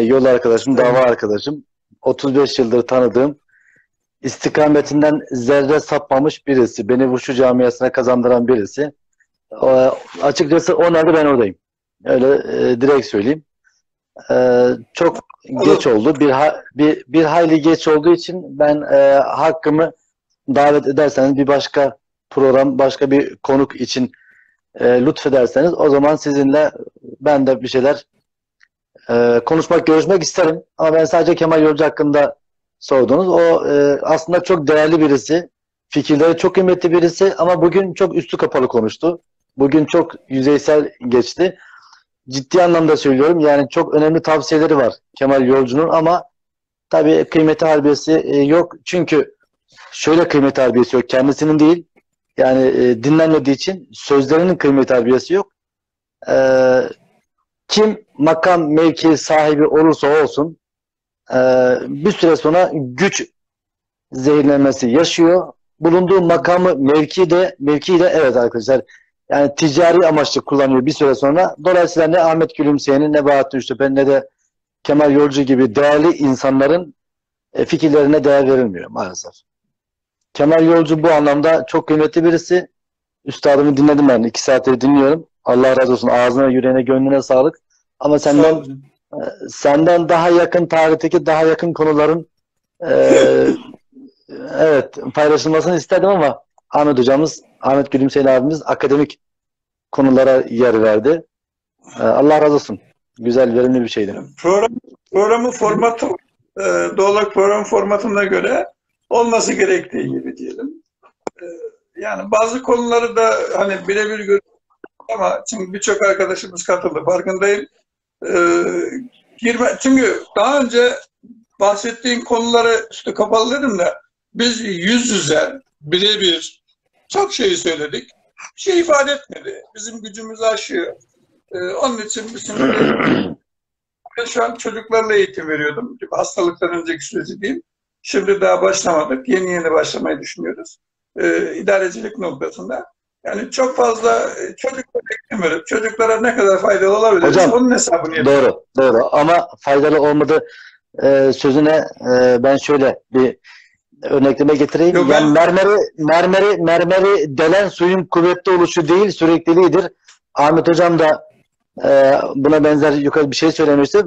yol arkadaşım, dava arkadaşım. 35 yıldır tanıdığım, istikametinden zerre sapmamış birisi. Beni Wushu camiasına kazandıran birisi. Açıkçası onlarda ben oradayım. Öyle direkt söyleyeyim. Çok geç oldu. Bir hayli geç olduğu için ben hakkımı davet ederseniz bir başka program, başka bir konuk için lütfederseniz o zaman sizinle ben de bir şeyler konuşmak, görüşmek isterim. Ama ben sadece Kemal Yolcu hakkında sordunuz. O aslında çok değerli birisi. Fikirleri çok kıymetli birisi ama bugün çok üstü kapalı konuştu. Bugün çok yüzeysel geçti. Ciddi anlamda söylüyorum. Yani çok önemli tavsiyeleri var Kemal Yolcu'nun ama tabii kıymeti harbiyesi yok. Çünkü şöyle kıymeti harbiyesi yok. Kendisinin değil. Yani dinlenmediği için sözlerinin kıymeti harbiyesi yok. Kim makam mevki sahibi olursa olsun bir süre sonra güç zehirlenmesi yaşıyor. Bulunduğu makamı mevkiyle evet arkadaşlar yani ticari amaçlı kullanıyor bir süre sonra. Dolayısıyla ne Ahmet Gülümseyen'in ne Bahattin Üçtepe'nin ne de Kemal Yolcu gibi değerli insanların fikirlerine değer verilmiyor maalesef. Kemal Yolcu bu anlamda çok kıymetli birisi. Üstadımı dinledim ben. 2 saattir dinliyorum. Allah razı olsun. Ağzına, yüreğine, gönlüne sağlık. Ama senden daha yakın tarihteki daha yakın konuların evet paylaşılmasını istedim ama Ahmet hocamız, Ahmet Gülümseyen abimiz akademik konulara yer verdi. Allah razı olsun. Güzel, verimli bir şeydi. Programın formatı doğal olarak program formatına göre olması gerektiği gibi diyelim. Yani bazı konuları da hani birebir görüyoruz ama şimdi birçok arkadaşımız katıldı. Farkındayım. Çünkü daha önce bahsettiğim konuları üstü kapalı dedim de biz yüz yüze birebir çok şeyi söyledik. Bir şey ifade etmedi. Bizim gücümüz aşıyor. Onun için bizim şu an çocuklarla eğitim veriyordum. Hastalıktan önceki süreci diyeyim. Şimdi daha başlamadık. Yeni başlamayı düşünüyoruz. İdarecilik noktasında. Yani çok fazla çocuklara beklemiyorum. Çocuklara ne kadar faydalı olabilir? Hocam, onun hesabını yapıyorum. Doğru. Ama faydalı olmadı sözüne ben şöyle bir örnekleme getireyim. Yok, yani mermeri delen suyun kuvvetli oluşu değil sürekliliğidir. Ahmet Hocam da buna benzer yukarı bir şey söylemişti.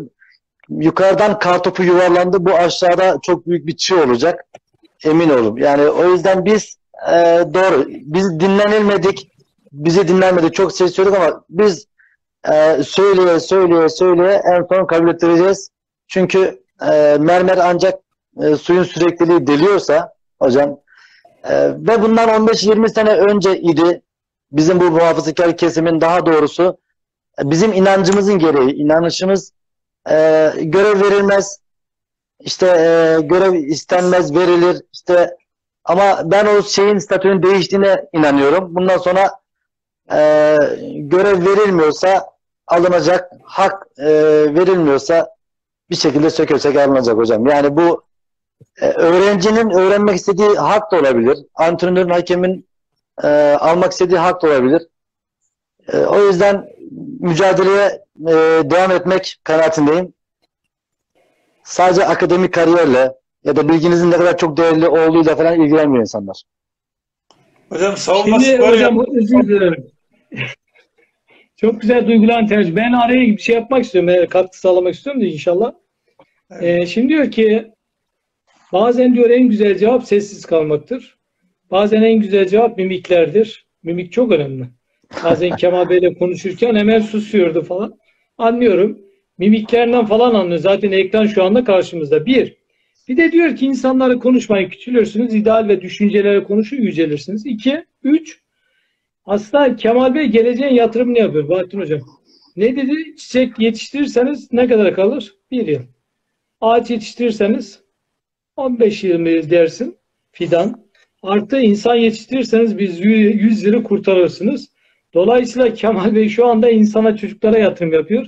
Yukarıdan kartopu yuvarlandı. Bu aşağıda çok büyük bir çığ olacak. Emin olun. Yani o yüzden biz doğru. Biz dinlenilmedik. Bizi dinlenmedik. Çok şey söyledik ama biz söyleye en son kabul ettireceğiz. Çünkü mermer ancak suyun sürekliliği deliyorsa hocam ve bundan 15-20 sene önce idi. Bizim bu muhafazakar kesimin daha doğrusu bizim inancımızın gereği. İnanışımız görev verilmez, işte görev istenmez, verilir işte ama ben o şeyin statünün değiştiğine inanıyorum. Bundan sonra görev verilmiyorsa alınacak, hak verilmiyorsa bir şekilde söke söke alınacak hocam. Yani bu öğrencinin öğrenmek istediği hak da olabilir. Antrenörün, hakemin almak istediği hak da olabilir. O yüzden mücadeleye devam etmek kanaatindeyim. Sadece akademik kariyerle ya da bilginizin ne kadar çok değerli olduğuyla falan ilgilenmiyor insanlar. Hocam savunması şimdi hocam özür dilerim. Çok güzel duygulan tercih. Ben araya bir şey yapmak istiyorum. Katkı sağlamak istiyorum da inşallah. Evet. Şimdi diyor ki bazen diyor en güzel cevap sessiz kalmaktır. Bazen en güzel cevap mimiklerdir. Mimik çok önemli. Bazen Kemal Bey'le konuşurken hemen susuyordu falan. Anlıyorum. Mimiklerinden falan anlıyor. Zaten ekran şu anda karşımızda. Bir de diyor ki insanlara konuşmayın, küçülürsünüz. İdeal ve düşüncelere konuşun, yücelirsiniz. 2. 3. Aslında Kemal Bey geleceğin yatırımını yapıyor Bahattin Hocam. Ne dedi? Çiçek yetiştirirseniz ne kadar kalır? 1 yıl. Ağaç yetiştirirseniz 15-20 yıl dersin fidan. Artı insan yetiştirirseniz biz 100 yılı kurtarırsınız. Dolayısıyla Kemal Bey şu anda insana, çocuklara yatırım yapıyor.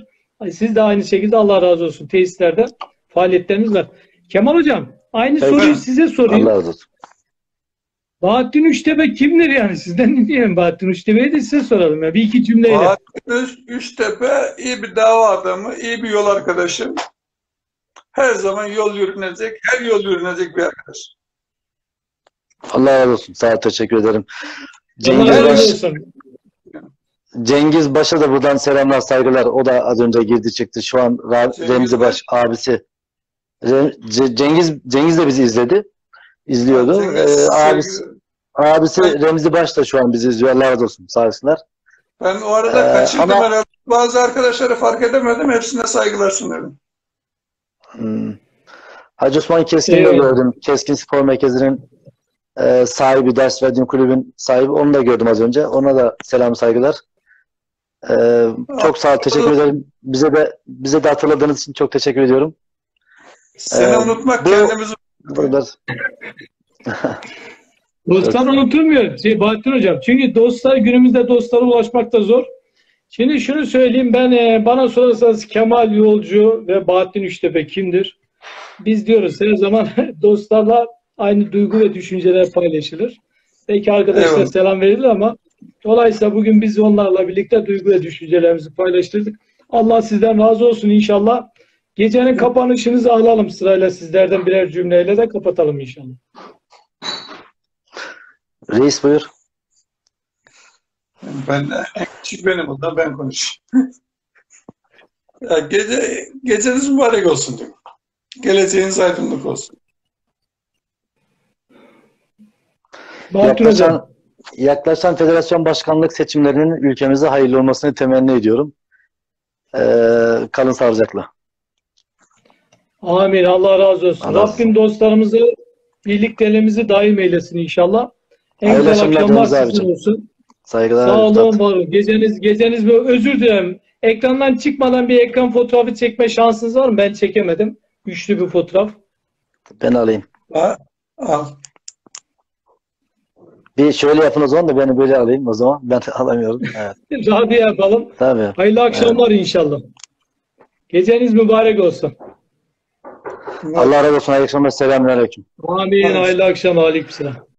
Siz de aynı şekilde Allah razı olsun tesislerde faaliyetleriniz var. Kemal Hocam aynı soruyu size sorayım. Allah razı olsun. Bahattin Üçtepe kimdir yani? Sizden ne diyeyim Bahattin Üçtepe'yi de size soralım. Ya. Bir iki cümleyle. Bahattin Üçtepe iyi bir dava adamı, iyi bir yol arkadaşım. Her zaman yol yürünecek, her yol yürünecek bir arkadaş. Allah razı olsun. Sağ ol, teşekkür ederim. Cengiz Baş'a da buradan selamlar, saygılar. O da az önce girdi çıktı. Şu an Remzi Baş abisi. Cengiz de bizi izledi. İzliyordu. Abisi Remzi Baş da şu an bizi izliyor. Allah razı olsun. Sağ olsunlar. Ben o arada kaçırdım herhalde. Bazı arkadaşları fark edemedim. Hepsine saygılar sunarım. Hacı Osman Keskin'i de gördüm. Keskin Spor Merkezi'nin sahibi, ders verdiğim kulübün sahibi. Onu da gördüm az önce. Ona da selam, saygılar. Çok sağ ol. Teşekkür ederim. Bize de hatırladığınız için çok teşekkür ediyorum. Seni unutmak kendimizi dostlar unutulmuyor Bahattin Hocam. Çünkü dostlar günümüzde dostlara ulaşmak da zor. Şimdi şunu söyleyeyim ben bana sorarsanız Kemal Yolcu ve Bahattin Üçtepe kimdir? Biz diyoruz her zaman dostlarla aynı duygu ve düşünceler paylaşılır. Belki arkadaşlar evet, selam verilir ama dolayısıyla bugün biz onlarla birlikte duygu ve düşüncelerimizi paylaştırdık. Allah sizden razı olsun inşallah. Gecenin kapanışınızı alalım sırayla sizlerden birer cümleyle de kapatalım inşallah. Reis buyur. Ben de küçük benim burada ben konuşayım. Geceniz mübarek olsun diyorum. Geleceğiniz aydınlık olsun. Yaklaşan federasyon başkanlık seçimlerinin ülkemize hayırlı olmasını temenni ediyorum. Kalın sağlıcakla. Amin. Allah razı olsun. Allah Rabbim olsun. Dostlarımızı, birliklerimizi daim eylesin inşallah. En güzel akşamlar sizin olsun. Saygılar. Sağ olun, var olun. Geceniz özür dilerim. Ekrandan çıkmadan bir ekran fotoğrafı çekme şansınız var mı? Ben çekemedim. Güçlü bir fotoğraf. Ben alayım. Al. Bir şöyle yapın o zaman da beni böyle alayım o zaman. Ben alamıyorum. Evet. Radyo yapalım. Tabii. Hayırlı akşamlar evet, inşallah. Geceniz mübarek olsun. Allah razı olsun. Aleykümselam. Amin. Hayırlı akşamlar. Aleykümselam.